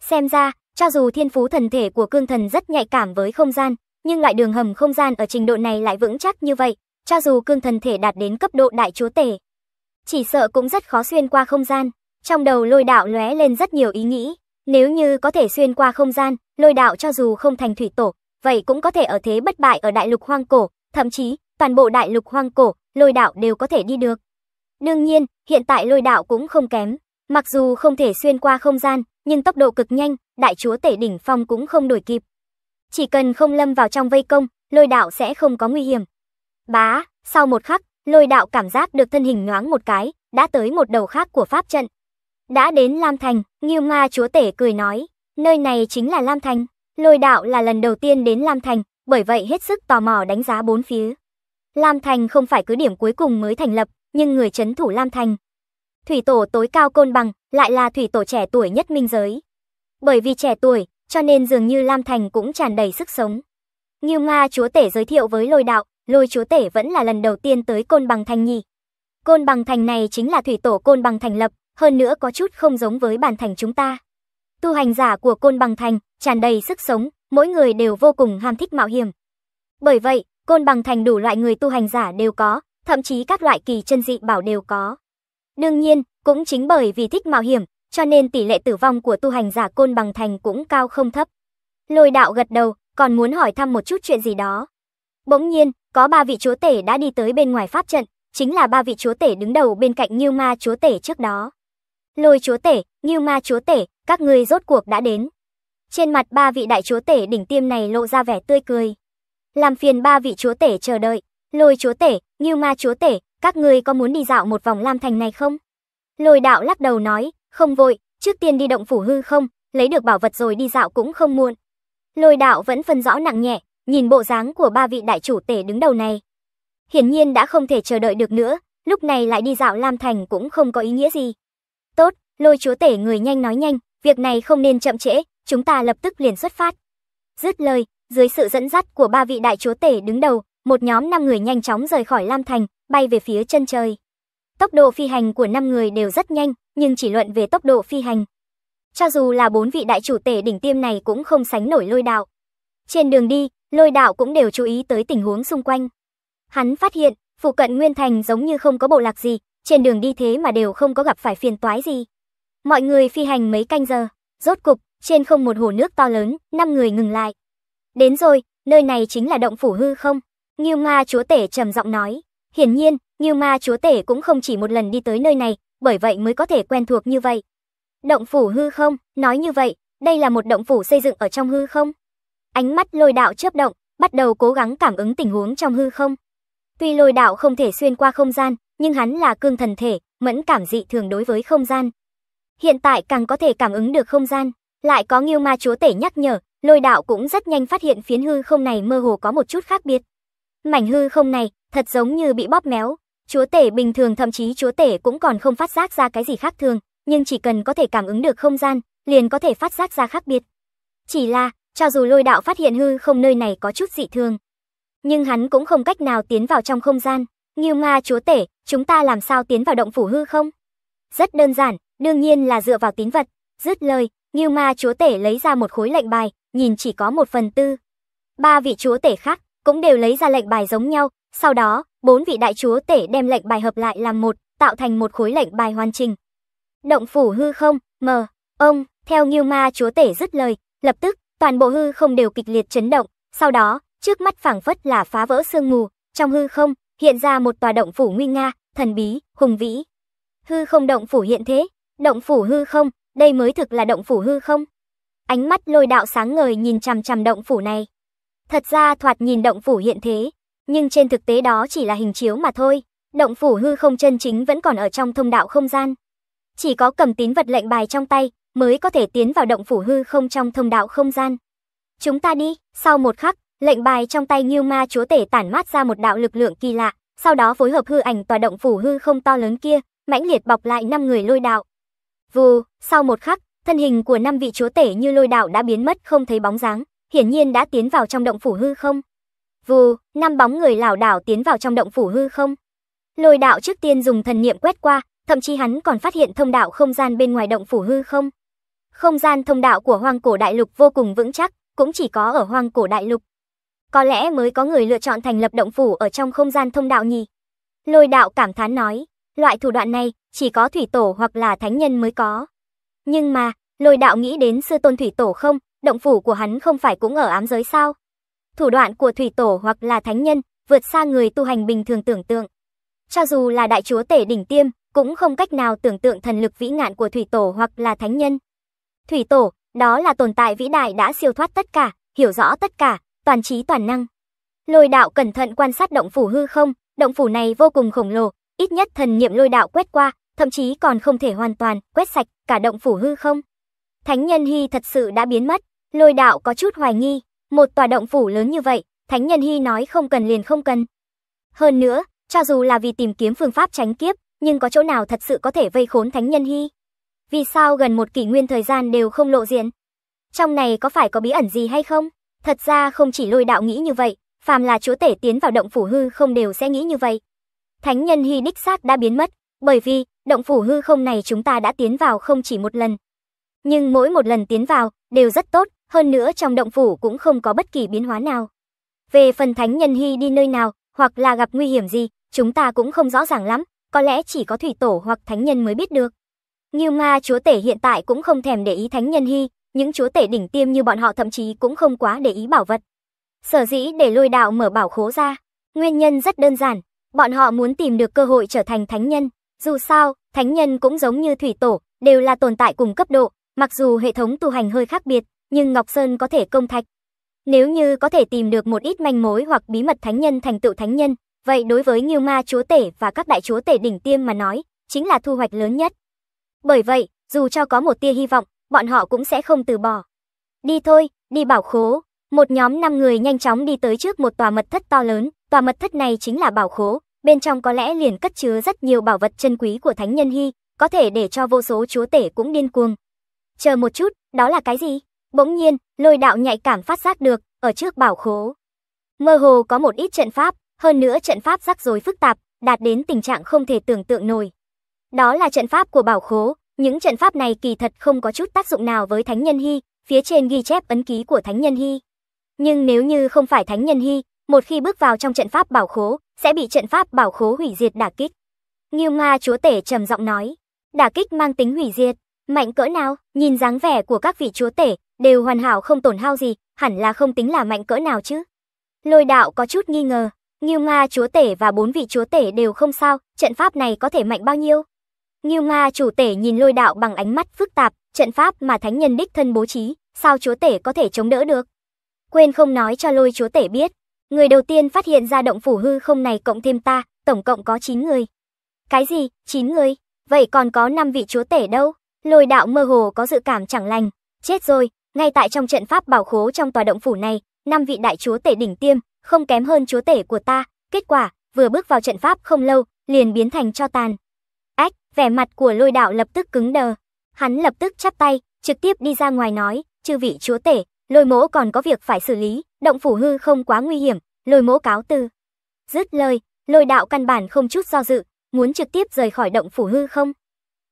Xem ra, cho dù thiên phú thần thể của cương thần rất nhạy cảm với không gian, nhưng loại đường hầm không gian ở trình độ này lại vững chắc như vậy, cho dù cương thần thể đạt đến cấp độ đại Chúa Tể, chỉ sợ cũng rất khó xuyên qua không gian. Trong đầu Lôi Đạo lóe lên rất nhiều ý nghĩ, nếu như có thể xuyên qua không gian, Lôi Đạo cho dù không thành thủy tổ, vậy cũng có thể ở thế bất bại ở đại lục hoang cổ, thậm chí toàn bộ đại lục hoang cổ, Lôi Đạo đều có thể đi được. Đương nhiên, hiện tại Lôi Đạo cũng không kém, mặc dù không thể xuyên qua không gian, nhưng tốc độ cực nhanh, đại Chúa Tể đỉnh phong cũng không đuổi kịp. Chỉ cần không lâm vào trong vây công, Lôi Đạo sẽ không có nguy hiểm. Bá, sau một khắc, Lôi Đạo cảm giác được thân hình nhoáng một cái, đã tới một đầu khác của pháp trận. Đã đến Lam Thành, Ngưu Ma Chúa Tể cười nói, nơi này chính là Lam Thành. Lôi Đạo là lần đầu tiên đến Lam Thành, bởi vậy hết sức tò mò đánh giá bốn phía. Lam Thành không phải cứ điểm cuối cùng mới thành lập, nhưng người trấn thủ Lam Thành, thủy tổ tối cao Côn Bằng, lại là thủy tổ trẻ tuổi nhất minh giới. Bởi vì trẻ tuổi, cho nên dường như Lam Thành cũng tràn đầy sức sống. Ngưu Ma Chúa Tể giới thiệu với Lôi Đạo, Lôi Chúa Tể vẫn là lần đầu tiên tới Côn Bằng Thành nhỉ. Côn Bằng Thành này chính là thủy tổ Côn Bằng thành lập, hơn nữa có chút không giống với Bàn Thành chúng ta. Tu hành giả của Côn Bằng Thành tràn đầy sức sống, mỗi người đều vô cùng ham thích mạo hiểm. Bởi vậy, Côn Bằng Thành đủ loại người tu hành giả đều có, thậm chí các loại kỳ chân dị bảo đều có. Đương nhiên, cũng chính bởi vì thích mạo hiểm, cho nên tỷ lệ tử vong của tu hành giả Côn Bằng Thành cũng cao không thấp. Lôi Đạo gật đầu, còn muốn hỏi thăm một chút chuyện gì đó. Bỗng nhiên, có ba vị Chúa Tể đã đi tới bên ngoài pháp trận, chính là ba vị Chúa Tể đứng đầu bên cạnh Ngưu Ma Chúa Tể trước đó. Lôi Chúa Tể, Ngưu Ma Chúa Tể, các ngươi rốt cuộc đã đến. Trên mặt ba vị đại Chúa Tể đỉnh tiêm này lộ ra vẻ tươi cười. Làm phiền ba vị Chúa Tể chờ đợi. Lôi Chúa Tể, Ngưu Ma Chúa Tể, các ngươi có muốn đi dạo một vòng Lam Thành này không? Lôi Đạo lắc đầu nói, không vội, trước tiên đi động phủ hư không, lấy được bảo vật rồi đi dạo cũng không muộn. Lôi Đạo vẫn phân rõ nặng nhẹ, nhìn bộ dáng của ba vị đại chủ tể đứng đầu này, hiển nhiên đã không thể chờ đợi được nữa, lúc này lại đi dạo Lam Thành cũng không có ý nghĩa gì. Tốt, Lôi Chúa Tể người nhanh nói nhanh, việc này không nên chậm trễ, chúng ta lập tức liền xuất phát. Dứt lời, dưới sự dẫn dắt của ba vị đại Chúa Tể đứng đầu, một nhóm năm người nhanh chóng rời khỏi Lam Thành, bay về phía chân trời. Tốc độ phi hành của năm người đều rất nhanh, nhưng chỉ luận về tốc độ phi hành, cho dù là bốn vị đại chủ tể đỉnh tiêm này cũng không sánh nổi Lôi Đạo. Trên đường đi, Lôi Đạo cũng đều chú ý tới tình huống xung quanh. Hắn phát hiện, phụ cận Nguyên Thành giống như không có bộ lạc gì, trên đường đi thế mà đều không có gặp phải phiền toái gì. Mọi người phi hành mấy canh giờ, rốt cục, trên không một hồ nước to lớn, năm người ngừng lại. Đến rồi, nơi này chính là động phủ hư không? Ngưu Ma Chúa Tể trầm giọng nói. Hiển nhiên, Ngưu Ma Chúa Tể cũng không chỉ một lần đi tới nơi này, bởi vậy mới có thể quen thuộc như vậy. Động phủ hư không, nói như vậy, đây là một động phủ xây dựng ở trong hư không? Ánh mắt Lôi Đạo chớp động, bắt đầu cố gắng cảm ứng tình huống trong hư không. Tuy Lôi Đạo không thể xuyên qua không gian, nhưng hắn là cương thần thể, mẫn cảm dị thường đối với không gian. Hiện tại càng có thể cảm ứng được không gian, lại có Ngưu Ma Chúa Tể nhắc nhở, Lôi Đạo cũng rất nhanh phát hiện phiến hư không này mơ hồ có một chút khác biệt. Mảnh hư không này thật giống như bị bóp méo, chúa tể bình thường thậm chí chúa tể cũng còn không phát giác ra cái gì khác thường, nhưng chỉ cần có thể cảm ứng được không gian, liền có thể phát giác ra khác biệt. Chỉ là, cho dù Lôi Đạo phát hiện hư không nơi này có chút dị thường, nhưng hắn cũng không cách nào tiến vào trong không gian. Ngưu Ma Chúa Tể, chúng ta làm sao tiến vào động phủ hư không? Rất đơn giản, đương nhiên là dựa vào tín vật. Dứt lời, Ngưu Ma Chúa Tể lấy ra một khối lệnh bài, nhìn chỉ có một phần tư. Ba vị chúa tể khác cũng đều lấy ra lệnh bài giống nhau, sau đó, bốn vị đại chúa tể đem lệnh bài hợp lại làm một, tạo thành một khối lệnh bài hoàn chỉnh. Động phủ hư không, mờ, ông, theo Ngưu Ma Chúa Tể dứt lời, lập tức, toàn bộ hư không đều kịch liệt chấn động, sau đó, trước mắt phảng phất là phá vỡ sương mù, trong hư không, hiện ra một tòa động phủ nguy nga, thần bí, hùng vĩ. Hư không động phủ hiện thế, động phủ hư không, đây mới thực là động phủ hư không. Ánh mắt Lôi Đạo sáng ngời nhìn chằm chằm động phủ này. Thật ra thoạt nhìn động phủ hiện thế, nhưng trên thực tế đó chỉ là hình chiếu mà thôi. Động phủ hư không chân chính vẫn còn ở trong thông đạo không gian. Chỉ có cầm tín vật lệnh bài trong tay mới có thể tiến vào động phủ hư không trong thông đạo không gian. Chúng ta đi. Sau một khắc, lệnh bài trong tay Ngưu Ma Chúa Tể tản mát ra một đạo lực lượng kỳ lạ, sau đó phối hợp hư ảnh tòa động phủ hư không to lớn kia, mãnh liệt bọc lại năm người Lôi Đạo. Vù, sau một khắc, thân hình của năm vị chúa tể như Lôi Đạo đã biến mất không thấy bóng dáng, hiển nhiên đã tiến vào trong động phủ hư không. Vù, năm bóng người lảo đảo tiến vào trong động phủ hư không. Lôi Đạo trước tiên dùng thần niệm quét qua, thậm chí hắn còn phát hiện thông đạo không gian bên ngoài động phủ hư không. Không gian thông đạo của Hoang Cổ Đại Lục vô cùng vững chắc, cũng chỉ có ở Hoang Cổ Đại Lục có lẽ mới có người lựa chọn thành lập động phủ ở trong không gian thông đạo nhỉ. Lôi Đạo cảm thán nói, loại thủ đoạn này chỉ có thủy tổ hoặc là thánh nhân mới có. Nhưng mà, Lôi Đạo nghĩ đến sư tôn thủy tổ không, động phủ của hắn không phải cũng ở ám giới sao? Thủ đoạn của thủy tổ hoặc là thánh nhân vượt xa người tu hành bình thường tưởng tượng. Cho dù là đại chúa tể đỉnh tiêm, cũng không cách nào tưởng tượng thần lực vĩ ngạn của thủy tổ hoặc là thánh nhân. Thủy tổ, đó là tồn tại vĩ đại đã siêu thoát tất cả, hiểu rõ tất cả, toàn trí toàn năng. Lôi Đạo cẩn thận quan sát động phủ hư không, động phủ này vô cùng khổng lồ, ít nhất thần niệm Lôi Đạo quét qua, thậm chí còn không thể hoàn toàn quét sạch cả động phủ hư không. Thánh Nhân Hy thật sự đã biến mất, Lôi Đạo có chút hoài nghi, một tòa động phủ lớn như vậy, Thánh Nhân Hy nói không cần liền không cần. Hơn nữa, cho dù là vì tìm kiếm phương pháp tránh kiếp, nhưng có chỗ nào thật sự có thể vây khốn Thánh Nhân Hy? Vì sao gần một kỷ nguyên thời gian đều không lộ diện? Trong này có phải có bí ẩn gì hay không? Thật ra không chỉ Lôi Đạo nghĩ như vậy, phàm là chúa tể tiến vào động phủ hư không đều sẽ nghĩ như vậy. Thánh Nhân Hy đích xác đã biến mất, bởi vì động phủ hư không này chúng ta đã tiến vào không chỉ một lần. Nhưng mỗi một lần tiến vào đều rất tốt, hơn nữa trong động phủ cũng không có bất kỳ biến hóa nào. Về phần Thánh Nhân Hy đi nơi nào, hoặc là gặp nguy hiểm gì, chúng ta cũng không rõ ràng lắm, có lẽ chỉ có thủy tổ hoặc thánh nhân mới biết được. Ngưu Ma Chúa Tể hiện tại cũng không thèm để ý Thánh Nhân Hy, những chúa tể đỉnh tiêm như bọn họ thậm chí cũng không quá để ý bảo vật. Sở dĩ để Lôi Đạo mở bảo khố ra, nguyên nhân rất đơn giản, bọn họ muốn tìm được cơ hội trở thành thánh nhân. Dù sao, thánh nhân cũng giống như thủy tổ, đều là tồn tại cùng cấp độ, mặc dù hệ thống tu hành hơi khác biệt, nhưng Ngọc Sơn có thể công thạch. Nếu như có thể tìm được một ít manh mối hoặc bí mật thánh nhân thành tựu thánh nhân, vậy đối với Ngưu Ma Chúa Tể và các đại chúa tể đỉnh tiêm mà nói, chính là thu hoạch lớn nhất. Bởi vậy, dù cho có một tia hy vọng, bọn họ cũng sẽ không từ bỏ. Đi thôi, đi bảo khố. Một nhóm năm người nhanh chóng đi tới trước một tòa mật thất to lớn, tòa mật thất này chính là bảo khố, bên trong có lẽ liền cất chứa rất nhiều bảo vật chân quý của Thánh Nhân Hy, có thể để cho vô số chúa tể cũng điên cuồng. Chờ một chút, đó là cái gì? Bỗng nhiên, Lôi Đạo nhạy cảm phát giác được, ở trước bảo khố mơ hồ có một ít trận pháp, hơn nữa trận pháp rắc rối phức tạp, đạt đến tình trạng không thể tưởng tượng nổi. Đó là trận pháp của bảo khố, những trận pháp này kỳ thật không có chút tác dụng nào với Thánh Nhân Hy, phía trên ghi chép ấn ký của Thánh Nhân Hy. Nhưng nếu như không phải Thánh Nhân Hy, một khi bước vào trong trận pháp bảo khố, sẽ bị trận pháp bảo khố hủy diệt đả kích. Ngưu Ma Chúa Tể trầm giọng nói, đả kích mang tính hủy diệt, mạnh cỡ nào, nhìn dáng vẻ của các vị chúa tể, đều hoàn hảo không tổn hao gì, hẳn là không tính là mạnh cỡ nào chứ. Lôi Đạo có chút nghi ngờ, Ngưu Ma Chúa Tể và bốn vị chúa tể đều không sao, trận pháp này có thể mạnh bao nhiêu? Ngưu Ma Chủ Tể nhìn Lôi Đạo bằng ánh mắt phức tạp, trận pháp mà thánh nhân đích thân bố trí, sao chúa tể có thể chống đỡ được? Quên không nói cho Lôi Chúa Tể biết, người đầu tiên phát hiện ra động phủ hư không này cộng thêm ta, tổng cộng có chín người. Cái gì, chín người? Vậy còn có năm vị chúa tể đâu? Lôi Đạo mơ hồ có dự cảm chẳng lành, chết rồi, ngay tại trong trận pháp bảo khố trong tòa động phủ này, năm vị đại chúa tể đỉnh tiêm, không kém hơn chúa tể của ta, kết quả, vừa bước vào trận pháp không lâu, liền biến thành tro tàn. Ách, vẻ mặt của Lôi Đạo lập tức cứng đờ, hắn lập tức chắp tay, trực tiếp đi ra ngoài nói, chư vị chúa tể, Lôi Mỗ còn có việc phải xử lý, động phủ hư không quá nguy hiểm, Lôi Mỗ cáo từ. Dứt lời, Lôi Đạo căn bản không chút do dự, muốn trực tiếp rời khỏi động phủ hư không.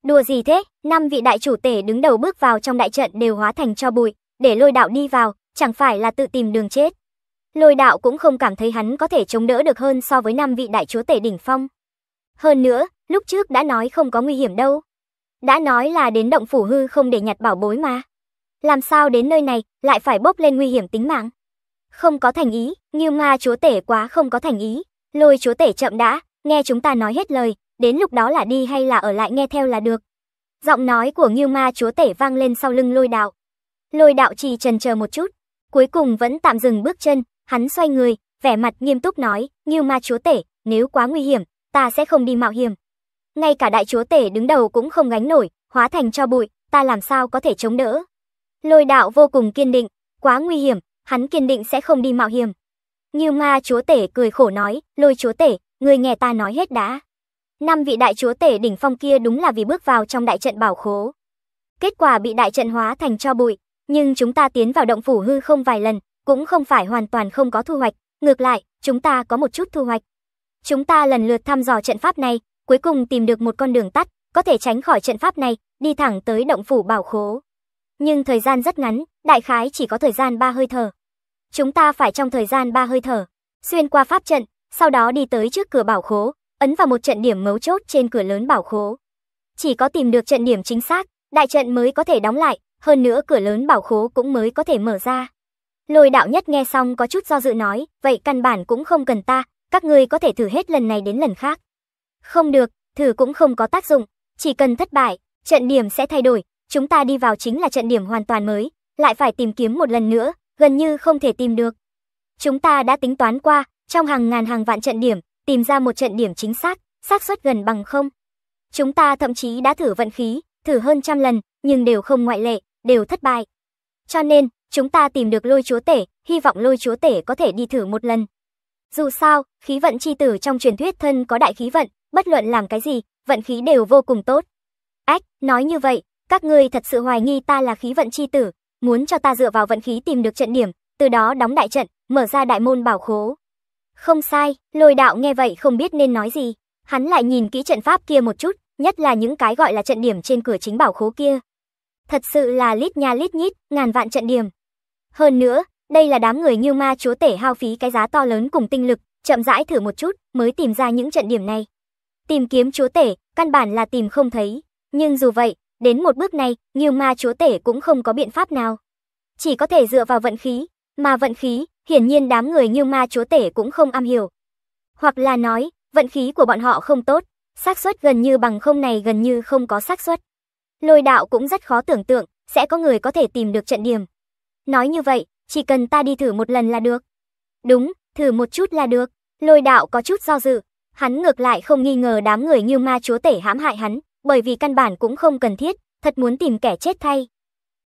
Đùa gì thế, năm vị đại chủ tể đứng đầu bước vào trong đại trận đều hóa thành tro bụi, để Lôi Đạo đi vào, chẳng phải là tự tìm đường chết. Lôi Đạo cũng không cảm thấy hắn có thể chống đỡ được hơn so với năm vị đại chúa tể đỉnh phong. Hơn nữa, lúc trước đã nói không có nguy hiểm đâu. Đã nói là đến động phủ hư không để nhặt bảo bối mà. Làm sao đến nơi này lại phải bốc lên nguy hiểm tính mạng? Không có thành ý, Ngưu Ma Chúa Tể quá không có thành ý. Lôi Chúa Tể chậm đã, nghe chúng ta nói hết lời, đến lúc đó là đi hay là ở lại nghe theo là được. Giọng nói của Ngưu Ma Chúa Tể vang lên sau lưng Lôi Đạo. Lôi Đạo chỉ chần chờ một chút, cuối cùng vẫn tạm dừng bước chân, hắn xoay người, vẻ mặt nghiêm túc nói, Ngưu Ma Chúa Tể, nếu quá nguy hiểm, ta sẽ không đi mạo hiểm. Ngay cả đại chúa tể đứng đầu cũng không gánh nổi, hóa thành tro bụi, ta làm sao có thể chống đỡ? Lôi Đạo vô cùng kiên định, quá nguy hiểm, hắn kiên định sẽ không đi mạo hiểm. Ngưu Ma Chúa Tể cười khổ nói, Lôi Chúa Tể, ngươi nghe ta nói hết đã. Năm vị đại chúa tể đỉnh phong kia đúng là vì bước vào trong đại trận bảo khố. Kết quả bị đại trận hóa thành tro bụi, nhưng chúng ta tiến vào động phủ hư không vài lần, cũng không phải hoàn toàn không có thu hoạch, ngược lại, chúng ta có một chút thu hoạch. Chúng ta lần lượt thăm dò trận pháp này, cuối cùng tìm được một con đường tắt, có thể tránh khỏi trận pháp này, đi thẳng tới động phủ bảo khố. Nhưng thời gian rất ngắn, đại khái chỉ có thời gian ba hơi thở. Chúng ta phải trong thời gian ba hơi thở, xuyên qua pháp trận, sau đó đi tới trước cửa bảo khố, ấn vào một trận điểm mấu chốt trên cửa lớn bảo khố. Chỉ có tìm được trận điểm chính xác, đại trận mới có thể đóng lại, hơn nữa cửa lớn bảo khố cũng mới có thể mở ra. Lôi Đạo nhất nghe xong có chút do dự nói, vậy căn bản cũng không cần ta, các ngươi có thể thử hết lần này đến lần khác. Không được, thử cũng không có tác dụng, chỉ cần thất bại, trận điểm sẽ thay đổi. Chúng ta đi vào chính là trận điểm hoàn toàn mới, lại phải tìm kiếm một lần nữa, gần như không thể tìm được. Chúng ta đã tính toán qua, trong hàng ngàn hàng vạn trận điểm, tìm ra một trận điểm chính xác, xác suất gần bằng không. Chúng ta thậm chí đã thử vận khí, thử hơn trăm lần, nhưng đều không ngoại lệ, đều thất bại. Cho nên, chúng ta tìm được Lôi Chúa Tể, hy vọng Lôi Chúa Tể có thể đi thử một lần. Dù sao, khí vận chi tử trong truyền thuyết thân có đại khí vận, bất luận làm cái gì, vận khí đều vô cùng tốt. Ách, nói như vậy, các ngươi thật sự hoài nghi ta là khí vận chi tử, muốn cho ta dựa vào vận khí tìm được trận điểm, từ đó đóng đại trận, mở ra đại môn bảo khố. Không sai, Lôi Đạo nghe vậy không biết nên nói gì. Hắn lại nhìn kỹ trận pháp kia một chút, nhất là những cái gọi là trận điểm trên cửa chính bảo khố kia. Thật sự là lít nha lít nhít, ngàn vạn trận điểm. Hơn nữa, đây là đám người Ngưu Ma Chúa Tể hao phí cái giá to lớn cùng tinh lực, chậm rãi thử một chút mới tìm ra những trận điểm này. Tìm kiếm chúa tể, căn bản là tìm không thấy. Nhưng dù vậy, đến một bước này, Ngưu Ma Chúa Tể cũng không có biện pháp nào. Chỉ có thể dựa vào vận khí, mà vận khí, hiển nhiên đám người Ngưu Ma Chúa Tể cũng không am hiểu. Hoặc là nói, vận khí của bọn họ không tốt, xác suất gần như bằng không này gần như không có xác suất. Lôi Đạo cũng rất khó tưởng tượng, sẽ có người có thể tìm được trận điểm. Nói như vậy, chỉ cần ta đi thử một lần là được. Đúng, thử một chút là được, Lôi Đạo có chút do dự. Hắn ngược lại không nghi ngờ đám người Ngưu Ma Chúa Tể hãm hại hắn. Bởi vì căn bản cũng không cần thiết, thật muốn tìm kẻ chết thay.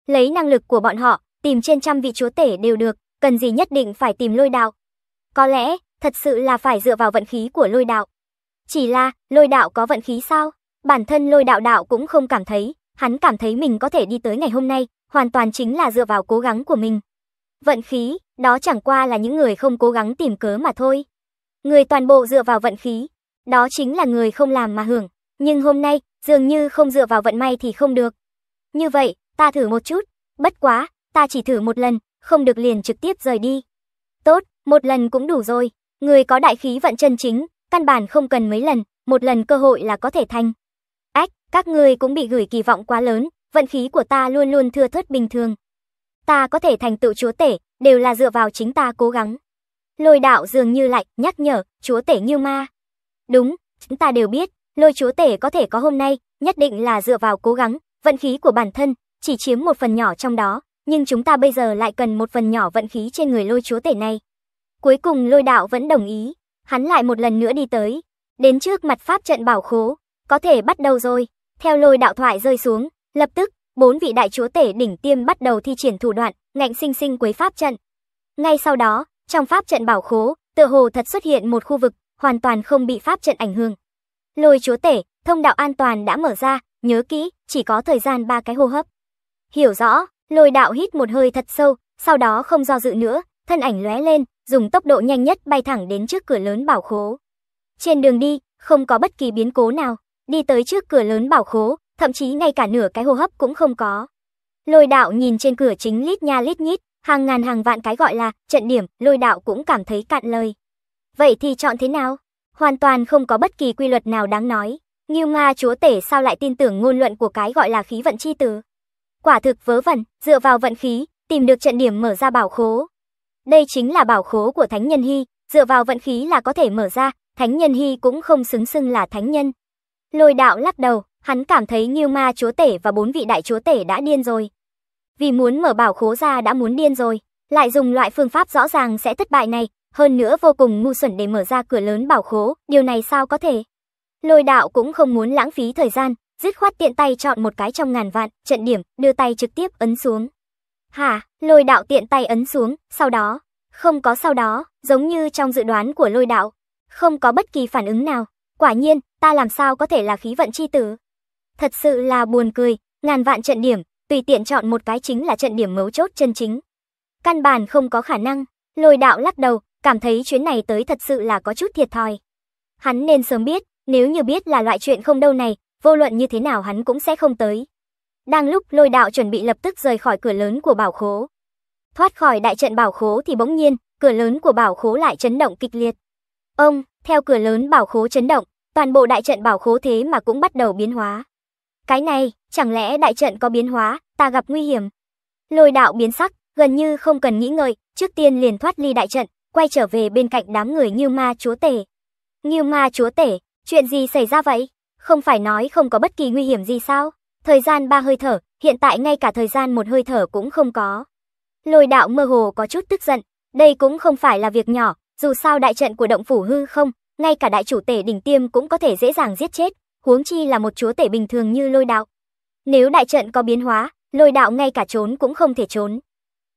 Lấy năng lực của bọn họ, tìm trên trăm vị chúa tể đều được, cần gì nhất định phải tìm Lôi Đạo. Có lẽ, thật sự là phải dựa vào vận khí của Lôi Đạo. Chỉ là, Lôi Đạo có vận khí sao? Bản thân Lôi Đạo đạo cũng không cảm thấy, hắn cảm thấy mình có thể đi tới ngày hôm nay, hoàn toàn chính là dựa vào cố gắng của mình. Vận khí, đó chẳng qua là những người không cố gắng tìm cớ mà thôi. Người toàn bộ dựa vào vận khí, đó chính là người không làm mà hưởng, nhưng hôm nay dường như không dựa vào vận may thì không được. Như vậy, ta thử một chút, bất quá, ta chỉ thử một lần, không được liền trực tiếp rời đi. Tốt, một lần cũng đủ rồi, người có đại khí vận chân chính, căn bản không cần mấy lần, một lần cơ hội là có thể thành. Ách, các ngươi cũng bị gửi kỳ vọng quá lớn, vận khí của ta luôn luôn thưa thớt bình thường. Ta có thể thành tựu chúa tể, đều là dựa vào chính ta cố gắng. Lôi đạo dường như lại nhắc nhở, chúa tể Ngưu Ma. Đúng, chúng ta đều biết, lôi chúa tể có thể có hôm nay, nhất định là dựa vào cố gắng, vận khí của bản thân, chỉ chiếm một phần nhỏ trong đó, nhưng chúng ta bây giờ lại cần một phần nhỏ vận khí trên người lôi chúa tể này. Cuối cùng lôi đạo vẫn đồng ý, hắn lại một lần nữa đi tới, đến trước mặt pháp trận bảo khố, có thể bắt đầu rồi, theo lôi đạo thoại rơi xuống, lập tức, bốn vị đại chúa tể đỉnh tiêm bắt đầu thi triển thủ đoạn, ngạnh sinh sinh quấy pháp trận. Ngay sau đó, trong pháp trận bảo khố, tựa hồ thật xuất hiện một khu vực, hoàn toàn không bị pháp trận ảnh hưởng. Lôi chúa tể, thông đạo an toàn đã mở ra, nhớ kỹ, chỉ có thời gian ba cái hô hấp. Hiểu rõ, lôi đạo hít một hơi thật sâu, sau đó không do dự nữa, thân ảnh lóe lên, dùng tốc độ nhanh nhất bay thẳng đến trước cửa lớn bảo khố. Trên đường đi, không có bất kỳ biến cố nào, đi tới trước cửa lớn bảo khố, thậm chí ngay cả nửa cái hô hấp cũng không có. Lôi đạo nhìn trên cửa chính lít nha lít nhít, hàng ngàn hàng vạn cái gọi là trận điểm, lôi đạo cũng cảm thấy cạn lời. Vậy thì chọn thế nào? Hoàn toàn không có bất kỳ quy luật nào đáng nói. Ngưu Ma chúa tể sao lại tin tưởng ngôn luận của cái gọi là khí vận chi tử? Quả thực vớ vẩn, dựa vào vận khí, tìm được trận điểm mở ra bảo khố. Đây chính là bảo khố của Thánh Nhân Hy, dựa vào vận khí là có thể mở ra, Thánh Nhân Hy cũng không xứng xưng là thánh nhân. Lôi đạo lắc đầu, hắn cảm thấy Ngưu Ma chúa tể và bốn vị đại chúa tể đã điên rồi. Vì muốn mở bảo khố ra đã muốn điên rồi, lại dùng loại phương pháp rõ ràng sẽ thất bại này, hơn nữa vô cùng ngu xuẩn để mở ra cửa lớn bảo khố, điều này sao có thể? Lôi đạo cũng không muốn lãng phí thời gian, dứt khoát tiện tay chọn một cái trong ngàn vạn trận điểm, đưa tay trực tiếp ấn xuống. Hả? Lôi đạo tiện tay ấn xuống, sau đó, không có sau đó, giống như trong dự đoán của lôi đạo, không có bất kỳ phản ứng nào. Quả nhiên, ta làm sao có thể là khí vận chi tử? Thật sự là buồn cười, ngàn vạn trận điểm, tùy tiện chọn một cái chính là trận điểm mấu chốt chân chính. Căn bản không có khả năng, lôi đạo lắc đầu, cảm thấy chuyến này tới thật sự là có chút thiệt thòi. Hắn nên sớm biết, nếu như biết là loại chuyện không đâu này, vô luận như thế nào hắn cũng sẽ không tới. Đang lúc lôi đạo chuẩn bị lập tức rời khỏi cửa lớn của bảo khố, thoát khỏi đại trận bảo khố thì bỗng nhiên, cửa lớn của bảo khố lại chấn động kịch liệt. Ông, theo cửa lớn bảo khố chấn động, toàn bộ đại trận bảo khố thế mà cũng bắt đầu biến hóa. Cái này, chẳng lẽ đại trận có biến hóa, ta gặp nguy hiểm. Lôi đạo biến sắc, gần như không cần nghĩ ngợi, trước tiên liền thoát ly đại trận, quay trở về bên cạnh đám người Ngưu Ma chúa tể. Ngưu Ma chúa tể, chuyện gì xảy ra vậy? Không phải nói không có bất kỳ nguy hiểm gì sao? Thời gian ba hơi thở, hiện tại ngay cả thời gian một hơi thở cũng không có. Lôi đạo mơ hồ có chút tức giận, đây cũng không phải là việc nhỏ, dù sao đại trận của động phủ hư không, ngay cả đại chủ tể đỉnh tiêm cũng có thể dễ dàng giết chết, huống chi là một chúa tể bình thường như lôi đạo. Nếu đại trận có biến hóa, lôi đạo ngay cả trốn cũng không thể trốn.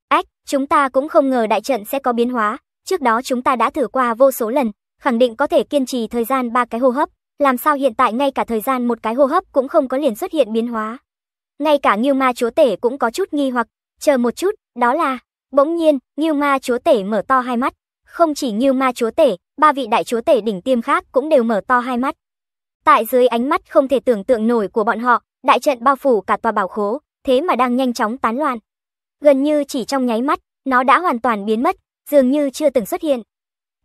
Ách, chúng ta cũng không ngờ đại trận sẽ có biến hóa, trước đó chúng ta đã thử qua vô số lần, khẳng định có thể kiên trì thời gian ba cái hô hấp, làm sao hiện tại ngay cả thời gian một cái hô hấp cũng không có liền xuất hiện biến hóa. Ngay cả Ngưu Ma chúa tể cũng có chút nghi hoặc, chờ một chút, đó là, bỗng nhiên, Ngưu Ma chúa tể mở to hai mắt, không chỉ Ngưu Ma chúa tể, ba vị đại chúa tể đỉnh tiêm khác cũng đều mở to hai mắt. Tại dưới ánh mắt không thể tưởng tượng nổi của bọn họ, đại trận bao phủ cả tòa bảo khố, thế mà đang nhanh chóng tán loạn. Gần như chỉ trong nháy mắt, nó đã hoàn toàn biến mất, dường như chưa từng xuất hiện.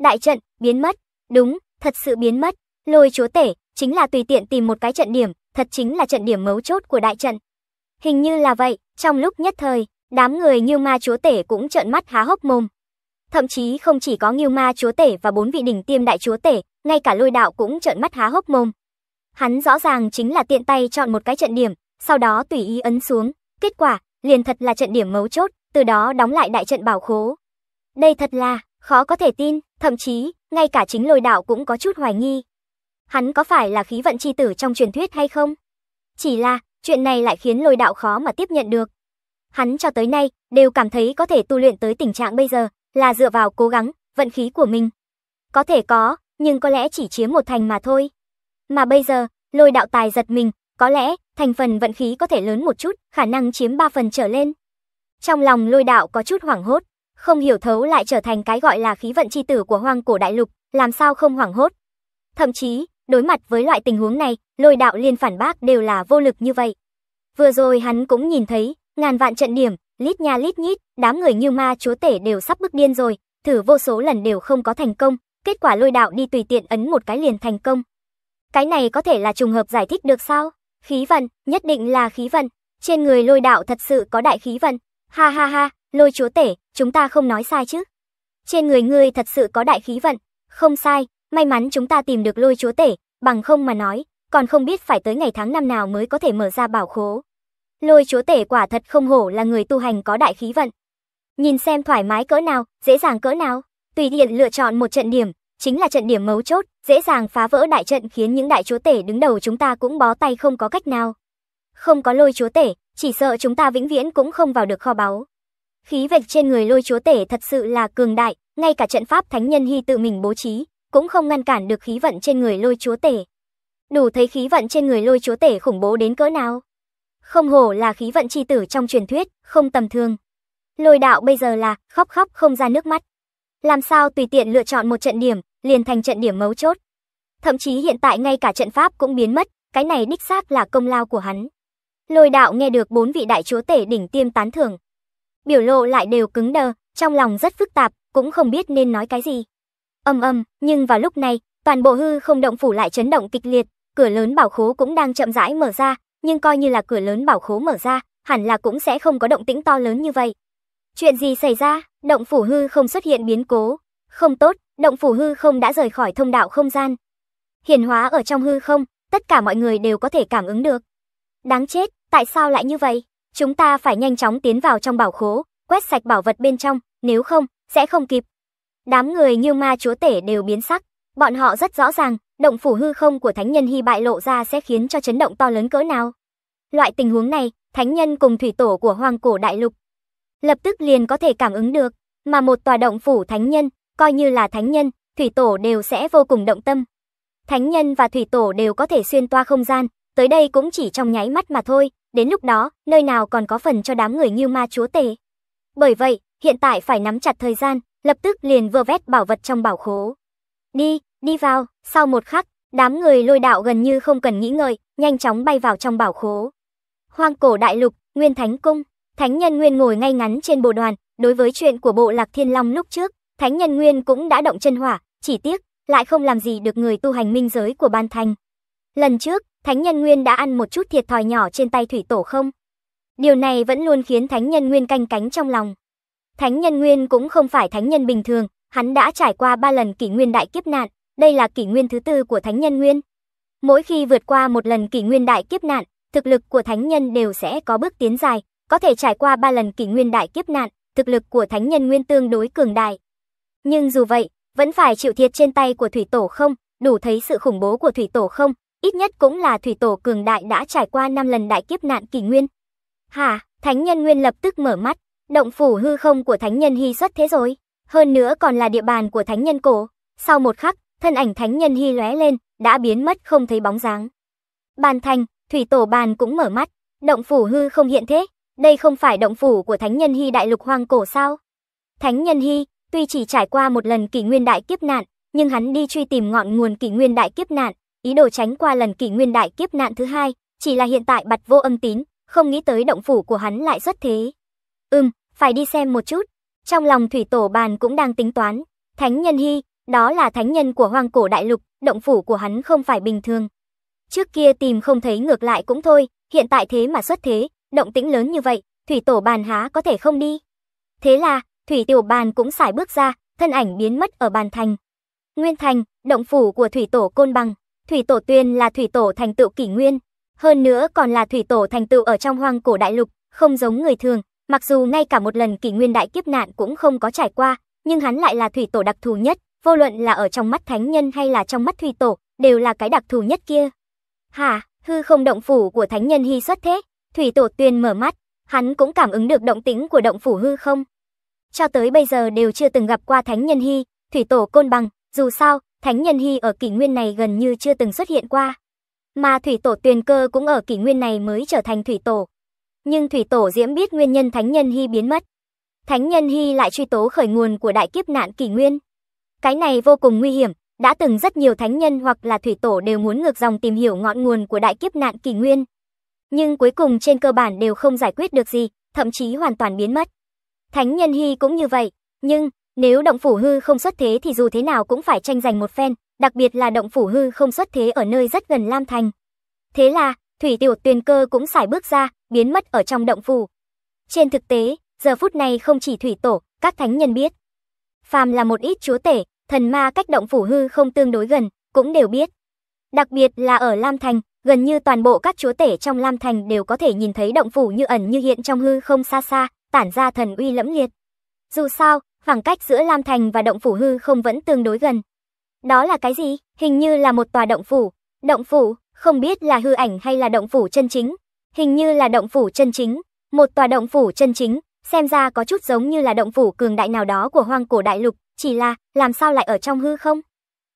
Đại trận, biến mất, đúng, thật sự biến mất. Lôi chúa tể, chính là tùy tiện tìm một cái trận điểm, thật chính là trận điểm mấu chốt của đại trận. Hình như là vậy, trong lúc nhất thời, đám người Ngưu Ma chúa tể cũng trợn mắt há hốc mồm. Thậm chí không chỉ có Ngưu Ma chúa tể và bốn vị đỉnh tiêm đại chúa tể, ngay cả lôi đạo cũng trợn mắt há hốc mồm. Hắn rõ ràng chính là tiện tay chọn một cái trận điểm, sau đó tùy ý ấn xuống, kết quả, liền thật là trận điểm mấu chốt, từ đó đóng lại đại trận bảo khố. Đây thật là, khó có thể tin, thậm chí, ngay cả chính lôi đạo cũng có chút hoài nghi. Hắn có phải là khí vận chi tử trong truyền thuyết hay không? Chỉ là, chuyện này lại khiến lôi đạo khó mà tiếp nhận được. Hắn cho tới nay, đều cảm thấy có thể tu luyện tới tình trạng bây giờ, là dựa vào cố gắng, vận khí của mình. Có thể có, nhưng có lẽ chỉ chiếm một thành mà thôi. Mà bây giờ, lôi đạo tài giật mình, có lẽ, thành phần vận khí có thể lớn một chút, khả năng chiếm ba phần trở lên. Trong lòng lôi đạo có chút hoảng hốt, không hiểu thấu lại trở thành cái gọi là khí vận chi tử của Hoang Cổ Đại Lục, làm sao không hoảng hốt. Thậm chí, Đối mặt với loại tình huống này, Lôi Đạo liền phản bác đều là vô lực như vậy. Vừa rồi hắn cũng nhìn thấy, ngàn vạn trận điểm, lít nha lít nhít, đám người Ngưu Ma Chúa Tể đều sắp bức điên rồi, thử vô số lần đều không có thành công, kết quả Lôi Đạo đi tùy tiện ấn một cái liền thành công. Cái này có thể là trùng hợp giải thích được sao? Khí vận, nhất định là khí vận, trên người Lôi Đạo thật sự có đại khí vận. Ha ha ha, Lôi Chúa Tể, chúng ta không nói sai chứ? Trên người ngươi thật sự có đại khí vận, không sai, may mắn chúng ta tìm được Lôi Chúa Tể, bằng không mà nói, còn không biết phải tới ngày tháng năm nào mới có thể mở ra bảo khố. Lôi Chúa Tể quả thật không hổ là người tu hành có đại khí vận. Nhìn xem thoải mái cỡ nào, dễ dàng cỡ nào, tùy tiện lựa chọn một trận điểm, chính là trận điểm mấu chốt, dễ dàng phá vỡ đại trận khiến những đại chúa tể đứng đầu chúng ta cũng bó tay không có cách nào. Không có Lôi Chúa Tể, chỉ sợ chúng ta vĩnh viễn cũng không vào được kho báu. Khí vạch trên người Lôi Chúa Tể thật sự là cường đại, ngay cả trận pháp Thánh Nhân Hy tự mình bố trí, cũng không ngăn cản được khí vận trên người Lôi Chúa Tể. Đủ thấy khí vận trên người Lôi Chúa Tể khủng bố đến cỡ nào. Không hổ là khí vận chi tử trong truyền thuyết, không tầm thường. Lôi Đạo bây giờ là khóc khóc không ra nước mắt. Làm sao tùy tiện lựa chọn một trận điểm, liền thành trận điểm mấu chốt. Thậm chí hiện tại ngay cả trận pháp cũng biến mất, cái này đích xác là công lao của hắn. Lôi Đạo nghe được bốn vị đại chúa tể đỉnh tiêm tán thưởng, biểu lộ lại đều cứng đờ, trong lòng rất phức tạp, cũng không biết nên nói cái gì. Ầm ầm, nhưng vào lúc này, toàn bộ hư không động phủ lại chấn động kịch liệt, cửa lớn bảo khố cũng đang chậm rãi mở ra, nhưng coi như là cửa lớn bảo khố mở ra, hẳn là cũng sẽ không có động tĩnh to lớn như vậy. Chuyện gì xảy ra? Động phủ hư không xuất hiện biến cố. Không tốt, động phủ hư không đã rời khỏi thông đạo không gian. Hiển hóa ở trong hư không, tất cả mọi người đều có thể cảm ứng được. Đáng chết, tại sao lại như vậy? Chúng ta phải nhanh chóng tiến vào trong bảo khố, quét sạch bảo vật bên trong, nếu không, sẽ không kịp. Đám người Ngưu Ma Chúa Tể đều biến sắc, bọn họ rất rõ ràng, động phủ hư không của Thánh Nhân Hy bại lộ ra sẽ khiến cho chấn động to lớn cỡ nào. Loại tình huống này, Thánh Nhân cùng Thủy Tổ của Hoang Cổ Đại Lục lập tức liền có thể cảm ứng được, mà một tòa động phủ Thánh Nhân, coi như là Thánh Nhân, Thủy Tổ đều sẽ vô cùng động tâm. Thánh Nhân và Thủy Tổ đều có thể xuyên toa không gian, tới đây cũng chỉ trong nháy mắt mà thôi, đến lúc đó, nơi nào còn có phần cho đám người Ngưu Ma Chúa Tể. Bởi vậy, hiện tại phải nắm chặt thời gian, lập tức liền vơ vét bảo vật trong bảo khố. Đi, đi vào, sau một khắc, đám người Lôi Đạo gần như không cần nghĩ ngợi, nhanh chóng bay vào trong bảo khố. Hoang Cổ Đại Lục, Nguyên Thánh Cung, Thánh Nhân Nguyên ngồi ngay ngắn trên bồ đoàn, đối với chuyện của Bộ Lạc Thiên Long lúc trước, Thánh Nhân Nguyên cũng đã động chân hỏa, chỉ tiếc, lại không làm gì được người tu hành minh giới của Bàn Thành. Lần trước, Thánh Nhân Nguyên đã ăn một chút thiệt thòi nhỏ trên tay Thủy Tổ không? Điều này vẫn luôn khiến Thánh Nhân Nguyên canh cánh trong lòng. Thánh Nhân Nguyên cũng không phải Thánh Nhân bình thường, hắn đã trải qua ba lần kỷ nguyên đại kiếp nạn, đây là kỷ nguyên thứ tư của Thánh Nhân Nguyên. Mỗi khi vượt qua một lần kỷ nguyên đại kiếp nạn, thực lực của Thánh Nhân đều sẽ có bước tiến dài, có thể trải qua ba lần kỷ nguyên đại kiếp nạn, thực lực của Thánh Nhân Nguyên tương đối cường đại. Nhưng dù vậy, vẫn phải chịu thiệt trên tay của Thủy Tổ không, đủ thấy sự khủng bố của Thủy Tổ không. Ít nhất cũng là Thủy Tổ cường đại đã trải qua năm lần đại kiếp nạn kỷ nguyên. Hả, Thánh Nhân Nguyên lập tức mở mắt, động phủ hư không của Thánh Nhân Hy xuất thế rồi, hơn nữa còn là địa bàn của Thánh Nhân Cổ. Sau một khắc, thân ảnh Thánh Nhân Hy lóe lên, đã biến mất không thấy bóng dáng. Bàn Thành, Thủy Tổ Bàn cũng mở mắt, động phủ hư không hiện thế, đây không phải động phủ của Thánh Nhân Hy đại lục Hoang Cổ sao? Thánh Nhân Hy, tuy chỉ trải qua một lần kỷ nguyên đại kiếp nạn, nhưng hắn đi truy tìm ngọn nguồn kỷ nguyên đại kiếp nạn, ý đồ tránh qua lần kỷ nguyên đại kiếp nạn thứ hai, chỉ là hiện tại bặt vô âm tín, không nghĩ tới động phủ của hắn lại xuất thế. Ừm, phải đi xem một chút. Trong lòng Thủy Tổ Bàn cũng đang tính toán, Thánh Nhân Hy, đó là Thánh Nhân của Hoang Cổ Đại Lục, động phủ của hắn không phải bình thường. Trước kia tìm không thấy ngược lại cũng thôi, hiện tại thế mà xuất thế, động tĩnh lớn như vậy, Thủy Tổ Bàn há có thể không đi. Thế là, Thủy Tổ Bàn cũng sải bước ra, thân ảnh biến mất ở Bàn Thành. Nguyên Thành, động phủ của Thủy Tổ Côn Bằng. Thủy Tổ Tuyền là Thủy Tổ thành tựu kỷ nguyên, hơn nữa còn là Thủy Tổ thành tựu ở trong Hoang Cổ Đại Lục, không giống người thường, mặc dù ngay cả một lần kỷ nguyên đại kiếp nạn cũng không có trải qua, nhưng hắn lại là Thủy Tổ đặc thù nhất, vô luận là ở trong mắt Thánh Nhân hay là trong mắt Thủy Tổ, đều là cái đặc thù nhất kia. Hả, hư không động phủ của Thánh Nhân Hy xuất thế, Thủy Tổ Tuyền mở mắt, hắn cũng cảm ứng được động tĩnh của động phủ hư không. Cho tới bây giờ đều chưa từng gặp qua Thánh Nhân Hy, Thủy Tổ Côn Bằng, dù sao Thánh Nhân Hy ở kỷ nguyên này gần như chưa từng xuất hiện qua. Mà Thủy Tổ Tuyền Cơ cũng ở kỷ nguyên này mới trở thành Thủy Tổ. Nhưng Thủy Tổ Diễm biết nguyên nhân Thánh Nhân Hy biến mất. Thánh Nhân Hy lại truy tố khởi nguồn của đại kiếp nạn kỷ nguyên. Cái này vô cùng nguy hiểm, Đã từng rất nhiều thánh nhân hoặc là thủy tổ đều muốn ngược dòng tìm hiểu ngọn nguồn của đại kiếp nạn kỷ nguyên. Nhưng cuối cùng trên cơ bản đều không giải quyết được gì, thậm chí hoàn toàn biến mất. Thánh Nhân Hy cũng như vậy, nhưng nếu động phủ hư không xuất thế thì dù thế nào cũng phải tranh giành một phen, đặc biệt là động phủ hư không xuất thế ở nơi rất gần Lam Thành. Thế là, Thủy Tổ Tuyền Cơ cũng sải bước ra, biến mất ở trong động phủ. Trên thực tế, giờ phút này không chỉ thủy tổ, các thánh nhân biết. Phàm là một ít chúa tể, thần ma cách động phủ hư không tương đối gần, cũng đều biết. Đặc biệt là ở Lam Thành, gần như toàn bộ các chúa tể trong Lam Thành đều có thể nhìn thấy động phủ như ẩn như hiện trong hư không xa xa, tản ra thần uy lẫm liệt. Dù sao, khoảng cách giữa Lam Thành và động phủ hư không vẫn tương đối gần. Đó là cái gì? Hình như là một tòa động phủ. Động phủ, không biết là hư ảnh hay là động phủ chân chính. Hình như là động phủ chân chính. Một tòa động phủ chân chính, xem ra có chút giống như là động phủ cường đại nào đó của Hoang Cổ Đại Lục, chỉ là làm sao lại ở trong hư không?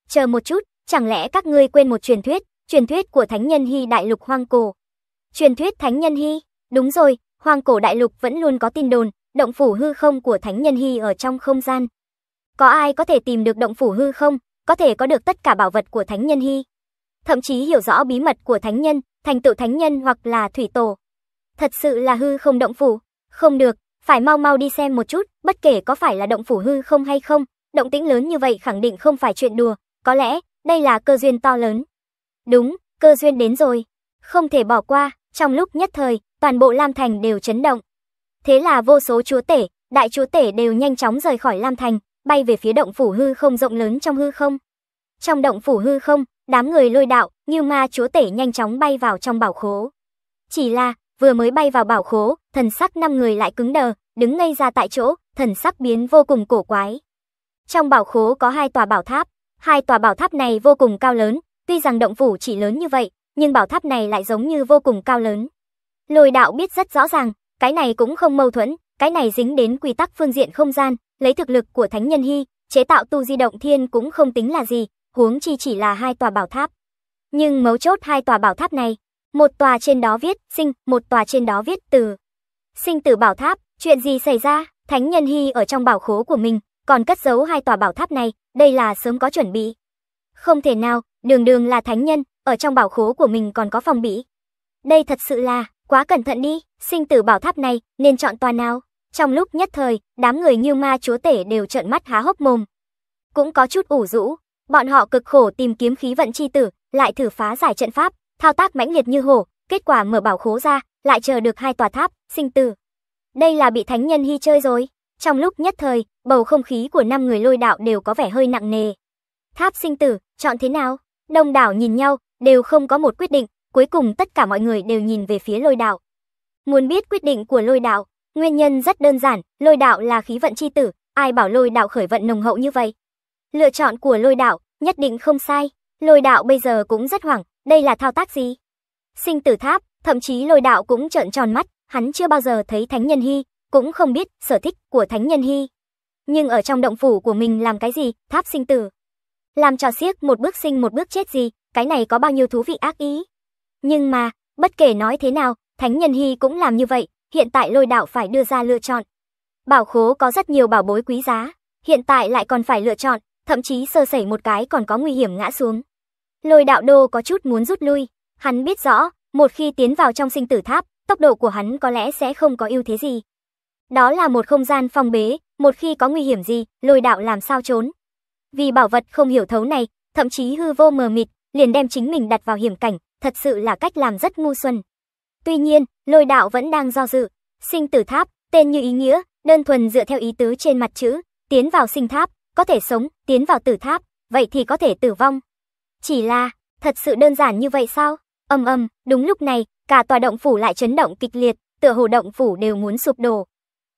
Chờ một chút, chẳng lẽ các ngươi quên một truyền thuyết, truyền thuyết của Thánh Nhân Hy Đại Lục Hoang Cổ. Truyền thuyết Thánh Nhân Hy, đúng rồi, Hoang Cổ Đại Lục vẫn luôn có tin đồn, động phủ hư không của Thánh Nhân Hy ở trong không gian. Có ai có thể tìm được động phủ hư không, có thể có được tất cả bảo vật của Thánh Nhân Hy. Thậm chí hiểu rõ bí mật của Thánh Nhân, thành tựu Thánh Nhân hoặc là Thủy Tổ. Thật sự là hư không động phủ, không được, phải mau mau đi xem một chút, bất kể có phải là động phủ hư không hay không, động tĩnh lớn như vậy khẳng định không phải chuyện đùa, có lẽ đây là cơ duyên to lớn. Đúng, cơ duyên đến rồi, không thể bỏ qua, trong lúc nhất thời, toàn bộ Lam Thành đều chấn động. Thế là vô số chúa tể, đại chúa tể đều nhanh chóng rời khỏi Lam Thành, bay về phía động phủ hư không rộng lớn trong hư không. Trong động phủ hư không, đám người Lôi Đạo, Ngưu Ma Chúa Tể nhanh chóng bay vào trong bảo khố. Chỉ là vừa mới bay vào bảo khố, thần sắc năm người lại cứng đờ, đứng ngây ra tại chỗ, thần sắc biến vô cùng cổ quái. Trong bảo khố có hai tòa bảo tháp, hai tòa bảo tháp này vô cùng cao lớn, tuy rằng động phủ chỉ lớn như vậy, nhưng bảo tháp này lại giống như vô cùng cao lớn. Lôi Đạo biết rất rõ ràng, cái này cũng không mâu thuẫn, cái này dính đến quy tắc phương diện không gian, lấy thực lực của Thánh Nhân Hy, chế tạo tu di động thiên cũng không tính là gì, huống chi chỉ là hai tòa bảo tháp. Nhưng mấu chốt hai tòa bảo tháp này, một tòa trên đó viết sinh, một tòa trên đó viết tử. Sinh tử bảo tháp, chuyện gì xảy ra? Thánh Nhân Hy ở trong bảo khố của mình còn cất giấu hai tòa bảo tháp này, đây là sớm có chuẩn bị. Không thể nào, đường đường là thánh nhân, ở trong bảo khố của mình còn có phòng bị. Đây thật sự là, quá cẩn thận đi, sinh tử bảo tháp này, nên chọn tòa nào? Trong lúc nhất thời, đám người Ngưu Ma Chúa Tể đều trợn mắt há hốc mồm. Cũng có chút ủ rũ, bọn họ cực khổ tìm kiếm khí vận chi tử, lại thử phá giải trận pháp, thao tác mãnh liệt như hổ, kết quả mở bảo khố ra, lại chờ được hai tòa tháp, sinh tử. Đây là bị Thánh Nhân Hy chơi rồi. Trong lúc nhất thời, bầu không khí của năm người Lôi Đạo đều có vẻ hơi nặng nề. Tháp sinh tử, chọn thế nào? Đông đảo nhìn nhau, đều không có một quyết định, cuối cùng tất cả mọi người đều nhìn về phía Lôi Đạo. Muốn biết quyết định của Lôi Đạo, nguyên nhân rất đơn giản, Lôi Đạo là khí vận chi tử, ai bảo Lôi Đạo khởi vận nồng hậu như vậy? Lựa chọn của Lôi Đạo, nhất định không sai, Lôi Đạo bây giờ cũng rất hoảng, đây là thao tác gì? Sinh tử tháp, thậm chí Lôi Đạo cũng trợn tròn mắt, hắn chưa bao giờ thấy Thánh Nhân Hy, cũng không biết sở thích của Thánh Nhân Hy. Nhưng ở trong động phủ của mình làm cái gì, tháp sinh tử? Làm trò xiếc một bước sinh một bước chết gì, cái này có bao nhiêu thú vị ác ý. Nhưng mà, bất kể nói thế nào, Thánh Nhân Hy cũng làm như vậy, hiện tại Lôi Đạo phải đưa ra lựa chọn. Bảo khố có rất nhiều bảo bối quý giá, hiện tại lại còn phải lựa chọn, thậm chí sơ sẩy một cái còn có nguy hiểm ngã xuống. Lôi Đạo đô có chút muốn rút lui, hắn biết rõ, một khi tiến vào trong sinh tử tháp, tốc độ của hắn có lẽ sẽ không có ưu thế gì. Đó là một không gian phong bế, một khi có nguy hiểm gì, Lôi Đạo làm sao trốn. Vì bảo vật không hiểu thấu này, thậm chí hư vô mờ mịt, liền đem chính mình đặt vào hiểm cảnh, thật sự là cách làm rất ngu xuẩn. Tuy nhiên, Lôi Đạo vẫn đang do dự. Sinh tử tháp, tên như ý nghĩa, đơn thuần dựa theo ý tứ trên mặt chữ, tiến vào sinh tháp, có thể sống, tiến vào tử tháp, vậy thì có thể tử vong. Chỉ là, thật sự đơn giản như vậy sao? Ầm ầm, đúng lúc này, cả tòa động phủ lại chấn động kịch liệt, tựa hồ động phủ đều muốn sụp đổ.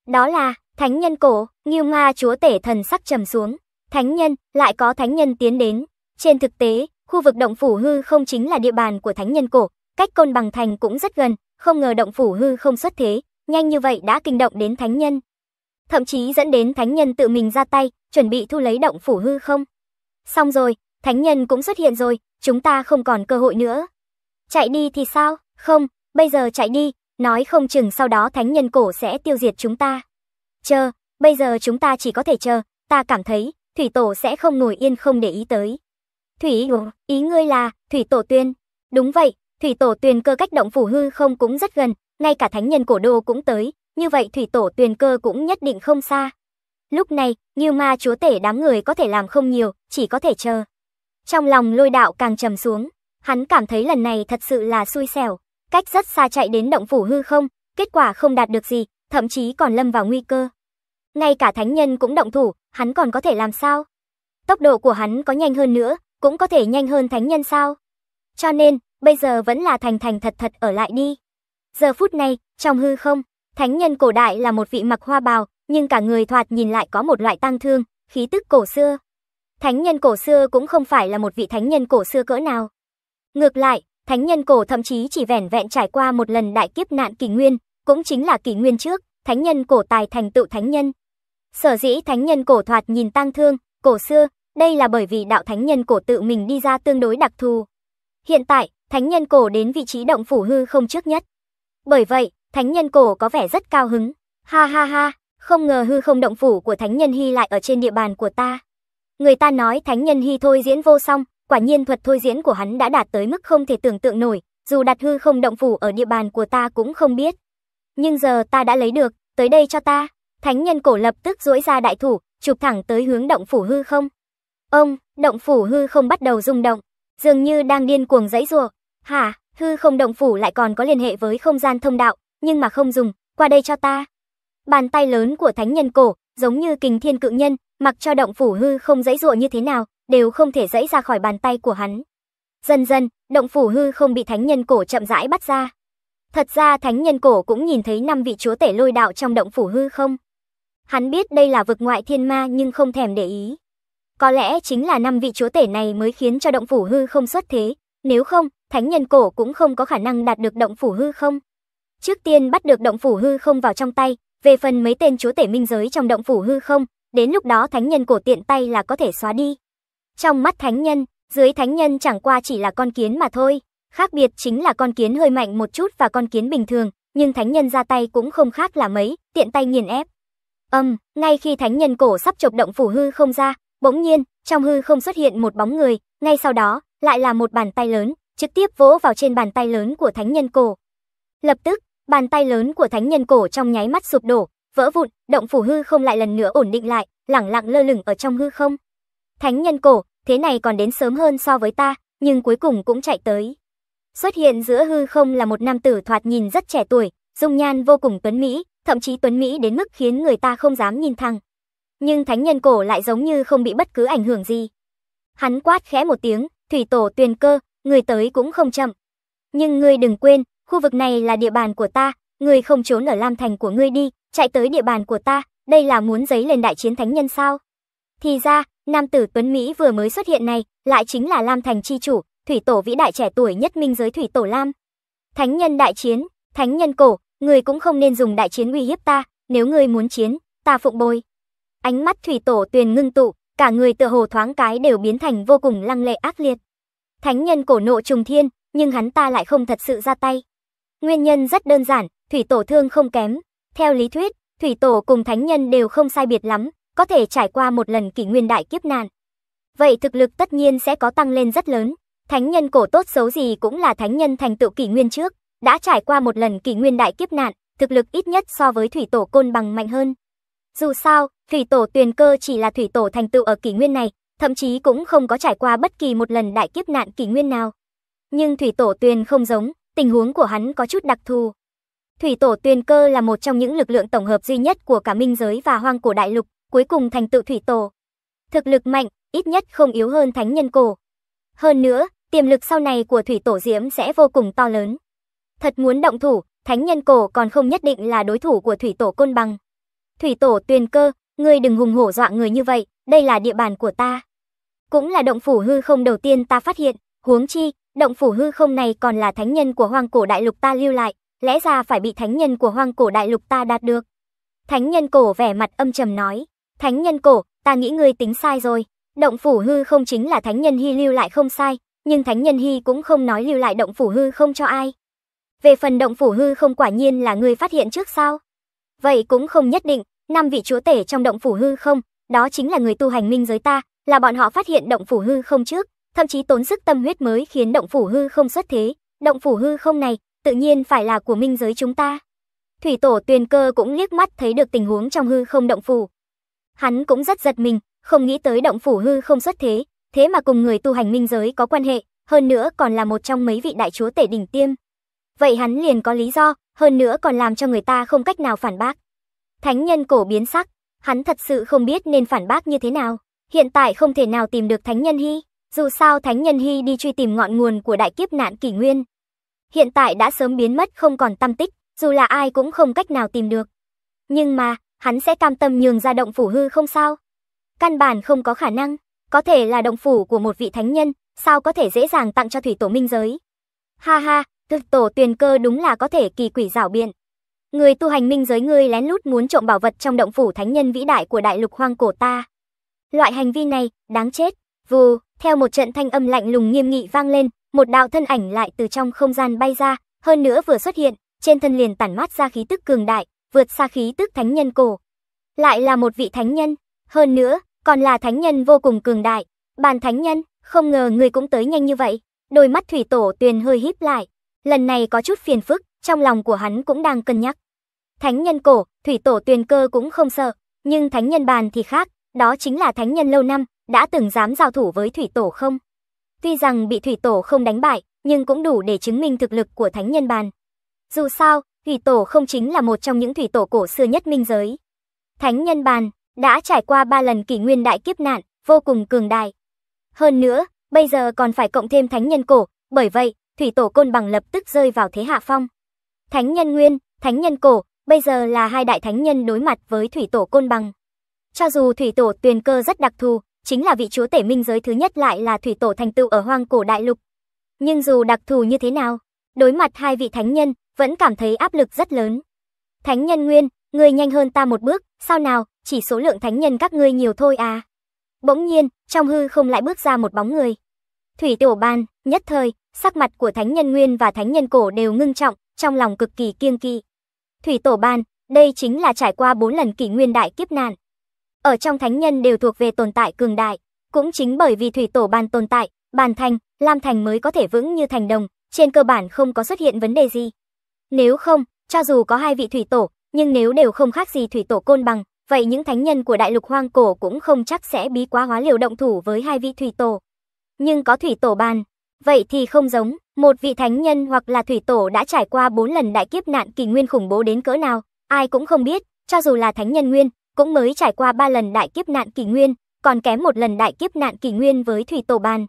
Đó là, Thánh Nhân Cổ, Ngưu Ma Chúa Tể thần sắc trầm xuống. Thánh nhân, lại có thánh nhân tiến đến. Trên thực tế, khu vực động phủ hư không chính là địa bàn của Thánh Nhân Cổ, cách Côn Bằng Thành cũng rất gần, không ngờ động phủ hư không xuất thế, nhanh như vậy đã kinh động đến thánh nhân. Thậm chí dẫn đến thánh nhân tự mình ra tay, chuẩn bị thu lấy động phủ hư không. Xong rồi, thánh nhân cũng xuất hiện rồi, chúng ta không còn cơ hội nữa. Chạy đi thì sao? Không, bây giờ chạy đi, nói không chừng sau đó Thánh Nhân Cổ sẽ tiêu diệt chúng ta. Chờ, bây giờ chúng ta chỉ có thể chờ, ta cảm thấy Thủy Tổ sẽ không ngồi yên không để ý tới. Thủy, ý ngươi là Thủy Tổ Tuyền? Đúng vậy, Thủy Tổ Tuyền Cơ cách động phủ hư không cũng rất gần, ngay cả thánh nhân cổ đô cũng tới, như vậy Thủy Tổ Tuyền Cơ cũng nhất định không xa. Lúc này, Ngưu Ma Chúa Tể đám người có thể làm không nhiều, chỉ có thể chờ. Trong lòng Lôi Đạo càng trầm xuống, hắn cảm thấy lần này thật sự là xui xẻo, cách rất xa chạy đến động phủ hư không, kết quả không đạt được gì, thậm chí còn lâm vào nguy cơ. Ngay cả thánh nhân cũng động thủ, hắn còn có thể làm sao? Tốc độ của hắn có nhanh hơn nữa, cũng có thể nhanh hơn thánh nhân sao? Cho nên, bây giờ vẫn là thành thành thật thật ở lại đi. Giờ phút này, trong hư không, thánh nhân cổ đại là một vị mặc hoa bào, nhưng cả người thoạt nhìn lại có một loại tang thương, khí tức cổ xưa. Thánh nhân cổ xưa cũng không phải là một vị thánh nhân cổ xưa cỡ nào. Ngược lại, thánh nhân cổ thậm chí chỉ vẻn vẹn trải qua một lần đại kiếp nạn kỷ nguyên, cũng chính là kỷ nguyên trước, thánh nhân cổ tài thành tựu thánh nhân. Sở dĩ thánh nhân cổ thoạt nhìn tang thương, cổ xưa, đây là bởi vì đạo thánh nhân cổ tự mình đi ra tương đối đặc thù. Hiện tại, thánh nhân cổ đến vị trí động phủ hư không trước nhất. Bởi vậy, thánh nhân cổ có vẻ rất cao hứng. Ha ha ha, không ngờ hư không động phủ của thánh nhân Hy lại ở trên địa bàn của ta. Người ta nói thánh nhân Hy thôi diễn vô song, quả nhiên thuật thôi diễn của hắn đã đạt tới mức không thể tưởng tượng nổi, dù đặt hư không động phủ ở địa bàn của ta cũng không biết. Nhưng giờ ta đã lấy được, tới đây cho ta. Thánh nhân cổ lập tức duỗi ra đại thủ, chụp thẳng tới hướng động phủ hư không. Ông, động phủ hư không bắt đầu rung động, dường như đang điên cuồng giãy giụa. Hả, hư không động phủ lại còn có liên hệ với không gian thông đạo, nhưng mà không dùng, qua đây cho ta. Bàn tay lớn của thánh nhân cổ, giống như kình thiên cự nhân, mặc cho động phủ hư không giãy giụa như thế nào, đều không thể giãy ra khỏi bàn tay của hắn. Dần dần, động phủ hư không bị thánh nhân cổ chậm rãi bắt ra. Thật ra thánh nhân cổ cũng nhìn thấy năm vị chúa tể lôi đạo trong động phủ hư không. Hắn biết đây là vực ngoại thiên ma nhưng không thèm để ý. Có lẽ chính là năm vị chúa tể này mới khiến cho động phủ hư không xuất thế, nếu không, thánh nhân cổ cũng không có khả năng đạt được động phủ hư không. Trước tiên bắt được động phủ hư không vào trong tay, về phần mấy tên chúa tể minh giới trong động phủ hư không, đến lúc đó thánh nhân cổ tiện tay là có thể xóa đi. Trong mắt thánh nhân, dưới thánh nhân chẳng qua chỉ là con kiến mà thôi, khác biệt chính là con kiến hơi mạnh một chút và con kiến bình thường, nhưng thánh nhân ra tay cũng không khác là mấy, tiện tay nghiền ép. Ầm, um, ngay khi thánh nhân cổ sắp chộp động phủ hư không ra, bỗng nhiên, trong hư không xuất hiện một bóng người, ngay sau đó, lại là một bàn tay lớn, trực tiếp vỗ vào trên bàn tay lớn của thánh nhân cổ. Lập tức, bàn tay lớn của thánh nhân cổ trong nháy mắt sụp đổ, vỡ vụn, động phủ hư không lại lần nữa ổn định lại, lẳng lặng lơ lửng ở trong hư không. Thánh nhân cổ, thế này còn đến sớm hơn so với ta, nhưng cuối cùng cũng chạy tới. Xuất hiện giữa hư không là một nam tử thoạt nhìn rất trẻ tuổi, dung nhan vô cùng tuấn mỹ, thậm chí tuấn mỹ đến mức khiến người ta không dám nhìn thẳng. Nhưng thánh nhân cổ lại giống như không bị bất cứ ảnh hưởng gì. Hắn quát khẽ một tiếng, Thủy Tổ Tuyền Cơ, người tới cũng không chậm. Nhưng ngươi đừng quên, khu vực này là địa bàn của ta, ngươi không trốn ở Lam Thành của ngươi đi, chạy tới địa bàn của ta, đây là muốn giấy lên đại chiến thánh nhân sao? Thì ra, nam tử tuấn mỹ vừa mới xuất hiện này, lại chính là Lam Thành chi chủ, Thủy Tổ vĩ đại trẻ tuổi nhất minh giới Thủy Tổ Lam. Thánh nhân đại chiến, thánh nhân cổ, ngươi cũng không nên dùng đại chiến uy hiếp ta, nếu ngươi muốn chiến, ta phụng bồi. Ánh mắt Thủy Tổ Tuyền ngưng tụ, cả người tựa hồ thoáng cái đều biến thành vô cùng lăng lệ ác liệt. Thánh nhân cổ nộ trùng thiên, nhưng hắn ta lại không thật sự ra tay. Nguyên nhân rất đơn giản, Thủy Tổ thương không kém. Theo lý thuyết, Thủy Tổ cùng thánh nhân đều không sai biệt lắm, có thể trải qua một lần kỷ nguyên đại kiếp nạn. Vậy thực lực tất nhiên sẽ có tăng lên rất lớn. Thánh nhân cổ tốt xấu gì cũng là thánh nhân thành tựu kỷ nguyên trước, đã trải qua một lần kỷ nguyên đại kiếp nạn, thực lực ít nhất so với Thủy Tổ Côn Bằng mạnh hơn. Dù sao, Thủy Tổ Tuyền Cơ chỉ là Thủy Tổ thành tựu ở kỷ nguyên này, thậm chí cũng không có trải qua bất kỳ một lần đại kiếp nạn kỷ nguyên nào. Nhưng Thủy Tổ Tuyền không giống, tình huống của hắn có chút đặc thù. Thủy Tổ Tuyền Cơ là một trong những lực lượng tổng hợp duy nhất của cả minh giới và hoang cổ đại lục, cuối cùng thành tựu Thủy Tổ. Thực lực mạnh, ít nhất không yếu hơn thánh nhân cổ. Hơn nữa, tiềm lực sau này của Thủy Tổ Diễm sẽ vô cùng to lớn. Thật muốn động thủ, thánh nhân cổ còn không nhất định là đối thủ của Thủy Tổ Côn Bằng. Thủy Tổ Tuyền Cơ, ngươi đừng hùng hổ dọa người như vậy, đây là địa bàn của ta. Cũng là động phủ hư không đầu tiên ta phát hiện, huống chi, động phủ hư không này còn là thánh nhân của hoang cổ đại lục ta lưu lại, lẽ ra phải bị thánh nhân của hoang cổ đại lục ta đạt được. Thánh nhân cổ vẻ mặt âm trầm nói, thánh nhân cổ, ta nghĩ ngươi tính sai rồi, động phủ hư không chính là thánh nhân Hy lưu lại không sai, nhưng thánh nhân Hy cũng không nói lưu lại động phủ hư không cho ai. Về phần động phủ hư không quả nhiên là ngươi phát hiện trước sao? Vậy cũng không nhất định. Năm vị chúa tể trong động phủ hư không, đó chính là người tu hành minh giới ta, là bọn họ phát hiện động phủ hư không trước, thậm chí tốn sức tâm huyết mới khiến động phủ hư không xuất thế. Động phủ hư không này tự nhiên phải là của minh giới chúng ta. Thủy Tổ Tuyền Cơ cũng liếc mắt thấy được tình huống trong hư không động phủ. Hắn cũng rất giật mình, không nghĩ tới động phủ hư không xuất thế, thế mà cùng người tu hành minh giới có quan hệ, hơn nữa còn là một trong mấy vị đại chúa tể đỉnh tiêm. Vậy hắn liền có lý do, hơn nữa còn làm cho người ta không cách nào phản bác. Thánh nhân cổ biến sắc, hắn thật sự không biết nên phản bác như thế nào. Hiện tại không thể nào tìm được Thánh Nhân Hy, dù sao Thánh Nhân Hy đi truy tìm ngọn nguồn của đại kiếp nạn kỷ nguyên. Hiện tại đã sớm biến mất không còn tăm tích, dù là ai cũng không cách nào tìm được. Nhưng mà, hắn sẽ cam tâm nhường ra động phủ hư không sao? Căn bản không có khả năng, có thể là động phủ của một vị thánh nhân, sao có thể dễ dàng tặng cho thủy tổ minh giới? Ha ha, Thủy Tổ Tuyền Cơ đúng là có thể kỳ quỷ giảo biện. Người tu hành minh giới ngươi lén lút muốn trộm bảo vật trong động phủ thánh nhân vĩ đại của đại lục hoang cổ ta. Loại hành vi này, đáng chết. Vù, theo một trận thanh âm lạnh lùng nghiêm nghị vang lên, một đạo thân ảnh lại từ trong không gian bay ra, hơn nữa vừa xuất hiện, trên thân liền tản mát ra khí tức cường đại, vượt xa khí tức thánh nhân cổ. Lại là một vị thánh nhân, hơn nữa, còn là thánh nhân vô cùng cường đại. Bàn thánh nhân, không ngờ người cũng tới nhanh như vậy. Đôi mắt Thủy Tổ Tuyền hơi híp lại, lần này có chút phiền phức, trong lòng của hắn cũng đang cân nhắc. Thánh nhân cổ, Thủy Tổ Tuyền Cơ cũng không sợ, nhưng thánh nhân bàn thì khác. Đó chính là thánh nhân lâu năm, đã từng dám giao thủ với Thủy Tổ không? Tuy rằng bị Thủy Tổ không đánh bại, nhưng cũng đủ để chứng minh thực lực của thánh nhân bàn. Dù sao, Thủy Tổ không chính là một trong những Thủy Tổ cổ xưa nhất minh giới. Thánh nhân bàn đã trải qua ba lần kỷ nguyên đại kiếp nạn, vô cùng cường đại. Hơn nữa, bây giờ còn phải cộng thêm thánh nhân cổ, bởi vậy, Thủy Tổ Côn Bằng lập tức rơi vào thế hạ phong. Thánh nhân Nguyên, thánh nhân cổ, bây giờ là hai đại thánh nhân đối mặt với Thủy Tổ Côn Bằng. Cho dù Thủy Tổ Tuyền Cơ rất đặc thù, chính là vị chúa tể minh giới thứ nhất lại là thủy tổ thành tựu ở hoang cổ đại lục. Nhưng dù đặc thù như thế nào, đối mặt hai vị thánh nhân, vẫn cảm thấy áp lực rất lớn. Thánh nhân Nguyên, ngươi nhanh hơn ta một bước, sao nào, chỉ số lượng thánh nhân các ngươi nhiều thôi à. Bỗng nhiên, trong hư không lại bước ra một bóng người. Thủy Tổ Bàn, nhất thời, sắc mặt của thánh nhân Nguyên và thánh nhân cổ đều ngưng trọng, trong lòng cực kỳ kiêng kỵ. Thủy Tổ Bàn, đây chính là trải qua bốn lần kỷ nguyên đại kiếp nạn. Ở trong thánh nhân đều thuộc về tồn tại cường đại, cũng chính bởi vì Thủy Tổ Bàn tồn tại, Bàn Thành, Lam Thành mới có thể vững như thành đồng, trên cơ bản không có xuất hiện vấn đề gì. Nếu không, cho dù có hai vị Thủy Tổ, nhưng nếu đều không khác gì Thủy Tổ Côn Bằng, vậy những thánh nhân của đại lục hoang cổ cũng không chắc sẽ bí quá hóa liều động thủ với hai vị Thủy Tổ. Nhưng có Thủy Tổ Bàn, vậy thì không giống, một vị thánh nhân hoặc là Thủy Tổ đã trải qua bốn lần đại kiếp nạn kỷ nguyên khủng bố đến cỡ nào, ai cũng không biết, cho dù là thánh nhân Nguyên, cũng mới trải qua ba lần đại kiếp nạn kỷ nguyên, còn kém một lần đại kiếp nạn kỷ nguyên với Thủy Tổ Bàn.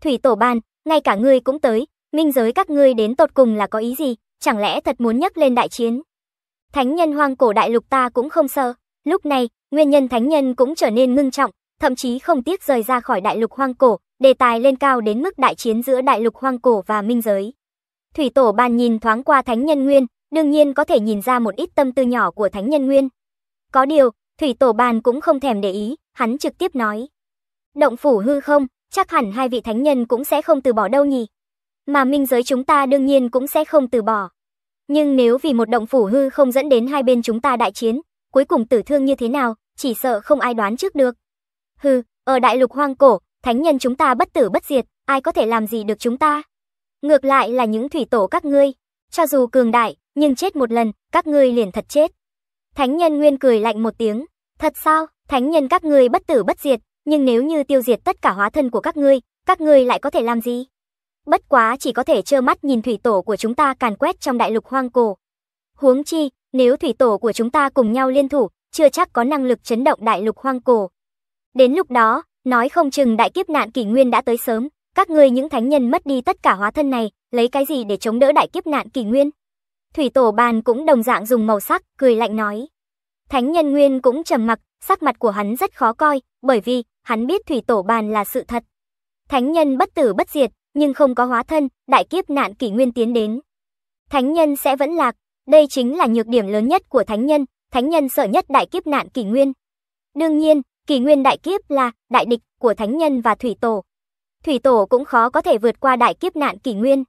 Thủy Tổ Bàn, ngay cả ngươi cũng tới, minh giới các ngươi đến tột cùng là có ý gì, chẳng lẽ thật muốn nhấc lên đại chiến? Thánh nhân hoang cổ đại lục ta cũng không sợ. Lúc này, nguyên nhân thánh nhân cũng trở nên ngưng trọng, thậm chí không tiếc rời ra khỏi đại lục hoang cổ, đề tài lên cao đến mức đại chiến giữa đại lục hoang cổ và minh giới. Thủy Tổ Bàn nhìn thoáng qua thánh nhân Nguyên, đương nhiên có thể nhìn ra một ít tâm tư nhỏ của thánh nhân Nguyên. Có điều, Thủy Tổ Bàn cũng không thèm để ý, hắn trực tiếp nói. Động phủ hư không, chắc hẳn hai vị thánh nhân cũng sẽ không từ bỏ đâu nhỉ. Mà minh giới chúng ta đương nhiên cũng sẽ không từ bỏ. Nhưng nếu vì một động phủ hư không dẫn đến hai bên chúng ta đại chiến, cuối cùng tử thương như thế nào, chỉ sợ không ai đoán trước được. Hừ, ở đại lục hoang cổ, thánh nhân chúng ta bất tử bất diệt, ai có thể làm gì được chúng ta. Ngược lại là những thủy tổ các ngươi, cho dù cường đại, nhưng chết một lần, các ngươi liền thật chết. Thánh nhân Nguyên cười lạnh một tiếng. Thật sao, thánh nhân các ngươi bất tử bất diệt, nhưng nếu như tiêu diệt tất cả hóa thân của các ngươi, các ngươi lại có thể làm gì? Bất quá chỉ có thể trơ mắt nhìn thủy tổ của chúng ta càn quét trong đại lục hoang cổ. Huống chi, nếu thủy tổ của chúng ta cùng nhau liên thủ, chưa chắc có năng lực chấn động đại lục hoang cổ. Đến lúc đó, nói không chừng đại kiếp nạn kỷ nguyên đã tới sớm, các ngươi những thánh nhân mất đi tất cả hóa thân này, lấy cái gì để chống đỡ đại kiếp nạn kỷ nguyên? Thủy Tổ Bàn cũng đồng dạng dùng màu sắc, cười lạnh nói. Thánh nhân Nguyên cũng trầm mặc, sắc mặt của hắn rất khó coi, bởi vì hắn biết Thủy Tổ Bàn là sự thật. Thánh nhân bất tử bất diệt, nhưng không có hóa thân, đại kiếp nạn kỷ nguyên tiến đến. Thánh nhân sẽ vẫn lạc, đây chính là nhược điểm lớn nhất của thánh nhân, thánh nhân sợ nhất đại kiếp nạn kỷ nguyên. Đương nhiên, kỷ nguyên đại kiếp là đại địch của thánh nhân và Thủy Tổ. Thủy Tổ cũng khó có thể vượt qua đại kiếp nạn kỷ nguyên.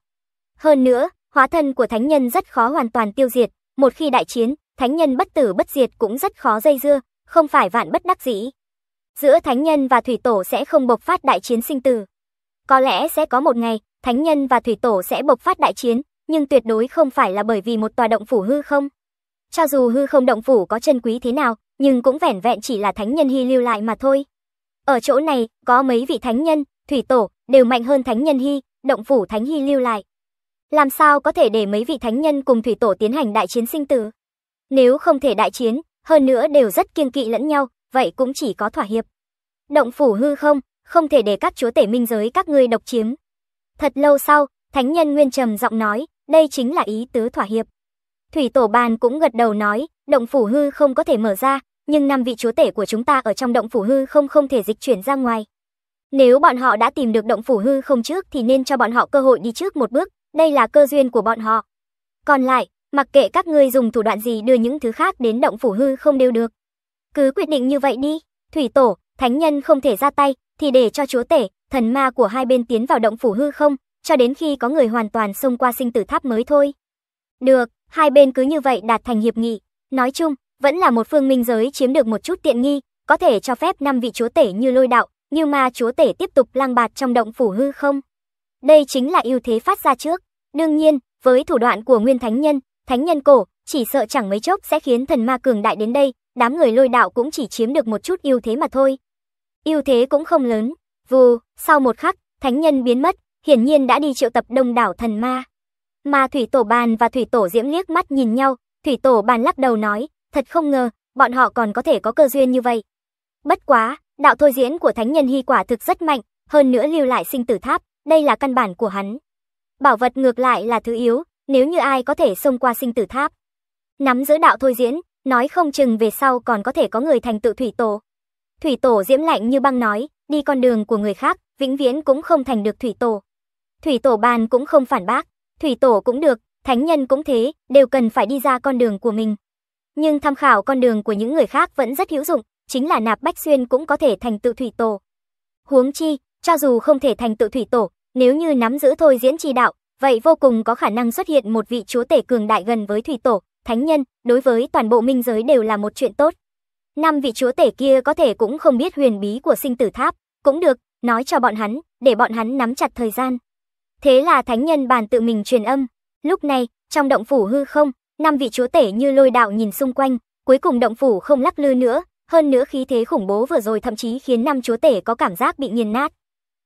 Hơn nữa, hóa thân của thánh nhân rất khó hoàn toàn tiêu diệt, một khi đại chiến, thánh nhân bất tử bất diệt cũng rất khó dây dưa, không phải vạn bất đắc dĩ. Giữa thánh nhân và thủy tổ sẽ không bộc phát đại chiến sinh tử. Có lẽ sẽ có một ngày, thánh nhân và thủy tổ sẽ bộc phát đại chiến, nhưng tuyệt đối không phải là bởi vì một tòa động phủ hư không. Cho dù hư không động phủ có chân quý thế nào, nhưng cũng vẻn vẹn chỉ là thánh nhân Hy lưu lại mà thôi. Ở chỗ này, có mấy vị thánh nhân, thủy tổ, đều mạnh hơn thánh nhân Hy, động phủ thánh Hy lưu lại. Làm sao có thể để mấy vị thánh nhân cùng thủy tổ tiến hành đại chiến sinh tử? Nếu không thể đại chiến, hơn nữa đều rất kiêng kỵ lẫn nhau, vậy cũng chỉ có thỏa hiệp. Động phủ hư không, không thể để các chúa tể minh giới các ngươi độc chiếm. Thật lâu sau, thánh nhân Nguyên trầm giọng nói, đây chính là ý tứ thỏa hiệp. Thủy tổ bàn cũng gật đầu nói, động phủ hư không có thể mở ra, nhưng năm vị chúa tể của chúng ta ở trong động phủ hư không không thể dịch chuyển ra ngoài. Nếu bọn họ đã tìm được động phủ hư không trước thì nên cho bọn họ cơ hội đi trước một bước, đây là cơ duyên của bọn họ. Còn lại, mặc kệ các ngươi dùng thủ đoạn gì đưa những thứ khác đến động phủ hư không đều được. Cứ quyết định như vậy đi, thủy tổ, thánh nhân không thể ra tay, thì để cho chúa tể, thần ma của hai bên tiến vào động phủ hư không, cho đến khi có người hoàn toàn xông qua sinh tử tháp mới thôi. Được, hai bên cứ như vậy đạt thành hiệp nghị, nói chung, vẫn là một phương minh giới chiếm được một chút tiện nghi, có thể cho phép năm vị chúa tể như Lôi Đạo, Ngưu Ma chúa tể tiếp tục lang bạt trong động phủ hư không. Đây chính là ưu thế phát ra trước, đương nhiên, với thủ đoạn của Nguyên Thánh Nhân, Thánh Nhân Cổ, chỉ sợ chẳng mấy chốc sẽ khiến thần ma cường đại đến đây, đám người Lôi Đạo cũng chỉ chiếm được một chút ưu thế mà thôi. Ưu thế cũng không lớn, vù, sau một khắc, Thánh Nhân biến mất, hiển nhiên đã đi triệu tập đông đảo thần ma. Mà Thủy Tổ Bàn và Thủy Tổ Diễm liếc mắt nhìn nhau, Thủy Tổ Bàn lắc đầu nói, thật không ngờ, bọn họ còn có thể có cơ duyên như vậy. Bất quá, đạo thôi diễn của Thánh Nhân Hy quả thực rất mạnh, hơn nữa lưu lại sinh tử tháp, đây là căn bản của hắn. Bảo vật ngược lại là thứ yếu, nếu như ai có thể xông qua sinh tử tháp, nắm giữ đạo thôi diễn, nói không chừng về sau còn có thể có người thành tựu thủy tổ. Thủy Tổ Diễm lạnh như băng nói, đi con đường của người khác, vĩnh viễn cũng không thành được thủy tổ. Thủy Tổ Bàn cũng không phản bác, thủy tổ cũng được, thánh nhân cũng thế, đều cần phải đi ra con đường của mình. Nhưng tham khảo con đường của những người khác vẫn rất hữu dụng, chính là Nạp Bách Xuyên cũng có thể thành tựu thủy tổ. Huống chi, cho dù không thể thành tựu thủy tổ, nếu như nắm giữ thôi diễn chi đạo, vậy vô cùng có khả năng xuất hiện một vị chúa tể cường đại gần với thủy tổ, thánh nhân, đối với toàn bộ minh giới đều là một chuyện tốt. Năm vị chúa tể kia có thể cũng không biết huyền bí của sinh tử tháp, cũng được, nói cho bọn hắn, để bọn hắn nắm chặt thời gian. Thế là thánh nhân bàn tự mình truyền âm. Lúc này, trong động phủ hư không, năm vị chúa tể như Lôi Đạo nhìn xung quanh, cuối cùng động phủ không lắc lư nữa, hơn nữa khí thế khủng bố vừa rồi thậm chí khiến năm chúa tể có cảm giác bị nghiền nát.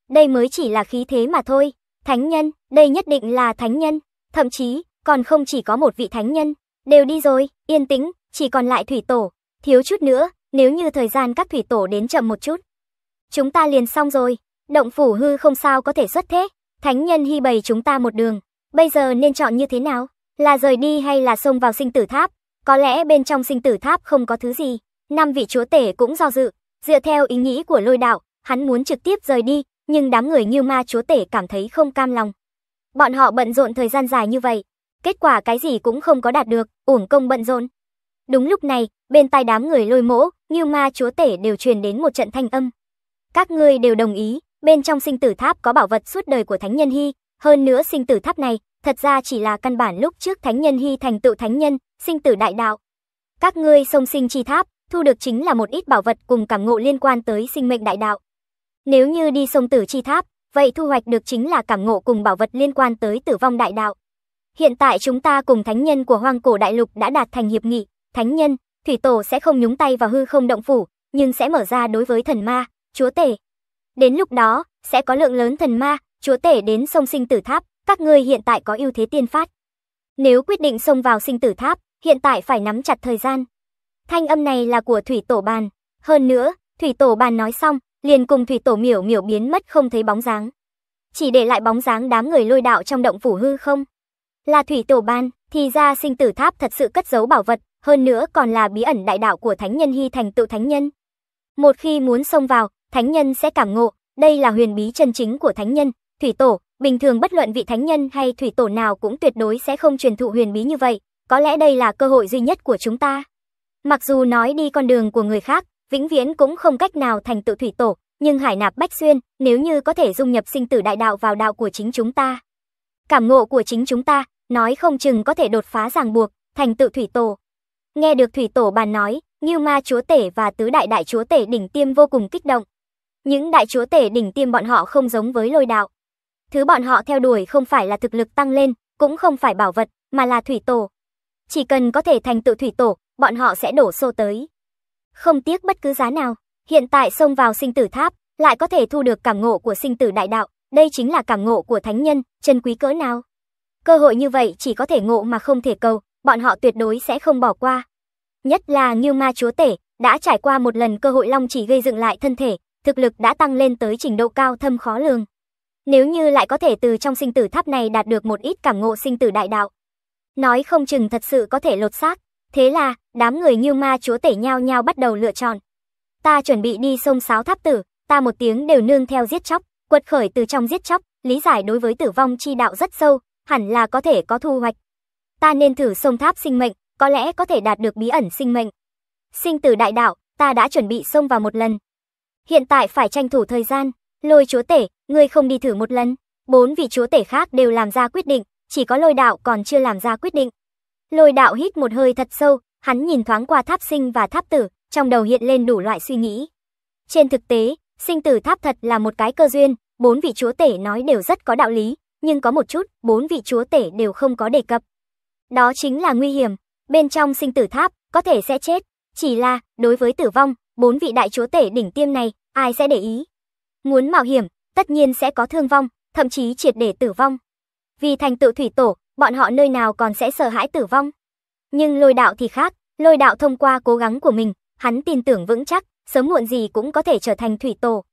Đây mới chỉ là khí thế mà thôi, thánh nhân, đây nhất định là thánh nhân, thậm chí còn không chỉ có một vị thánh nhân, đều đi rồi, yên tĩnh, chỉ còn lại thủy tổ, thiếu chút nữa, nếu như thời gian các thủy tổ đến chậm một chút, chúng ta liền xong rồi, động phủ hư không sao có thể xuất thế, thánh nhân Hy bày chúng ta một đường, bây giờ nên chọn như thế nào? Là rời đi hay là xông vào sinh tử tháp? Có lẽ bên trong sinh tử tháp không có thứ gì. Năm vị chúa tể cũng do dự. Dựa theo ý nghĩ của Lôi Đạo, hắn muốn trực tiếp rời đi, nhưng đám người Ngưu Ma chúa tể cảm thấy không cam lòng. Bọn họ bận rộn thời gian dài như vậy, kết quả cái gì cũng không có đạt được, uổng công bận rộn. Đúng lúc này, bên tai đám người Lôi Mỗ, Ngưu Ma chúa tể đều truyền đến một trận thanh âm. Các ngươi đều đồng ý, bên trong sinh tử tháp có bảo vật suốt đời của Thánh Nhân Hy, hơn nữa sinh tử tháp này thật ra chỉ là căn bản lúc trước Thánh Nhân Hy thành tựu thánh nhân, sinh tử đại đạo. Các ngươi xông sinh chi tháp, thu được chính là một ít bảo vật cùng cảm ngộ liên quan tới sinh mệnh đại đạo. Nếu như đi xông tử chi tháp, vậy thu hoạch được chính là cảm ngộ cùng bảo vật liên quan tới tử vong đại đạo. Hiện tại chúng ta cùng thánh nhân của Hoang Cổ Đại Lục đã đạt thành hiệp nghị, thánh nhân, thủy tổ sẽ không nhúng tay vào hư không động phủ, nhưng sẽ mở ra đối với thần ma, chúa tể. Đến lúc đó, sẽ có lượng lớn thần ma, chúa tể đến xông sinh tử tháp. Các ngươi hiện tại có ưu thế tiên phát. Nếu quyết định xông vào sinh tử tháp, hiện tại phải nắm chặt thời gian. Thanh âm này là của Thủy Tổ Bàn. Hơn nữa, Thủy Tổ Bàn nói xong, liền cùng Thủy Tổ Miểu Miểu biến mất không thấy bóng dáng. Chỉ để lại bóng dáng đám người Lôi Đạo trong động phủ hư không. Là Thủy Tổ Bàn, thì ra sinh tử tháp thật sự cất giấu bảo vật, hơn nữa còn là bí ẩn đại đạo của Thánh Nhân Hy thành tựu Thánh Nhân. Một khi muốn xông vào, Thánh Nhân sẽ cảm ngộ, đây là huyền bí chân chính của Thánh Nhân, Thủy Tổ. Bình thường bất luận vị thánh nhân hay thủy tổ nào cũng tuyệt đối sẽ không truyền thụ huyền bí như vậy, có lẽ đây là cơ hội duy nhất của chúng ta. Mặc dù nói đi con đường của người khác, vĩnh viễn cũng không cách nào thành tựu thủy tổ, nhưng Hải Nạp Bách Xuyên nếu như có thể dung nhập sinh tử đại đạo vào đạo của chính chúng ta. Cảm ngộ của chính chúng ta, nói không chừng có thể đột phá ràng buộc, thành tựu thủy tổ. Nghe được Thủy Tổ Bàn nói, Ngưu Ma chúa tể và tứ đại đại chúa tể đỉnh tiêm vô cùng kích động. Những đại chúa tể đỉnh tiêm bọn họ không giống với Lôi Đạo. Thứ bọn họ theo đuổi không phải là thực lực tăng lên, cũng không phải bảo vật, mà là thủy tổ. Chỉ cần có thể thành tựu thủy tổ, bọn họ sẽ đổ xô tới. Không tiếc bất cứ giá nào, hiện tại xông vào sinh tử tháp, lại có thể thu được cảm ngộ của sinh tử đại đạo. Đây chính là cảm ngộ của thánh nhân, chân quý cỡ nào. Cơ hội như vậy chỉ có thể ngộ mà không thể cầu, bọn họ tuyệt đối sẽ không bỏ qua. Nhất là Ngưu Ma Chúa Tể, đã trải qua một lần cơ hội Long Trì gây dựng lại thân thể, thực lực đã tăng lên tới trình độ cao thâm khó lường. Nếu như lại có thể từ trong sinh tử tháp này đạt được một ít cảm ngộ sinh tử đại đạo, nói không chừng thật sự có thể lột xác. Thế là, đám người Ngưu Ma Chúa Tể nhao nhao bắt đầu lựa chọn. Ta chuẩn bị đi xông sáo tháp tử, ta một tiếng đều nương theo giết chóc, quật khởi từ trong giết chóc, lý giải đối với tử vong chi đạo rất sâu, hẳn là có thể có thu hoạch. Ta nên thử xông tháp sinh mệnh, có lẽ có thể đạt được bí ẩn sinh mệnh. Sinh tử đại đạo, ta đã chuẩn bị xông vào một lần. Hiện tại phải tranh thủ thời gian, Lôi Chúa Tể, ngươi không đi thử một lần. Bốn vị chúa tể khác đều làm ra quyết định, chỉ có Lôi Đạo còn chưa làm ra quyết định. Lôi Đạo hít một hơi thật sâu, hắn nhìn thoáng qua tháp sinh và tháp tử, trong đầu hiện lên đủ loại suy nghĩ. Trên thực tế, sinh tử tháp thật là một cái cơ duyên, bốn vị chúa tể nói đều rất có đạo lý, nhưng có một chút, bốn vị chúa tể đều không có đề cập. Đó chính là nguy hiểm, bên trong sinh tử tháp, có thể sẽ chết, chỉ là, đối với tử vong, bốn vị đại chúa tể đỉnh tiêm này, ai sẽ để ý. Muốn mạo hiểm, tất nhiên sẽ có thương vong, thậm chí triệt để tử vong. Vì thành tựu thủy tổ, bọn họ nơi nào còn sẽ sợ hãi tử vong. Nhưng Lôi Đạo thì khác, Lôi Đạo thông qua cố gắng của mình, hắn tin tưởng vững chắc, sớm muộn gì cũng có thể trở thành thủy tổ.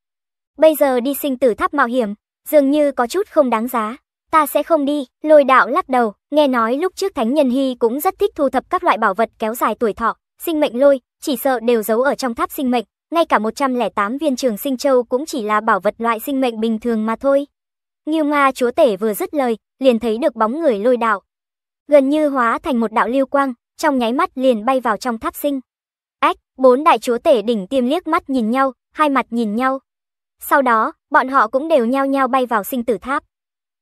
Bây giờ đi sinh tử tháp mạo hiểm, dường như có chút không đáng giá. Ta sẽ không đi, Lôi Đạo lắc đầu, nghe nói lúc trước Thánh Nhân Hy cũng rất thích thu thập các loại bảo vật kéo dài tuổi thọ, sinh mệnh lôi, chỉ sợ đều giấu ở trong tháp sinh mệnh, ngay cả một trăm lẻ tám viên trường sinh châu cũng chỉ là bảo vật loại sinh mệnh bình thường mà thôi. Ngưu Ma Chúa Tể vừa dứt lời, liền thấy được bóng người Lôi Đạo, gần như hóa thành một đạo lưu quang, trong nháy mắt liền bay vào trong tháp sinh. Ách, bốn đại chúa tể đỉnh tiêm liếc mắt nhìn nhau, hai mặt nhìn nhau. Sau đó, bọn họ cũng đều nhao nhao bay vào sinh tử tháp.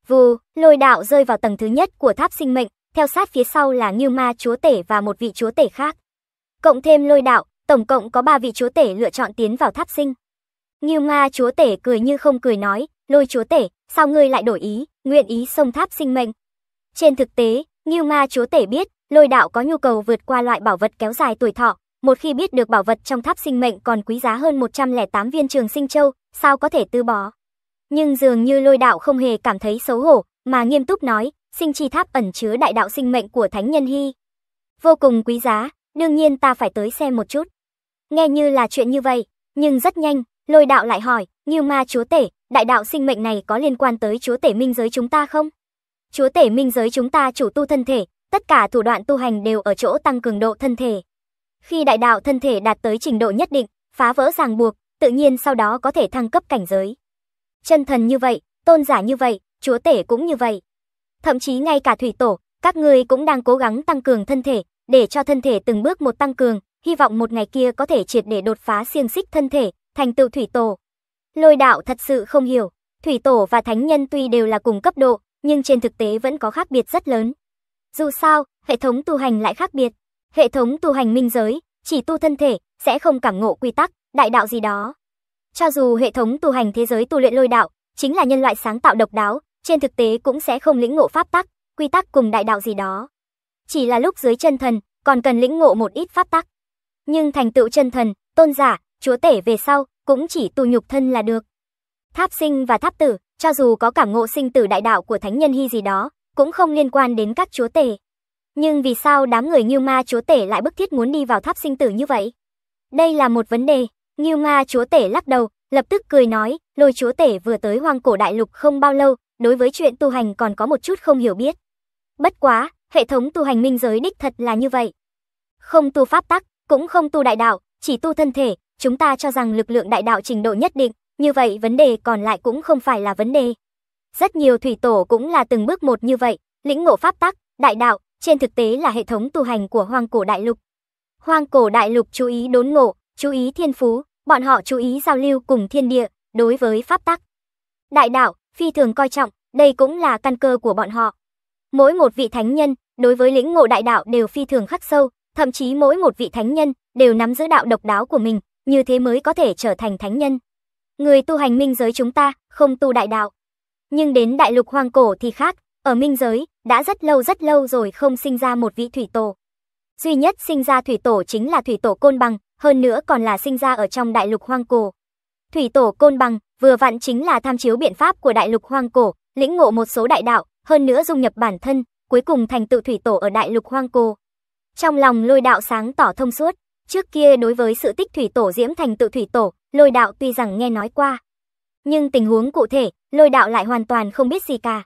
Vù, Lôi Đạo rơi vào tầng thứ nhất của tháp sinh mệnh, theo sát phía sau là Ngưu Ma Chúa Tể và một vị chúa tể khác. Cộng thêm Lôi Đạo, tổng cộng có ba vị chúa tể lựa chọn tiến vào tháp sinh. Ngưu Ma Chúa Tể cười như không cười nói, Lôi Chúa Tể, sao ngươi lại đổi ý, nguyện ý xông tháp sinh mệnh. Trên thực tế, Ngưu Ma Chúa Tể biết, Lôi Đạo có nhu cầu vượt qua loại bảo vật kéo dài tuổi thọ. Một khi biết được bảo vật trong tháp sinh mệnh còn quý giá hơn một trăm lẻ tám viên trường sinh châu, sao có thể từ bỏ. Nhưng dường như Lôi Đạo không hề cảm thấy xấu hổ, mà nghiêm túc nói, sinh chi tháp ẩn chứa đại đạo sinh mệnh của Thánh Nhân Hy. Vô cùng quý giá, đương nhiên ta phải tới xem một chút. Nghe như là chuyện như vậy, nhưng rất nhanh, Lôi Đạo lại hỏi, Ngưu Ma Chúa Tể, đại đạo sinh mệnh này có liên quan tới chúa tể minh giới chúng ta không? Chúa tể minh giới chúng ta chủ tu thân thể, tất cả thủ đoạn tu hành đều ở chỗ tăng cường độ thân thể. Khi đại đạo thân thể đạt tới trình độ nhất định, phá vỡ ràng buộc, tự nhiên sau đó có thể thăng cấp cảnh giới. Chân thần như vậy, tôn giả như vậy, chúa tể cũng như vậy. Thậm chí ngay cả thủy tổ, các ngươi cũng đang cố gắng tăng cường thân thể, để cho thân thể từng bước một tăng cường, hy vọng một ngày kia có thể triệt để đột phá xiềng xích thân thể, thành tựu thủy tổ. Lôi Đạo thật sự không hiểu, thủy tổ và thánh nhân tuy đều là cùng cấp độ, nhưng trên thực tế vẫn có khác biệt rất lớn. Dù sao, hệ thống tu hành lại khác biệt. Hệ thống tu hành minh giới, chỉ tu thân thể, sẽ không cảm ngộ quy tắc, đại đạo gì đó. Cho dù hệ thống tu hành thế giới tu luyện Lôi Đạo, chính là nhân loại sáng tạo độc đáo, trên thực tế cũng sẽ không lĩnh ngộ pháp tắc, quy tắc cùng đại đạo gì đó. Chỉ là lúc dưới chân thần, còn cần lĩnh ngộ một ít pháp tắc. Nhưng thành tựu chân thần, tôn giả, chúa tể về sau, cũng chỉ tu nhục thân là được. Tháp sinh và tháp tử, cho dù có cảm ngộ sinh tử đại đạo của Thánh Nhân Hy gì đó, cũng không liên quan đến các chúa tể. Nhưng vì sao đám người Ngưu Ma Chúa Tể lại bức thiết muốn đi vào tháp sinh tử như vậy? Đây là một vấn đề. Ngưu Ma Chúa Tể lắc đầu, lập tức cười nói, Lôi Chúa Tể vừa tới Hoang Cổ Đại Lục không bao lâu, đối với chuyện tu hành còn có một chút không hiểu biết. Bất quá, hệ thống tu hành minh giới đích thật là như vậy. Không tu pháp tắc, cũng không tu đại đạo, chỉ tu thân thể, chúng ta cho rằng lực lượng đại đạo trình độ nhất định, như vậy vấn đề còn lại cũng không phải là vấn đề. Rất nhiều thủy tổ cũng là từng bước một như vậy, lĩnh ngộ pháp tắc, đại đạo. Trên thực tế là hệ thống tu hành của Hoang Cổ Đại Lục. Hoang Cổ Đại Lục chú ý đốn ngộ, chú ý thiên phú, bọn họ chú ý giao lưu cùng thiên địa, đối với pháp tắc. Đại đạo, phi thường coi trọng, đây cũng là căn cơ của bọn họ. Mỗi một vị thánh nhân, đối với lĩnh ngộ đại đạo đều phi thường khắc sâu, thậm chí mỗi một vị thánh nhân đều nắm giữ đạo độc đáo của mình, như thế mới có thể trở thành thánh nhân. người tu hành minh giới chúng ta không tu đại đạo. Nhưng đến đại lục hoang cổ thì khác, ở minh giới đã rất lâu rất lâu rồi không sinh ra một vị thủy tổ. Duy nhất sinh ra thủy tổ chính là thủy tổ Côn Bằng, hơn nữa còn là sinh ra ở trong đại lục hoang cổ. Thủy tổ Côn Bằng vừa vặn chính là tham chiếu biện pháp của đại lục hoang cổ, lĩnh ngộ một số đại đạo, hơn nữa dung nhập bản thân, cuối cùng thành tựu thủy tổ ở đại lục hoang cổ. Trong lòng Lôi Đạo sáng tỏ thông suốt, trước kia đối với sự tích thủy tổ Diễm thành tựu thủy tổ, Lôi Đạo tuy rằng nghe nói qua, nhưng tình huống cụ thể, Lôi Đạo lại hoàn toàn không biết gì cả.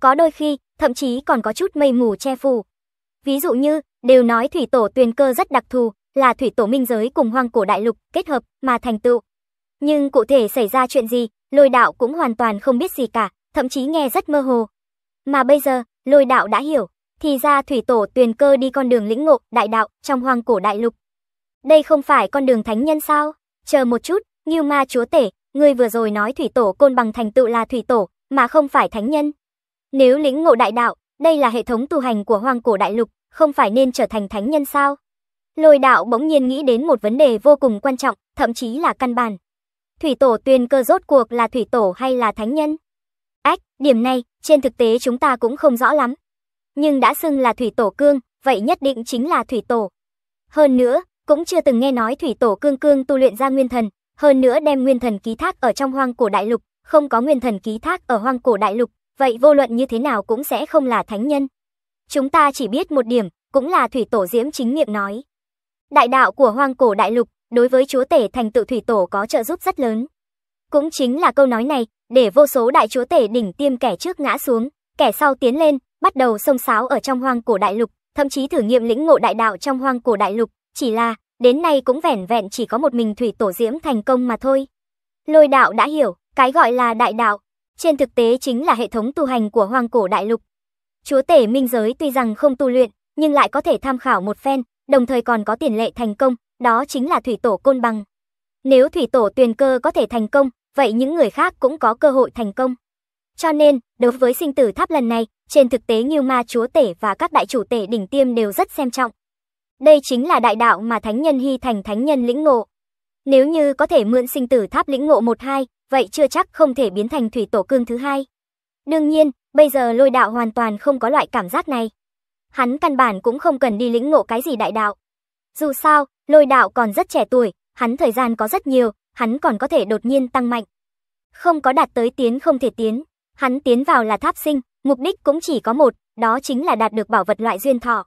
Có đôi khi, thậm chí còn có chút mây mù che phủ. Ví dụ như, đều nói thủy tổ Tuyền Cơ rất đặc thù, là thủy tổ minh giới cùng hoang cổ đại lục kết hợp mà thành tựu. Nhưng cụ thể xảy ra chuyện gì, Lôi Đạo cũng hoàn toàn không biết gì cả, thậm chí nghe rất mơ hồ. Mà bây giờ, Lôi Đạo đã hiểu, thì ra thủy tổ Tuyền Cơ đi con đường lĩnh ngộ đại đạo trong hoang cổ đại lục. Đây không phải con đường thánh nhân sao? Chờ một chút, Ngưu Ma Chúa Tể, ngươi vừa rồi nói thủy tổ Côn Bằng thành tựu là thủy tổ, mà không phải thánh nhân. Nếu lĩnh ngộ đại đạo, đây là hệ thống tu hành của hoang cổ đại lục, không phải nên trở thành thánh nhân sao? Lôi Đạo bỗng nhiên nghĩ đến một vấn đề vô cùng quan trọng, thậm chí là căn bản. Thủy tổ Tuyền Cơ rốt cuộc là thủy tổ hay là thánh nhân? Ách, điểm này, trên thực tế chúng ta cũng không rõ lắm. Nhưng đã xưng là thủy tổ cương, vậy nhất định chính là thủy tổ. Hơn nữa, cũng chưa từng nghe nói thủy tổ cương cương tu luyện ra nguyên thần, hơn nữa đem nguyên thần ký thác ở trong hoang cổ đại lục, không có nguyên thần ký thác ở hoang cổ đại lục, vậy vô luận như thế nào cũng sẽ không là thánh nhân. Chúng ta chỉ biết một điểm, cũng là thủy tổ Diễm chính miệng nói. Đại đạo của hoang cổ đại lục, đối với chúa tể thành tựu thủy tổ có trợ giúp rất lớn. Cũng chính là câu nói này, để vô số đại chúa tể đỉnh tiêm kẻ trước ngã xuống, kẻ sau tiến lên, bắt đầu xông xáo ở trong hoang cổ đại lục, thậm chí thử nghiệm lĩnh ngộ đại đạo trong hoang cổ đại lục, chỉ là, đến nay cũng vẻn vẹn chỉ có một mình thủy tổ Diễm thành công mà thôi. Lôi Đạo đã hiểu, cái gọi là đại đạo, trên thực tế chính là hệ thống tu hành của hoang cổ đại lục. Chúa tể minh giới tuy rằng không tu luyện, nhưng lại có thể tham khảo một phen, đồng thời còn có tiền lệ thành công, đó chính là thủy tổ Côn Bằng. Nếu thủy tổ Tuyền Cơ có thể thành công, vậy những người khác cũng có cơ hội thành công. Cho nên, đối với sinh tử tháp lần này, trên thực tế Ngưu Ma Chúa Tể và các đại chủ tể đỉnh tiêm đều rất xem trọng. Đây chính là đại đạo mà Thánh Nhân Hy thành Thánh Nhân lĩnh ngộ. Nếu như có thể mượn sinh tử tháp lĩnh ngộ một hai, vậy chưa chắc không thể biến thành thủy tổ cương thứ hai. Đương nhiên, bây giờ Lôi Đạo hoàn toàn không có loại cảm giác này. Hắn căn bản cũng không cần đi lĩnh ngộ cái gì đại đạo. Dù sao, Lôi Đạo còn rất trẻ tuổi, hắn thời gian có rất nhiều, hắn còn có thể đột nhiên tăng mạnh. Không có đạt tới tiến không thể tiến, hắn tiến vào là tháp sinh, mục đích cũng chỉ có một, đó chính là đạt được bảo vật loại duyên thọ.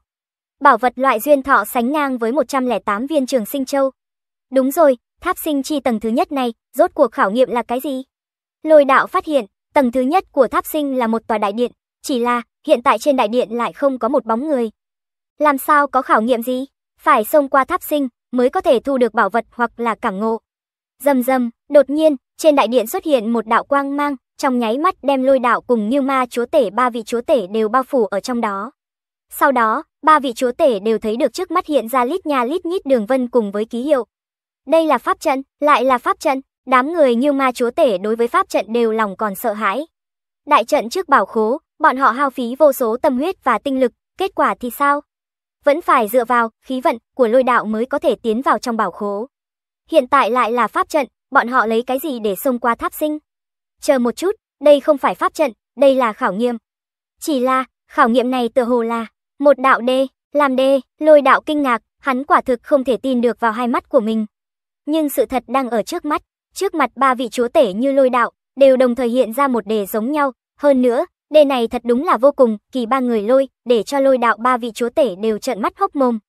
Bảo vật loại duyên thọ sánh ngang với một trăm lẻ tám viên Trường Sinh Châu. Đúng rồi, tháp sinh chi tầng thứ nhất này, rốt cuộc khảo nghiệm là cái gì? Lôi Đạo phát hiện, tầng thứ nhất của tháp sinh là một tòa đại điện, chỉ là hiện tại trên đại điện lại không có một bóng người. Làm sao có khảo nghiệm gì? Phải xông qua tháp sinh mới có thể thu được bảo vật hoặc là cảm ngộ. Rầm rầm, đột nhiên, trên đại điện xuất hiện một đạo quang mang, trong nháy mắt đem Lôi Đạo cùng Ngưu Ma Chúa Tể ba vị chúa tể đều bao phủ ở trong đó. Sau đó, ba vị chúa tể đều thấy được trước mắt hiện ra lít nha lít nhít đường vân cùng với ký hiệu. Đây là pháp trận, lại là pháp trận, đám người Ngưu Ma Chúa Tể đối với pháp trận đều lòng còn sợ hãi. Đại trận trước bảo khố, bọn họ hao phí vô số tâm huyết và tinh lực, kết quả thì sao? Vẫn phải dựa vào khí vận của Lôi Đạo mới có thể tiến vào trong bảo khố. Hiện tại lại là pháp trận, bọn họ lấy cái gì để xông qua tháp sinh? Chờ một chút, đây không phải pháp trận, đây là khảo nghiệm. Chỉ là, khảo nghiệm này tựa hồ là một đạo đê, làm đê, Lôi Đạo kinh ngạc, hắn quả thực không thể tin được vào hai mắt của mình. Nhưng sự thật đang ở trước mắt, trước mặt ba vị chúa tể như Lôi Đạo, đều đồng thời hiện ra một đề giống nhau, hơn nữa, đề này thật đúng là vô cùng kỳ ba người lôi, để cho Lôi Đạo ba vị chúa tể đều trợn mắt hốc mồm.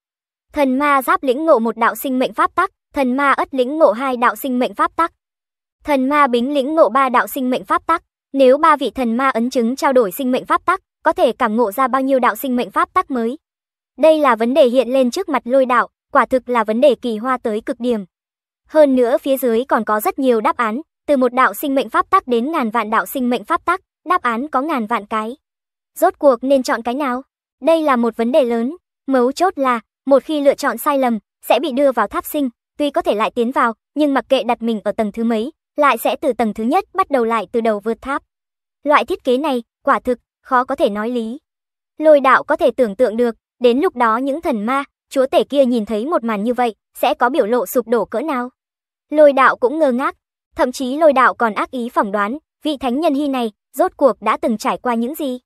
Thần ma giáp lĩnh ngộ một đạo sinh mệnh pháp tắc, thần ma ất lĩnh ngộ hai đạo sinh mệnh pháp tắc. Thần ma bính lĩnh ngộ ba đạo sinh mệnh pháp tắc, nếu ba vị thần ma ấn chứng trao đổi sinh mệnh pháp tắc, có thể cảm ngộ ra bao nhiêu đạo sinh mệnh pháp tắc mới. Đây là vấn đề hiện lên trước mặt Lôi Đạo, quả thực là vấn đề kỳ hoa tới cực điểm. Hơn nữa phía dưới còn có rất nhiều đáp án, từ một đạo sinh mệnh pháp tắc đến ngàn vạn đạo sinh mệnh pháp tắc, đáp án có ngàn vạn cái. Rốt cuộc nên chọn cái nào? Đây là một vấn đề lớn, mấu chốt là, một khi lựa chọn sai lầm, sẽ bị đưa vào tháp sinh, tuy có thể lại tiến vào, nhưng mặc kệ đặt mình ở tầng thứ mấy, lại sẽ từ tầng thứ nhất bắt đầu lại từ đầu vượt tháp. Loại thiết kế này, quả thực, khó có thể nói lý. Lôi Đạo có thể tưởng tượng được, đến lúc đó những thần ma, chúa tể kia nhìn thấy một màn như vậy, sẽ có biểu lộ sụp đổ cỡ nào. Lôi Đạo cũng ngơ ngác, Thậm chí Lôi Đạo còn ác ý phỏng đoán, vị Thánh Nhân Hy này rốt cuộc đã từng trải qua những gì?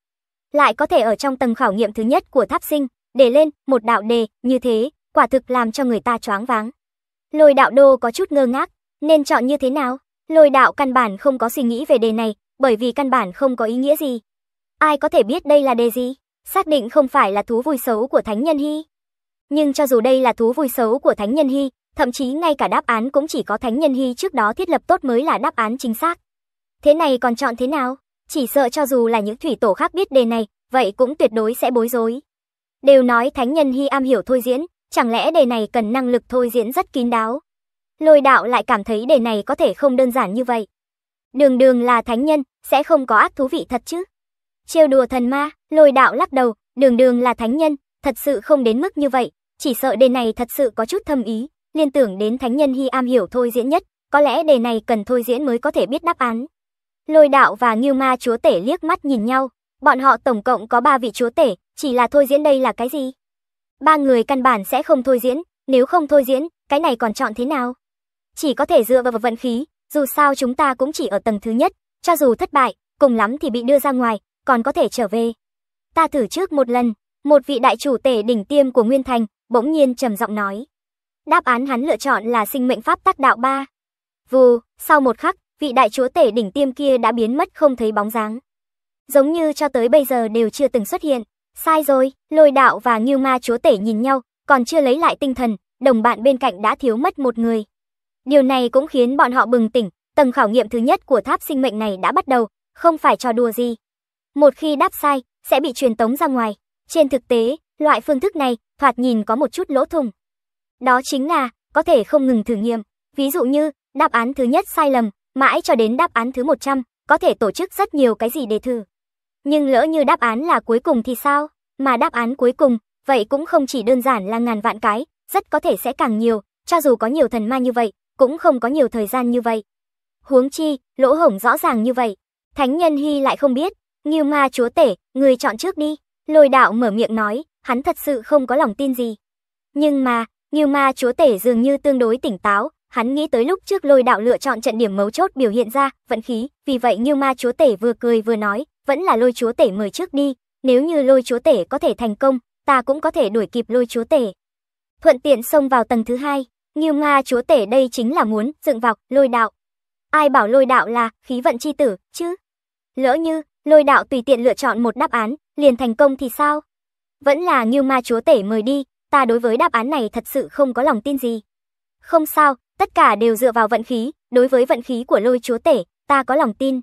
Lại có thể ở trong tầng khảo nghiệm thứ nhất của tháp sinh, để lên một đạo đề như thế, quả thực làm cho người ta choáng váng. Lôi Đạo đô có chút ngơ ngác, nên chọn như thế nào? Lôi Đạo căn bản không có suy nghĩ về đề này, bởi vì căn bản không có ý nghĩa gì. Ai có thể biết đây là đề gì? Xác định không phải là thú vui xấu của Thánh Nhân Hy. Nhưng cho dù đây là thú vui xấu của Thánh Nhân Hy, thậm chí ngay cả đáp án cũng chỉ có Thánh Nhân Hy trước đó thiết lập tốt mới là đáp án chính xác. Thế này còn chọn thế nào? Chỉ sợ cho dù là những thủy tổ khác biết đề này, vậy cũng tuyệt đối sẽ bối rối. Đều nói Thánh Nhân Hy am hiểu thôi diễn, chẳng lẽ đề này cần năng lực thôi diễn rất kín đáo? Lôi Đạo lại cảm thấy đề này có thể không đơn giản như vậy. Đường đường là thánh nhân, sẽ không có ác thú vị thật chứ? Trêu đùa thần ma, Lôi Đạo lắc đầu, đường đường là thánh nhân, thật sự không đến mức như vậy, chỉ sợ đề này thật sự có chút thâm ý, liên tưởng đến Thánh Nhân Hy am hiểu thôi diễn nhất, có lẽ đề này cần thôi diễn mới có thể biết đáp án. Lôi Đạo và Ngưu Ma Chúa Tể liếc mắt nhìn nhau, bọn họ tổng cộng có ba vị chúa tể, chỉ là thôi diễn đây là cái gì? Ba người căn bản sẽ không thôi diễn, nếu không thôi diễn, cái này còn chọn thế nào? Chỉ có thể dựa vào vận khí, dù sao chúng ta cũng chỉ ở tầng thứ nhất, cho dù thất bại, cùng lắm thì bị đưa ra ngoài, còn có thể trở về. Ta thử trước một lần, một vị đại chủ tể đỉnh tiêm của Nguyên Thành, bỗng nhiên trầm giọng nói. Đáp án hắn lựa chọn là sinh mệnh pháp tắc đạo ba. Vù, sau một khắc, vị đại chúa tể đỉnh tiêm kia đã biến mất không thấy bóng dáng. Giống như cho tới bây giờ đều chưa từng xuất hiện. Sai rồi, Lôi Đạo và Ngưu Ma Chúa Tể nhìn nhau, còn chưa lấy lại tinh thần, đồng bạn bên cạnh đã thiếu mất một người. Điều này cũng khiến bọn họ bừng tỉnh, tầng khảo nghiệm thứ nhất của tháp sinh mệnh này đã bắt đầu, không phải trò đùa gì. Một khi đáp sai, sẽ bị truyền tống ra ngoài. Trên thực tế, loại phương thức này, thoạt nhìn có một chút lỗ thủng. Đó chính là, có thể không ngừng thử nghiệm. Ví dụ như, đáp án thứ nhất sai lầm, mãi cho đến đáp án thứ một trăm, có thể tổ chức rất nhiều cái gì để thử. Nhưng lỡ như đáp án là cuối cùng thì sao? Mà đáp án cuối cùng, vậy cũng không chỉ đơn giản là ngàn vạn cái, rất có thể sẽ càng nhiều, cho dù có nhiều thần ma như vậy. Cũng không có nhiều thời gian như vậy. Huống chi, lỗ hổng rõ ràng như vậy. Thánh Nhân Hy lại không biết. Ngưu Ma Chúa Tể, người chọn trước đi. Lôi Đạo mở miệng nói, hắn thật sự không có lòng tin gì. Nhưng mà, Ngưu Ma Chúa Tể dường như tương đối tỉnh táo. Hắn nghĩ tới lúc trước Lôi Đạo lựa chọn trận điểm mấu chốt biểu hiện ra, vận khí. Vì vậy Ngưu Ma Chúa Tể vừa cười vừa nói, vẫn là Lôi Chúa Tể mời trước đi. Nếu như Lôi Chúa Tể có thể thành công, ta cũng có thể đuổi kịp Lôi Chúa Tể. Thuận tiện xông vào tầng thứ hai. Ngưu Ma Chúa Tể đây chính là muốn dựng vào Lôi Đạo. Ai bảo Lôi Đạo là khí vận chi tử chứ? Lỡ như Lôi Đạo tùy tiện lựa chọn một đáp án liền thành công thì sao? Vẫn là Ngưu Ma Chúa Tể mời đi, ta đối với đáp án này thật sự không có lòng tin gì. Không sao, tất cả đều dựa vào vận khí, đối với vận khí của Lôi Chúa Tể, ta có lòng tin.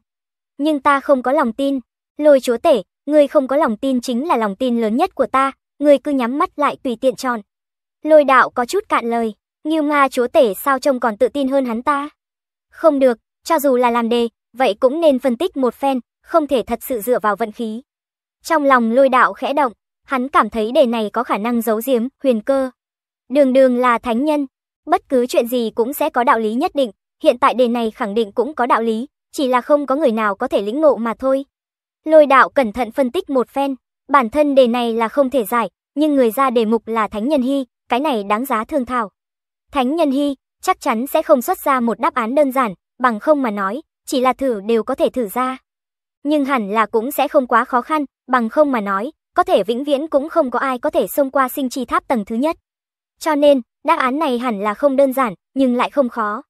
Nhưng ta không có lòng tin. Lôi Chúa Tể, ngươi không có lòng tin chính là lòng tin lớn nhất của ta, ngươi cứ nhắm mắt lại tùy tiện chọn. Lôi Đạo có chút cạn lời. Ngưu Ma Chúa Tể sao trông còn tự tin hơn hắn ta? Không được, cho dù là làm đề, vậy cũng nên phân tích một phen, không thể thật sự dựa vào vận khí. Trong lòng Lôi Đạo khẽ động, hắn cảm thấy đề này có khả năng giấu giếm, huyền cơ. Đường đường là thánh nhân, bất cứ chuyện gì cũng sẽ có đạo lý nhất định, hiện tại đề này khẳng định cũng có đạo lý, chỉ là không có người nào có thể lĩnh ngộ mà thôi. Lôi Đạo cẩn thận phân tích một phen, bản thân đề này là không thể giải, nhưng người ra đề mục là Thánh Nhân Hy, cái này đáng giá thương thảo. Thánh Nhân Hy chắc chắn sẽ không xuất ra một đáp án đơn giản, bằng không mà nói, chỉ là thử đều có thể thử ra. Nhưng hẳn là cũng sẽ không quá khó khăn, bằng không mà nói, có thể vĩnh viễn cũng không có ai có thể xông qua sinh chi tháp tầng thứ nhất. Cho nên, đáp án này hẳn là không đơn giản, nhưng lại không khó.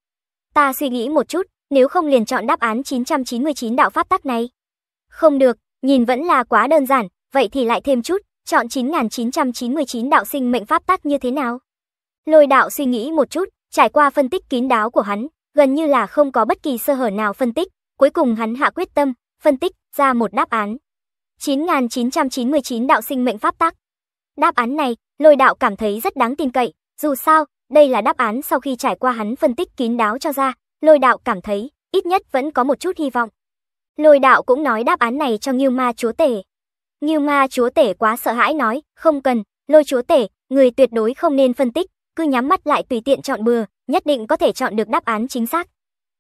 Ta suy nghĩ một chút, nếu không liền chọn đáp án chín trăm chín mươi chín đạo pháp tắc này. Không được, nhìn vẫn là quá đơn giản, vậy thì lại thêm chút, chọn chín nghìn chín trăm chín mươi chín đạo sinh mệnh pháp tắc như thế nào? Lôi Đạo suy nghĩ một chút, trải qua phân tích kín đáo của hắn, gần như là không có bất kỳ sơ hở nào phân tích, cuối cùng hắn hạ quyết tâm, phân tích ra một đáp án. chín nghìn chín trăm chín mươi chín đạo sinh mệnh pháp tắc. Đáp án này, Lôi Đạo cảm thấy rất đáng tin cậy, dù sao, đây là đáp án sau khi trải qua hắn phân tích kín đáo cho ra, Lôi Đạo cảm thấy, ít nhất vẫn có một chút hy vọng. Lôi Đạo cũng nói đáp án này cho Ngưu Ma Chúa Tể. Ngưu Ma Chúa Tể quá sợ hãi nói, không cần, Lôi Chúa Tể, người tuyệt đối không nên phân tích. Cứ nhắm mắt lại tùy tiện chọn bừa, nhất định có thể chọn được đáp án chính xác.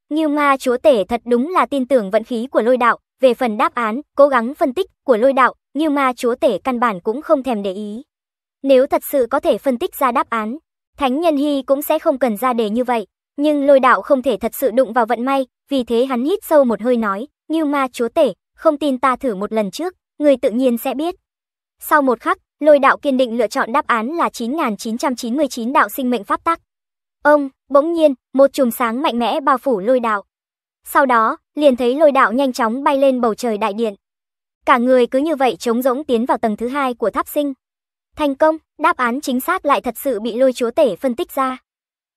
Ngưu Ma Chúa Tể thật đúng là tin tưởng vận khí của Lôi Đạo, về phần đáp án, cố gắng phân tích của Lôi Đạo, Ngưu Ma Chúa Tể căn bản cũng không thèm để ý. Nếu thật sự có thể phân tích ra đáp án, Thánh Nhân Hy cũng sẽ không cần ra đề như vậy, Nhưng Lôi Đạo không thể thật sự đụng vào vận may, vì thế hắn hít sâu một hơi nói, Ngưu Ma Chúa Tể, không tin ta thử một lần trước, người tự nhiên sẽ biết. Sau một khắc, Lôi Đạo kiên định lựa chọn đáp án là chín nghìn chín trăm chín mươi chín đạo sinh mệnh pháp tắc. Ông, bỗng nhiên, một chùm sáng mạnh mẽ bao phủ Lôi Đạo. Sau đó, liền thấy Lôi Đạo nhanh chóng bay lên bầu trời đại điện. Cả người cứ như vậy trống rỗng tiến vào tầng thứ hai của tháp sinh. Thành công, đáp án chính xác lại thật sự bị Lôi Chúa Tể phân tích ra.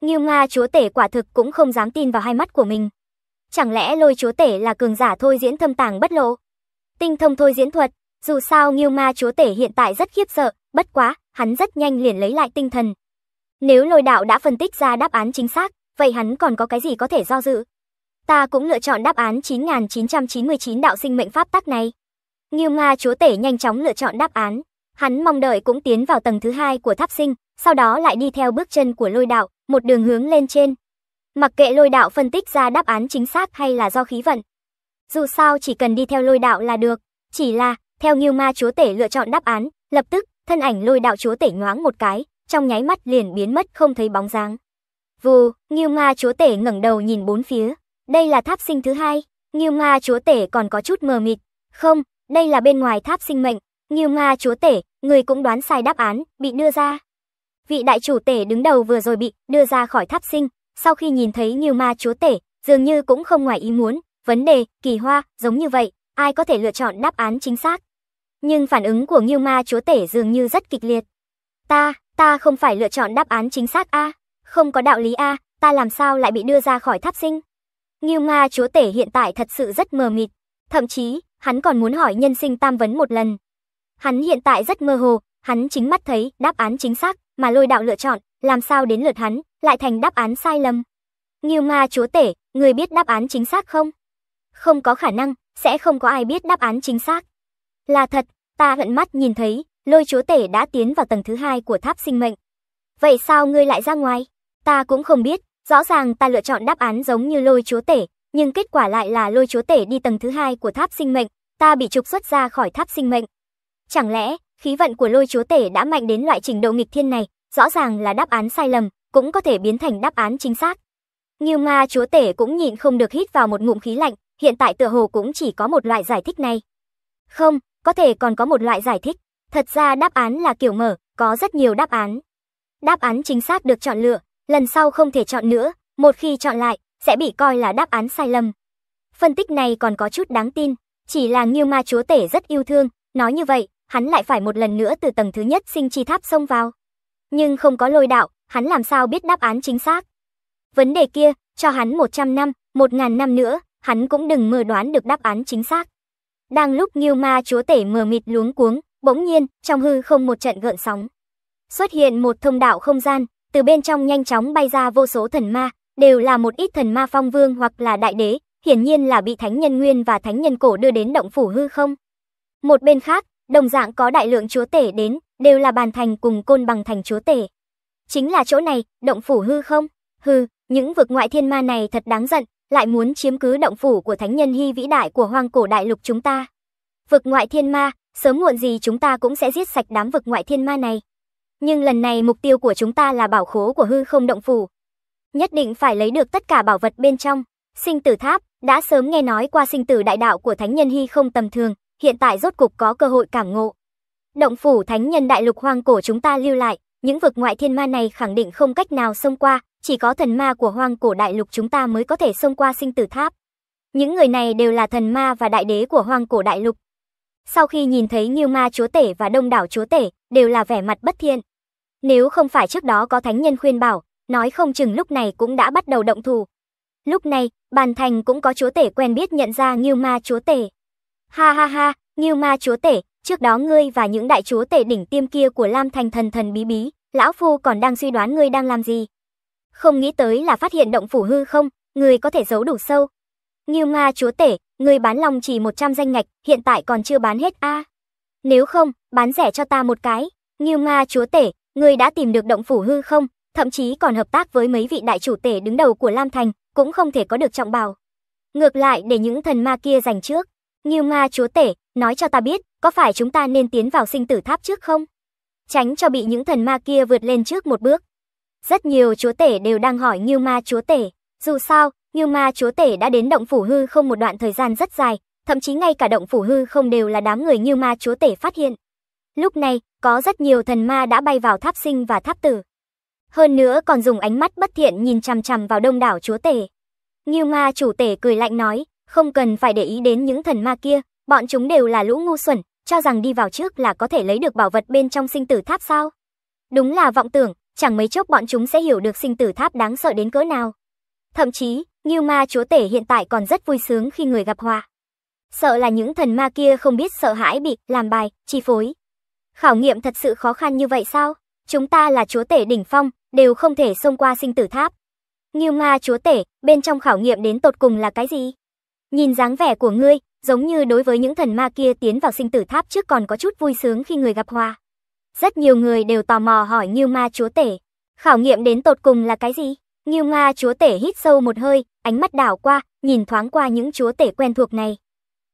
Ngưu Ma Chúa Tể quả thực cũng không dám tin vào hai mắt của mình. Chẳng lẽ Lôi Chúa Tể là cường giả thôi diễn thâm tàng bất lộ? Tinh thông thôi diễn thuật, dù sao Ngưu Ma Chúa Tể hiện tại rất khiếp sợ, bất quá, hắn rất nhanh liền lấy lại tinh thần. Nếu Lôi Đạo đã phân tích ra đáp án chính xác, vậy hắn còn có cái gì có thể do dự? Ta cũng lựa chọn đáp án chín nghìn chín trăm chín mươi chín đạo sinh mệnh pháp tắc này. Ngưu Ma Chúa Tể nhanh chóng lựa chọn đáp án. Hắn mong đợi cũng tiến vào tầng thứ hai của tháp sinh, sau đó lại đi theo bước chân của Lôi Đạo, một đường hướng lên trên. Mặc kệ Lôi Đạo phân tích ra đáp án chính xác hay là do khí vận. Dù sao chỉ cần đi theo Lôi Đạo là được, chỉ là, theo Ngưu Ma Chúa Tể lựa chọn đáp án, lập tức, thân ảnh Lôi Đạo Chúa Tể nhoáng một cái, trong nháy mắt liền biến mất không thấy bóng dáng. Vù, Ngưu Ma Chúa Tể ngẩng đầu nhìn bốn phía. Đây là tháp sinh thứ hai, Ngưu Ma Chúa Tể còn có chút mờ mịt. Không, đây là bên ngoài tháp sinh mệnh. Ngưu Ma Chúa Tể, người cũng đoán sai đáp án, bị đưa ra. Vị đại chủ tể đứng đầu vừa rồi bị đưa ra khỏi tháp sinh, sau khi nhìn thấy Ngưu Ma Chúa Tể, dường như cũng không ngoài ý muốn, vấn đề, kỳ hoa, giống như vậy, ai có thể lựa chọn đáp án chính xác. Nhưng phản ứng của Ngưu Ma Chúa Tể dường như rất kịch liệt. Ta, ta không phải lựa chọn đáp án chính xác a, không có đạo lý a, ta làm sao lại bị đưa ra khỏi tháp sinh. Ngưu Ma Chúa Tể hiện tại thật sự rất mờ mịt, thậm chí, hắn còn muốn hỏi nhân sinh tam vấn một lần. Hắn hiện tại rất mơ hồ, hắn chính mắt thấy đáp án chính xác mà Lôi Đạo lựa chọn, làm sao đến lượt hắn lại thành đáp án sai lầm. Ngưu Ma Chúa Tể, người biết đáp án chính xác không? Không có khả năng, sẽ không có ai biết đáp án chính xác. Là thật, ta tận mắt nhìn thấy, Lôi Chúa Tể đã tiến vào tầng thứ hai của tháp sinh mệnh. Vậy sao ngươi lại ra ngoài? Ta cũng không biết, rõ ràng ta lựa chọn đáp án giống như Lôi Chúa Tể, nhưng kết quả lại là Lôi Chúa Tể đi tầng thứ hai của tháp sinh mệnh, ta bị trục xuất ra khỏi tháp sinh mệnh. Chẳng lẽ, khí vận của Lôi Chúa Tể đã mạnh đến loại trình độ nghịch thiên này, rõ ràng là đáp án sai lầm, cũng có thể biến thành đáp án chính xác. Ngưu Ma Chúa Tể cũng nhịn không được hít vào một ngụm khí lạnh, hiện tại tựa hồ cũng chỉ có một loại giải thích này. Không, có thể còn có một loại giải thích, thật ra đáp án là kiểu mở, có rất nhiều đáp án. Đáp án chính xác được chọn lựa, lần sau không thể chọn nữa, một khi chọn lại, sẽ bị coi là đáp án sai lầm. Phân tích này còn có chút đáng tin, chỉ là Ngưu Ma Chúa Tể rất yêu thương, nói như vậy. Hắn lại phải một lần nữa từ tầng thứ nhất sinh chi tháp xông vào. Nhưng không có Lôi Đạo, hắn làm sao biết đáp án chính xác. Vấn đề kia, cho hắn một trăm năm, một nghìn năm nữa, hắn cũng đừng mơ đoán được đáp án chính xác. Đang lúc Ngưu Ma Chúa Tể mờ mịt luống cuống, bỗng nhiên, trong hư không một trận gợn sóng. Xuất hiện một thông đạo không gian, từ bên trong nhanh chóng bay ra vô số thần ma, đều là một ít thần ma phong vương hoặc là đại đế, hiển nhiên là bị Thánh Nhân Nguyên và Thánh Nhân Cổ đưa đến động phủ hư không. Một bên khác, đồng dạng có đại lượng chúa tể đến, đều là Bàn Thành cùng Côn Bằng Thành chúa tể. Chính là chỗ này, động phủ hư không? Hừ, những vực ngoại thiên ma này thật đáng giận, lại muốn chiếm cứ động phủ của Thánh Nhân Hy vĩ đại của Hoang Cổ Đại Lục chúng ta. Vực ngoại thiên ma, sớm muộn gì chúng ta cũng sẽ giết sạch đám vực ngoại thiên ma này. Nhưng lần này mục tiêu của chúng ta là bảo khố của hư không động phủ. Nhất định phải lấy được tất cả bảo vật bên trong. Sinh Tử Tháp, đã sớm nghe nói qua sinh tử đại đạo của Thánh Nhân Hy không tầm thường. Hiện tại rốt cục có cơ hội cảm ngộ. Động phủ Thánh Nhân Đại Lục Hoang Cổ chúng ta lưu lại, những vực ngoại thiên ma này khẳng định không cách nào xông qua, chỉ có thần ma của Hoang Cổ Đại Lục chúng ta mới có thể xông qua sinh tử tháp. Những người này đều là thần ma và đại đế của Hoang Cổ Đại Lục. Sau khi nhìn thấy Ngưu Ma Chúa Tể và Đông Đảo Chúa Tể, đều là vẻ mặt bất thiện. Nếu không phải trước đó có Thánh Nhân khuyên bảo, nói không chừng lúc này cũng đã bắt đầu động thủ. Lúc này, Bàn Thành cũng có Chúa Tể quen biết nhận ra Ngưu Ma Chúa Tể. Ha ha ha, Ngưu Ma Chúa Tể, trước đó ngươi và những đại chúa tể đỉnh tiêm kia của Lam Thành thần thần bí bí, lão phu còn đang suy đoán ngươi đang làm gì. Không nghĩ tới là phát hiện động phủ hư không, ngươi có thể giấu đủ sâu. Ngưu Ma Chúa Tể, ngươi bán Long Trì một trăm danh ngạch, hiện tại còn chưa bán hết a. À. Nếu không, bán rẻ cho ta một cái. Ngưu Ma Chúa Tể, ngươi đã tìm được động phủ hư không, thậm chí còn hợp tác với mấy vị đại chủ tể đứng đầu của Lam Thành, cũng không thể có được trọng bảo. Ngược lại để những thần ma kia giành trước. Ngưu Ma Chúa Tể, nói cho ta biết, có phải chúng ta nên tiến vào sinh tử tháp trước không? Tránh cho bị những thần ma kia vượt lên trước một bước. Rất nhiều chúa tể đều đang hỏi Ngưu Ma Chúa Tể. Dù sao, Ngưu Ma Chúa Tể đã đến động phủ hư không một đoạn thời gian rất dài, thậm chí ngay cả động phủ hư không đều là đám người Ngưu Ma Chúa Tể phát hiện. Lúc này, có rất nhiều thần ma đã bay vào tháp sinh và tháp tử. Hơn nữa còn dùng ánh mắt bất thiện nhìn chằm chằm vào đông đảo chúa tể. Ngưu Ma Chủ Tể cười lạnh nói, không cần phải để ý đến những thần ma kia, bọn chúng đều là lũ ngu xuẩn, cho rằng đi vào trước là có thể lấy được bảo vật bên trong sinh tử tháp sao? Đúng là vọng tưởng, chẳng mấy chốc bọn chúng sẽ hiểu được sinh tử tháp đáng sợ đến cỡ nào. Thậm chí, Ngưu Ma Chúa Tể hiện tại còn rất vui sướng khi người gặp họa. Sợ là những thần ma kia không biết sợ hãi bị làm bài, chi phối. Khảo nghiệm thật sự khó khăn như vậy sao? Chúng ta là chúa tể đỉnh phong, đều không thể xông qua sinh tử tháp. Ngưu Ma Chúa Tể, bên trong khảo nghiệm đến tột cùng là cái gì? Nhìn dáng vẻ của ngươi, giống như đối với những thần ma kia tiến vào sinh tử tháp trước còn có chút vui sướng khi người gặp họa. Rất nhiều người đều tò mò hỏi Ngưu Ma Chúa Tể, khảo nghiệm đến tột cùng là cái gì? Ngưu Ma Chúa Tể hít sâu một hơi, ánh mắt đảo qua, nhìn thoáng qua những chúa tể quen thuộc này.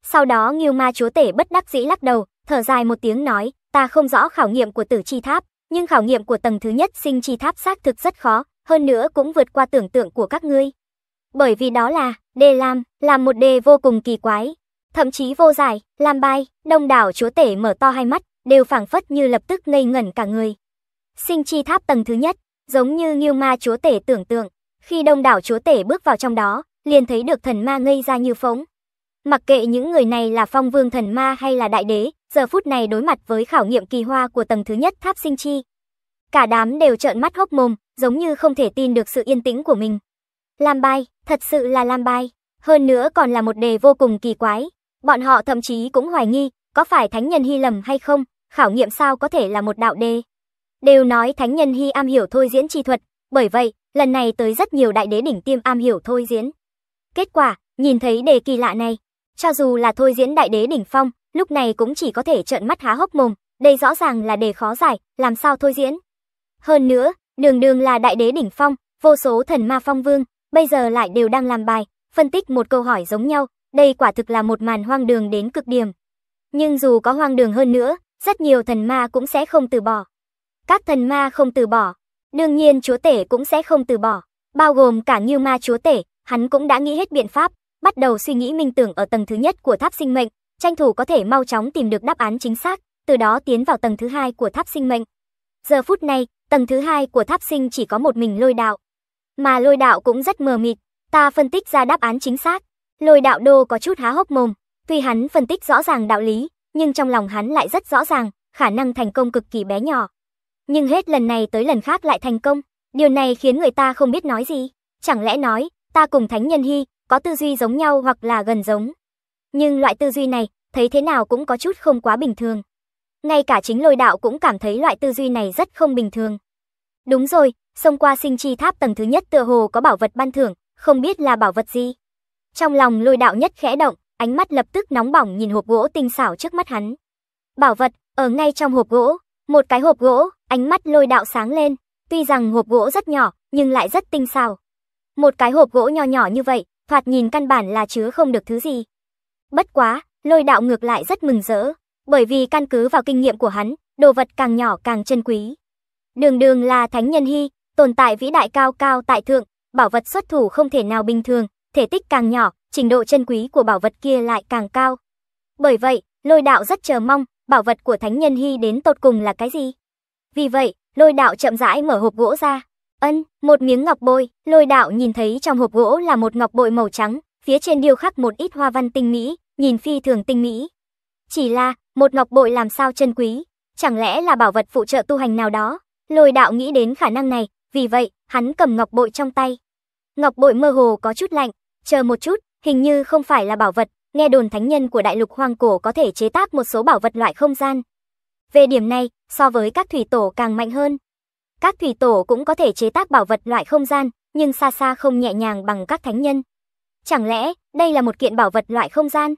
Sau đó Ngưu Ma Chúa Tể bất đắc dĩ lắc đầu, thở dài một tiếng nói, ta không rõ khảo nghiệm của tử chi tháp, nhưng khảo nghiệm của tầng thứ nhất sinh chi tháp xác thực rất khó, hơn nữa cũng vượt qua tưởng tượng của các ngươi. Bởi vì đó là đề làm, làm một đề vô cùng kỳ quái, thậm chí vô giải, làm bài, đông đảo chúa tể mở to hai mắt, đều phảng phất như lập tức ngây ngẩn cả người. Sinh chi tháp tầng thứ nhất, giống như Ngưu Ma Chúa Tể tưởng tượng, khi đông đảo chúa tể bước vào trong đó, liền thấy được thần ma ngây ra như phỗng. Mặc kệ những người này là phong vương thần ma hay là đại đế, giờ phút này đối mặt với khảo nghiệm kỳ hoa của tầng thứ nhất tháp sinh chi. Cả đám đều trợn mắt hốc mồm, giống như không thể tin được sự yên tĩnh của mình. Làm bài, thật sự là làm bài, hơn nữa còn là một đề vô cùng kỳ quái. Bọn họ thậm chí cũng hoài nghi, có phải Thánh Nhân Hy lầm hay không, khảo nghiệm sao có thể là một đạo đề. Đều nói Thánh Nhân Hy am hiểu thôi diễn chi thuật, bởi vậy, lần này tới rất nhiều đại đế đỉnh tiêm am hiểu thôi diễn. Kết quả, nhìn thấy đề kỳ lạ này, cho dù là thôi diễn đại đế đỉnh phong, lúc này cũng chỉ có thể trợn mắt há hốc mồm, đây rõ ràng là đề khó giải, làm sao thôi diễn. Hơn nữa, đường đường là đại đế đỉnh phong, vô số thần ma phong vương, bây giờ lại đều đang làm bài, phân tích một câu hỏi giống nhau, đây quả thực là một màn hoang đường đến cực điểm. Nhưng dù có hoang đường hơn nữa, rất nhiều thần ma cũng sẽ không từ bỏ. Các thần ma không từ bỏ, đương nhiên chúa tể cũng sẽ không từ bỏ, bao gồm cả Ngưu Ma Chúa Tể, hắn cũng đã nghĩ hết biện pháp, bắt đầu suy nghĩ minh tưởng ở tầng thứ nhất của tháp sinh mệnh, tranh thủ có thể mau chóng tìm được đáp án chính xác, từ đó tiến vào tầng thứ hai của tháp sinh mệnh. Giờ phút này, tầng thứ hai của tháp sinh chỉ có một mình Lôi Đạo. Mà Lôi Đạo cũng rất mờ mịt, ta phân tích ra đáp án chính xác. Lôi Đạo đô có chút há hốc mồm, tuy hắn phân tích rõ ràng đạo lý, nhưng trong lòng hắn lại rất rõ ràng, khả năng thành công cực kỳ bé nhỏ. Nhưng hết lần này tới lần khác lại thành công, điều này khiến người ta không biết nói gì. Chẳng lẽ nói, ta cùng Thánh Nhân Hy có tư duy giống nhau hoặc là gần giống. Nhưng loại tư duy này, thấy thế nào cũng có chút không quá bình thường. Ngay cả chính Lôi Đạo cũng cảm thấy loại tư duy này rất không bình thường. Đúng rồi, xông qua sinh chi tháp tầng thứ nhất tựa hồ có bảo vật ban thưởng, không biết là bảo vật gì. Trong lòng Lôi Đạo nhất khẽ động, ánh mắt lập tức nóng bỏng nhìn hộp gỗ tinh xảo trước mắt hắn. Bảo vật, ở ngay trong hộp gỗ, một cái hộp gỗ, ánh mắt Lôi Đạo sáng lên, tuy rằng hộp gỗ rất nhỏ, nhưng lại rất tinh xảo. Một cái hộp gỗ nhỏ nhỏ như vậy, thoạt nhìn căn bản là chứa không được thứ gì. Bất quá, Lôi Đạo ngược lại rất mừng rỡ, bởi vì căn cứ vào kinh nghiệm của hắn, đồ vật càng nhỏ càng chân quý. Đường đường là Thánh Nhân Hy, tồn tại vĩ đại cao cao tại thượng, bảo vật xuất thủ không thể nào bình thường, thể tích càng nhỏ, trình độ chân quý của bảo vật kia lại càng cao. Bởi vậy, Lôi Đạo rất chờ mong, bảo vật của Thánh Nhân Hy đến tột cùng là cái gì. Vì vậy, Lôi Đạo chậm rãi mở hộp gỗ ra. Ân, một miếng ngọc bội, Lôi Đạo nhìn thấy trong hộp gỗ là một ngọc bội màu trắng, phía trên điêu khắc một ít hoa văn tinh mỹ, nhìn phi thường tinh mỹ. Chỉ là, một ngọc bội làm sao chân quý, chẳng lẽ là bảo vật phụ trợ tu hành nào đó? Lôi Đạo nghĩ đến khả năng này, vì vậy, hắn cầm ngọc bội trong tay. Ngọc bội mơ hồ có chút lạnh, chờ một chút, hình như không phải là bảo vật, nghe đồn thánh nhân của đại lục Hoang Cổ có thể chế tác một số bảo vật loại không gian. Về điểm này, so với các thủy tổ càng mạnh hơn. Các thủy tổ cũng có thể chế tác bảo vật loại không gian, nhưng xa xa không nhẹ nhàng bằng các thánh nhân. Chẳng lẽ, đây là một kiện bảo vật loại không gian?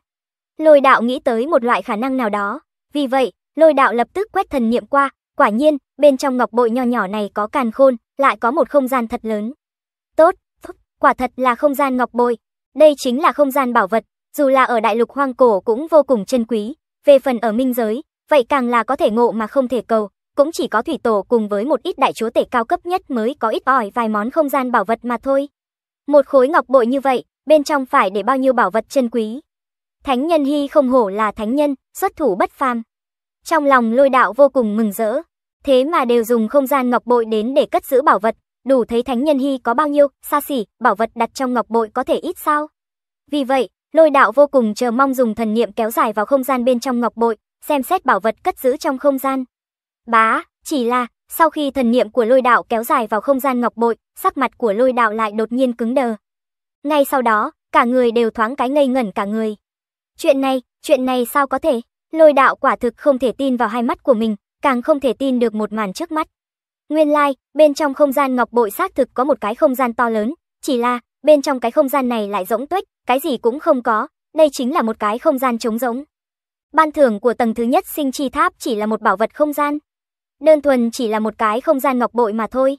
Lôi Đạo nghĩ tới một loại khả năng nào đó. Vì vậy, Lôi Đạo lập tức quét thần niệm qua, quả nhiên, bên trong ngọc bội nho nhỏ này có càn khôn, lại có một không gian thật lớn. Tốt, quả thật là không gian ngọc bội. Đây chính là không gian bảo vật, dù là ở đại lục Hoang Cổ cũng vô cùng chân quý. Về phần ở minh giới, vậy càng là có thể ngộ mà không thể cầu. Cũng chỉ có thủy tổ cùng với một ít đại chúa tể cao cấp nhất mới có ít ỏi vài món không gian bảo vật mà thôi. Một khối ngọc bội như vậy, bên trong phải để bao nhiêu bảo vật chân quý. Thánh nhân Hy không hổ là thánh nhân, xuất thủ bất phàm. Trong lòng Lôi Đạo vô cùng mừng rỡ, thế mà đều dùng không gian ngọc bội đến để cất giữ bảo vật, đủ thấy thánh nhân Hy có bao nhiêu, xa xỉ, bảo vật đặt trong ngọc bội có thể ít sao. Vì vậy, Lôi Đạo vô cùng chờ mong dùng thần niệm kéo dài vào không gian bên trong ngọc bội, xem xét bảo vật cất giữ trong không gian. Bá, chỉ là, sau khi thần niệm của Lôi Đạo kéo dài vào không gian ngọc bội, sắc mặt của Lôi Đạo lại đột nhiên cứng đờ. Ngay sau đó, cả người đều thoáng cái ngây ngẩn cả người. Chuyện này, chuyện này sao có thể? Lôi Đạo quả thực không thể tin vào hai mắt của mình, càng không thể tin được một màn trước mắt. Nguyên lai, bên trong không gian ngọc bội xác thực có một cái không gian to lớn, chỉ là, bên trong cái không gian này lại rỗng tuếch, cái gì cũng không có, đây chính là một cái không gian trống rỗng. Ban thưởng của tầng thứ nhất sinh chi tháp chỉ là một bảo vật không gian. Đơn thuần chỉ là một cái không gian ngọc bội mà thôi.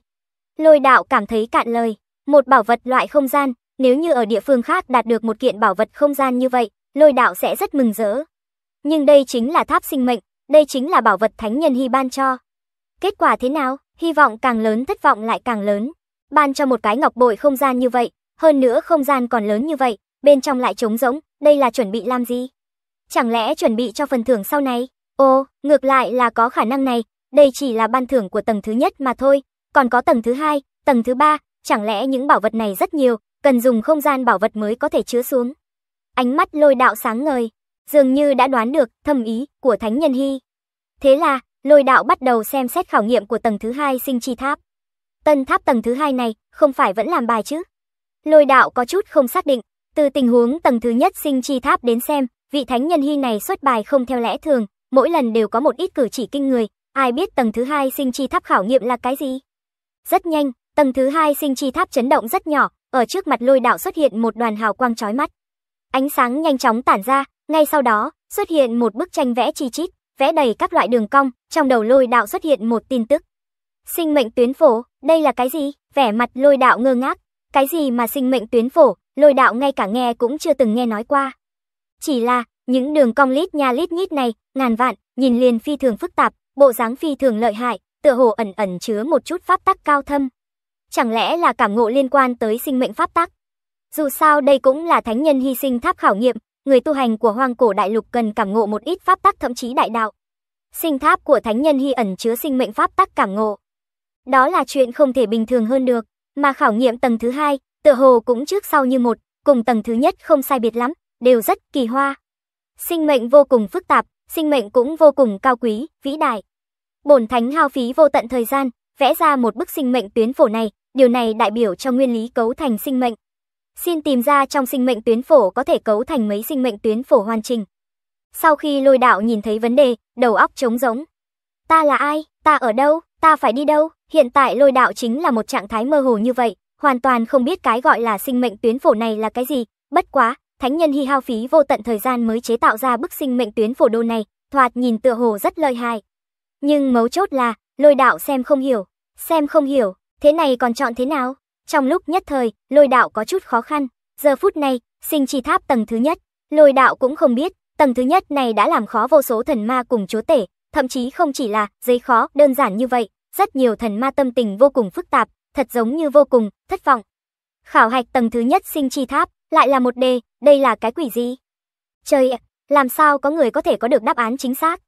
Lôi Đạo cảm thấy cạn lời, một bảo vật loại không gian, nếu như ở địa phương khác đạt được một kiện bảo vật không gian như vậy, Lôi Đạo sẽ rất mừng rỡ. Nhưng đây chính là tháp sinh mệnh, đây chính là bảo vật thánh nhân Hy ban cho. Kết quả thế nào? Hy vọng càng lớn, thất vọng lại càng lớn. Ban cho một cái ngọc bội không gian như vậy, hơn nữa không gian còn lớn như vậy, bên trong lại trống rỗng, đây là chuẩn bị làm gì? Chẳng lẽ chuẩn bị cho phần thưởng sau này? Ồ, ngược lại là có khả năng này, đây chỉ là ban thưởng của tầng thứ nhất mà thôi, còn có tầng thứ hai, tầng thứ ba, chẳng lẽ những bảo vật này rất nhiều, cần dùng không gian bảo vật mới có thể chứa xuống. Ánh mắt Lôi Đạo sáng ngời, dường như đã đoán được thâm ý của Thánh Nhân Hy. Thế là, Lôi Đạo bắt đầu xem xét khảo nghiệm của tầng thứ hai sinh chi tháp. Tân tháp tầng thứ hai này, không phải vẫn làm bài chứ? Lôi Đạo có chút không xác định, từ tình huống tầng thứ nhất sinh chi tháp đến xem, vị Thánh Nhân Hy này xuất bài không theo lẽ thường, mỗi lần đều có một ít cử chỉ kinh người, ai biết tầng thứ hai sinh chi tháp khảo nghiệm là cái gì? Rất nhanh, tầng thứ hai sinh chi tháp chấn động rất nhỏ, ở trước mặt Lôi Đạo xuất hiện một đoàn hào quang chói mắt. Ánh sáng nhanh chóng tản ra, ngay sau đó, xuất hiện một bức tranh vẽ chi chít, vẽ đầy các loại đường cong, trong đầu Lôi Đạo xuất hiện một tin tức. Sinh mệnh tuyến phổ, đây là cái gì? Vẻ mặt Lôi Đạo ngơ ngác, cái gì mà sinh mệnh tuyến phổ, Lôi Đạo ngay cả nghe cũng chưa từng nghe nói qua. Chỉ là, những đường cong lít nha lít nhít này, ngàn vạn, nhìn liền phi thường phức tạp, bộ dáng phi thường lợi hại, tựa hồ ẩn ẩn chứa một chút pháp tắc cao thâm. Chẳng lẽ là cảm ngộ liên quan tới sinh mệnh pháp tắc? Dù sao đây cũng là thánh nhân hy sinh tháp khảo nghiệm, người tu hành của Hoang Cổ Đại Lục cần cảm ngộ một ít pháp tắc thậm chí đại đạo. Sinh tháp của thánh nhân hy ẩn chứa sinh mệnh pháp tắc cảm ngộ. Đó là chuyện không thể bình thường hơn được, mà khảo nghiệm tầng thứ hai, tựa hồ cũng trước sau như một, cùng tầng thứ nhất không sai biệt lắm, đều rất kỳ hoa. Sinh mệnh vô cùng phức tạp, sinh mệnh cũng vô cùng cao quý, vĩ đại. Bổn thánh hao phí vô tận thời gian, vẽ ra một bức sinh mệnh tuyến phổ này, điều này đại biểu cho nguyên lý cấu thành sinh mệnh. Xin tìm ra trong sinh mệnh tuyến phổ có thể cấu thành mấy sinh mệnh tuyến phổ hoàn chỉnh. Sau khi Lôi Đạo nhìn thấy vấn đề, đầu óc trống rỗng. Ta là ai? Ta ở đâu? Ta phải đi đâu? Hiện tại Lôi Đạo chính là một trạng thái mơ hồ như vậy, hoàn toàn không biết cái gọi là sinh mệnh tuyến phổ này là cái gì. Bất quá, Thánh Nhân Hy hao phí vô tận thời gian mới chế tạo ra bức sinh mệnh tuyến phổ đồ này, thoạt nhìn tựa hồ rất lợi hại. Nhưng mấu chốt là, Lôi Đạo xem không hiểu. Xem không hiểu, thế này còn chọn thế nào? Trong lúc nhất thời, Lôi Đạo có chút khó khăn. Giờ phút này, sinh chi tháp tầng thứ nhất, Lôi Đạo cũng không biết, tầng thứ nhất này đã làm khó vô số thần ma cùng chúa tể, thậm chí không chỉ là giấy khó đơn giản như vậy, rất nhiều thần ma tâm tình vô cùng phức tạp, thật giống như vô cùng thất vọng. Khảo hạch tầng thứ nhất sinh chi tháp, lại là một đề, đây là cái quỷ gì? Trời ạ, làm sao có người có thể có được đáp án chính xác?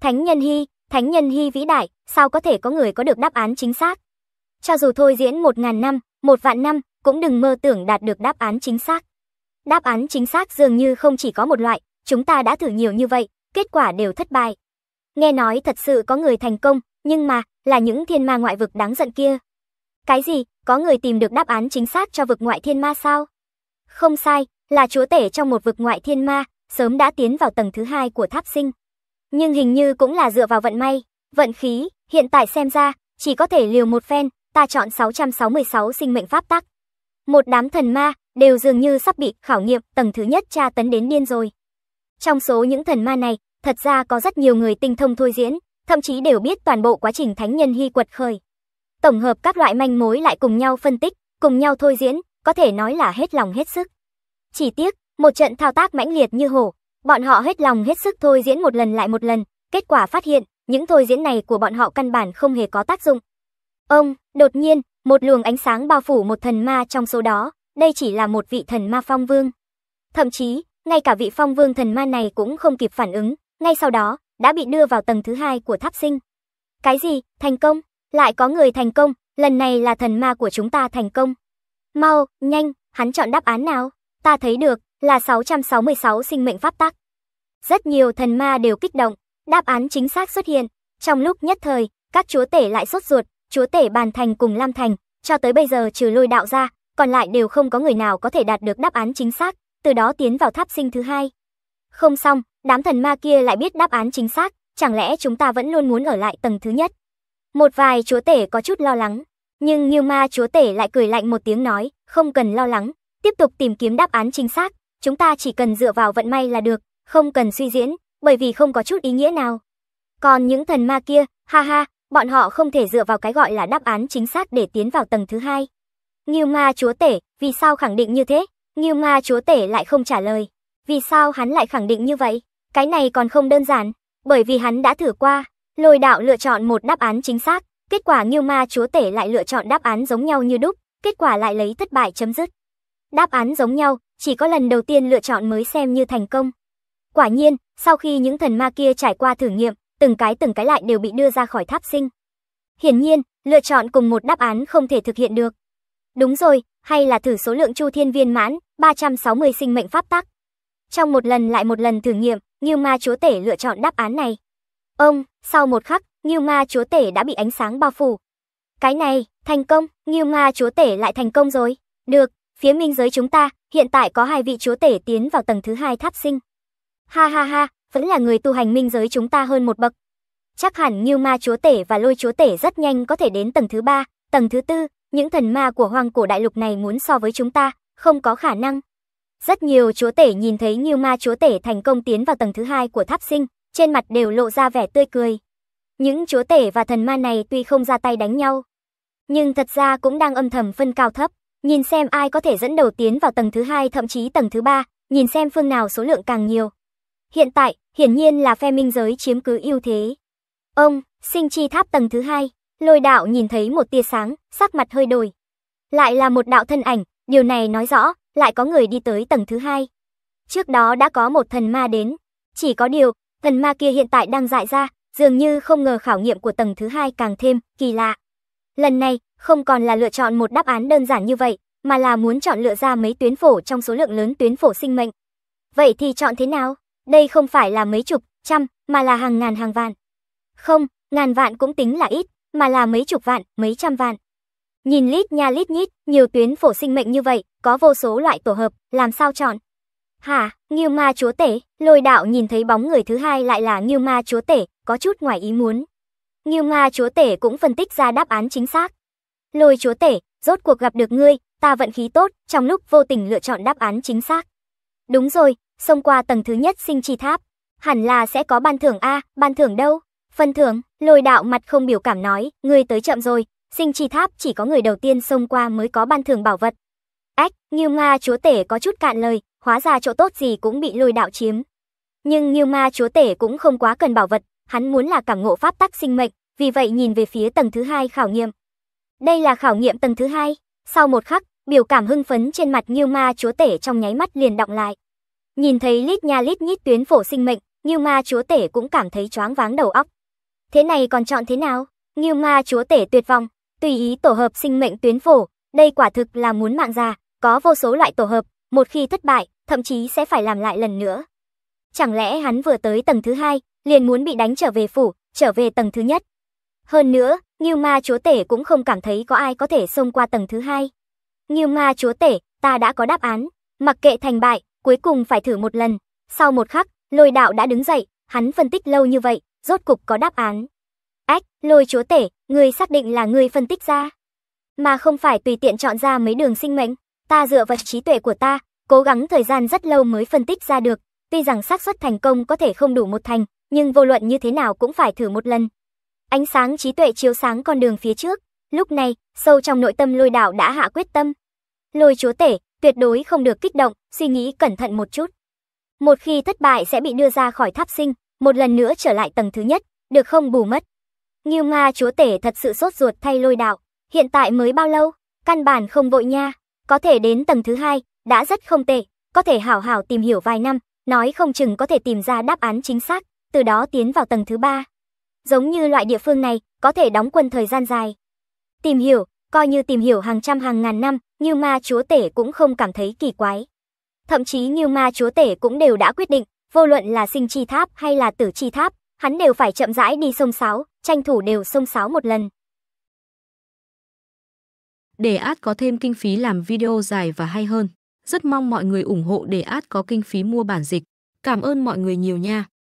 Thánh nhân Hy, Thánh nhân Hy vĩ đại, sao có thể có người có được đáp án chính xác? Cho dù thôi diễn một ngàn năm, một vạn năm, cũng đừng mơ tưởng đạt được đáp án chính xác. Đáp án chính xác dường như không chỉ có một loại, chúng ta đã thử nhiều như vậy, kết quả đều thất bại. Nghe nói thật sự có người thành công, nhưng mà, là những thiên ma ngoại vực đáng giận kia. Cái gì, có người tìm được đáp án chính xác cho vực ngoại thiên ma sao? Không sai, là chúa tể trong một vực ngoại thiên ma, sớm đã tiến vào tầng thứ hai của tháp sinh. Nhưng hình như cũng là dựa vào vận may, vận khí, hiện tại xem ra, chỉ có thể liều một phen. Ta chọn sáu trăm sáu mươi sáu sinh mệnh pháp tắc. Một đám thần ma đều dường như sắp bị khảo nghiệm tầng thứ nhất tra tấn đến điên rồi. Trong số những thần ma này, thật ra có rất nhiều người tinh thông thôi diễn, thậm chí đều biết toàn bộ quá trình thánh nhân hy quật khởi. Tổng hợp các loại manh mối lại cùng nhau phân tích, cùng nhau thôi diễn, có thể nói là hết lòng hết sức. Chỉ tiếc, một trận thao tác mãnh liệt như hổ, bọn họ hết lòng hết sức thôi diễn một lần lại một lần, kết quả phát hiện, những thôi diễn này của bọn họ căn bản không hề có tác dụng. Ông, đột nhiên, một luồng ánh sáng bao phủ một thần ma trong số đó, đây chỉ là một vị thần ma phong vương. Thậm chí, ngay cả vị phong vương thần ma này cũng không kịp phản ứng, ngay sau đó, đã bị đưa vào tầng thứ hai của tháp sinh. Cái gì? Thành công? Lại có người thành công, lần này là thần ma của chúng ta thành công. Mau, nhanh, hắn chọn đáp án nào? Ta thấy được, là sáu trăm sáu mươi sáu sinh mệnh pháp tắc. Rất nhiều thần ma đều kích động, đáp án chính xác xuất hiện. Trong lúc nhất thời, các chúa tể lại sốt ruột, chúa tể Bàn Thành cùng Lam Thành, cho tới bây giờ trừ Lôi Đạo ra, còn lại đều không có người nào có thể đạt được đáp án chính xác, từ đó tiến vào tháp sinh thứ hai. Không xong, đám thần ma kia lại biết đáp án chính xác, chẳng lẽ chúng ta vẫn luôn muốn ở lại tầng thứ nhất? Một vài chúa tể có chút lo lắng, nhưng Ngưu Ma chúa tể lại cười lạnh một tiếng nói, không cần lo lắng, tiếp tục tìm kiếm đáp án chính xác, chúng ta chỉ cần dựa vào vận may là được, không cần suy diễn, bởi vì không có chút ý nghĩa nào. Còn những thần ma kia, ha ha, bọn họ không thể dựa vào cái gọi là đáp án chính xác để tiến vào tầng thứ hai. Ngưu Ma chúa tể, vì sao khẳng định như thế? Ngưu Ma chúa tể lại không trả lời. Vì sao hắn lại khẳng định như vậy? Cái này còn không đơn giản, bởi vì hắn đã thử qua. Lôi Đạo lựa chọn một đáp án chính xác, kết quả Ngưu Ma chúa tể lại lựa chọn đáp án giống nhau như đúc, kết quả lại lấy thất bại chấm dứt. Đáp án giống nhau, chỉ có lần đầu tiên lựa chọn mới xem như thành công. Quả nhiên, sau khi những thần ma kia trải qua thử nghiệm, từng cái từng cái lại đều bị đưa ra khỏi tháp sinh. Hiển nhiên, lựa chọn cùng một đáp án không thể thực hiện được. Đúng rồi, hay là thử số lượng Chu Thiên viên mãn, ba trăm sáu mươi sinh mệnh pháp tắc. Trong một lần lại một lần thử nghiệm, Ngưu Ma chúa tể lựa chọn đáp án này. Ông, sau một khắc, Ngưu Ma chúa tể đã bị ánh sáng bao phủ. Cái này, thành công, Ngưu Ma chúa tể lại thành công rồi. Được, phía Minh Giới chúng ta, hiện tại có hai vị chúa tể tiến vào tầng thứ hai tháp sinh. Ha ha ha, vẫn là người tu hành Minh Giới chúng ta hơn một bậc. Chắc hẳn Ngưu Ma chúa tể và Lôi chúa tể rất nhanh có thể đến tầng thứ ba, tầng thứ tư. Những thần ma của Hoang Cổ Đại Lục này muốn so với chúng ta, không có khả năng. Rất nhiều chúa tể nhìn thấy Ngưu Ma chúa tể thành công tiến vào tầng thứ hai của tháp sinh, trên mặt đều lộ ra vẻ tươi cười. Những chúa tể và thần ma này tuy không ra tay đánh nhau, nhưng thật ra cũng đang âm thầm phân cao thấp, nhìn xem ai có thể dẫn đầu tiến vào tầng thứ hai thậm chí tầng thứ ba, nhìn xem phương nào số lượng càng nhiều. Hiện tại, hiển nhiên là phe Minh Giới chiếm cứ ưu thế. Ông, sinh chi tháp tầng thứ hai, Lôi Đạo nhìn thấy một tia sáng, sắc mặt hơi đổi. Lại là một đạo thân ảnh, điều này nói rõ, lại có người đi tới tầng thứ hai. Trước đó đã có một thần ma đến, chỉ có điều, thần ma kia hiện tại đang dại ra, dường như không ngờ khảo nghiệm của tầng thứ hai càng thêm kỳ lạ. Lần này, không còn là lựa chọn một đáp án đơn giản như vậy, mà là muốn chọn lựa ra mấy tuyến phổ trong số lượng lớn tuyến phổ sinh mệnh. Vậy thì chọn thế nào? Đây không phải là mấy chục, trăm, mà là hàng ngàn hàng vạn. Không, ngàn vạn cũng tính là ít, mà là mấy chục vạn, mấy trăm vạn. Nhìn lít nha lít nhít, nhiều tuyến phổ sinh mệnh như vậy, có vô số loại tổ hợp, làm sao chọn? Hả, Ngưu Ma chúa tể, Lôi Đạo nhìn thấy bóng người thứ hai lại là Ngưu Ma chúa tể, có chút ngoài ý muốn. Ngưu Ma chúa tể cũng phân tích ra đáp án chính xác. Lôi chúa tể, rốt cuộc gặp được ngươi, ta vận khí tốt, trong lúc vô tình lựa chọn đáp án chính xác. Đúng rồi, xông qua tầng thứ nhất sinh chi tháp, hẳn là sẽ có ban thưởng a, ban thưởng đâu? Phần thưởng, Lôi Đạo mặt không biểu cảm nói, ngươi tới chậm rồi, sinh chi tháp chỉ có người đầu tiên xông qua mới có ban thưởng bảo vật. Ách, Ngưu Ma chúa tể có chút cạn lời, hóa ra chỗ tốt gì cũng bị Lôi Đạo chiếm. Nhưng Ngưu Ma chúa tể cũng không quá cần bảo vật, hắn muốn là cảm ngộ pháp tắc sinh mệnh, vì vậy nhìn về phía tầng thứ hai khảo nghiệm. Đây là khảo nghiệm tầng thứ hai. Sau một khắc, biểu cảm hưng phấn trên mặt Ngưu Ma chúa tể trong nháy mắt liền đọng lại. Nhìn thấy lít nha lít nhít tuyến phổ sinh mệnh, Ngưu Ma chúa tể cũng cảm thấy choáng váng đầu óc. Thế này còn chọn thế nào? Ngưu Ma chúa tể tuyệt vọng, tùy ý tổ hợp sinh mệnh tuyến phổ, đây quả thực là muốn mạng già, có vô số loại tổ hợp, một khi thất bại, thậm chí sẽ phải làm lại lần nữa. Chẳng lẽ hắn vừa tới tầng thứ hai, liền muốn bị đánh trở về phủ, trở về tầng thứ nhất? Hơn nữa, Ngưu Ma chúa tể cũng không cảm thấy có ai có thể xông qua tầng thứ hai. Ngưu Ma chúa tể, ta đã có đáp án, mặc kệ thành bại, cuối cùng phải thử một lần. Sau một khắc, Lôi Đạo đã đứng dậy, hắn phân tích lâu như vậy, rốt cục có đáp án. Ách, Lôi chúa tể, ngươi xác định là ngươi phân tích ra, mà không phải tùy tiện chọn ra mấy đường sinh mệnh. Ta dựa vào trí tuệ của ta, cố gắng thời gian rất lâu mới phân tích ra được. Tuy rằng xác suất thành công có thể không đủ một thành, nhưng vô luận như thế nào cũng phải thử một lần. Ánh sáng trí tuệ chiếu sáng con đường phía trước. Lúc này, sâu trong nội tâm Lôi Đạo đã hạ quyết tâm. Lôi chúa tể, tuyệt đối không được kích động, suy nghĩ cẩn thận một chút. Một khi thất bại sẽ bị đưa ra khỏi tháp sinh, một lần nữa trở lại tầng thứ nhất, được không bù mất. Ngưu Ma chúa tể thật sự sốt ruột thay Lôi Đạo. Hiện tại mới bao lâu? Căn bản không vội nha. có thể đến tầng thứ hai, đã rất không tệ, có thể hảo hảo tìm hiểu vài năm, nói không chừng có thể tìm ra đáp án chính xác, từ đó tiến vào tầng thứ ba. Giống như loại địa phương này, có thể đóng quân thời gian dài. Tìm hiểu, coi như tìm hiểu hàng trăm hàng ngàn năm, Ngưu Ma Chúa Tể cũng không cảm thấy kỳ quái. Thậm chí Ngưu Ma Chúa Tể cũng đều đã quyết định, vô luận là sinh chi tháp hay là tử chi tháp, hắn đều phải chậm rãi đi sông sáo, tranh thủ đều sông sáo một lần. Để át có thêm kinh phí làm video dài và hay hơn. Rất mong mọi người ủng hộ để át có kinh phí mua bản dịch. Cảm ơn mọi người nhiều nha.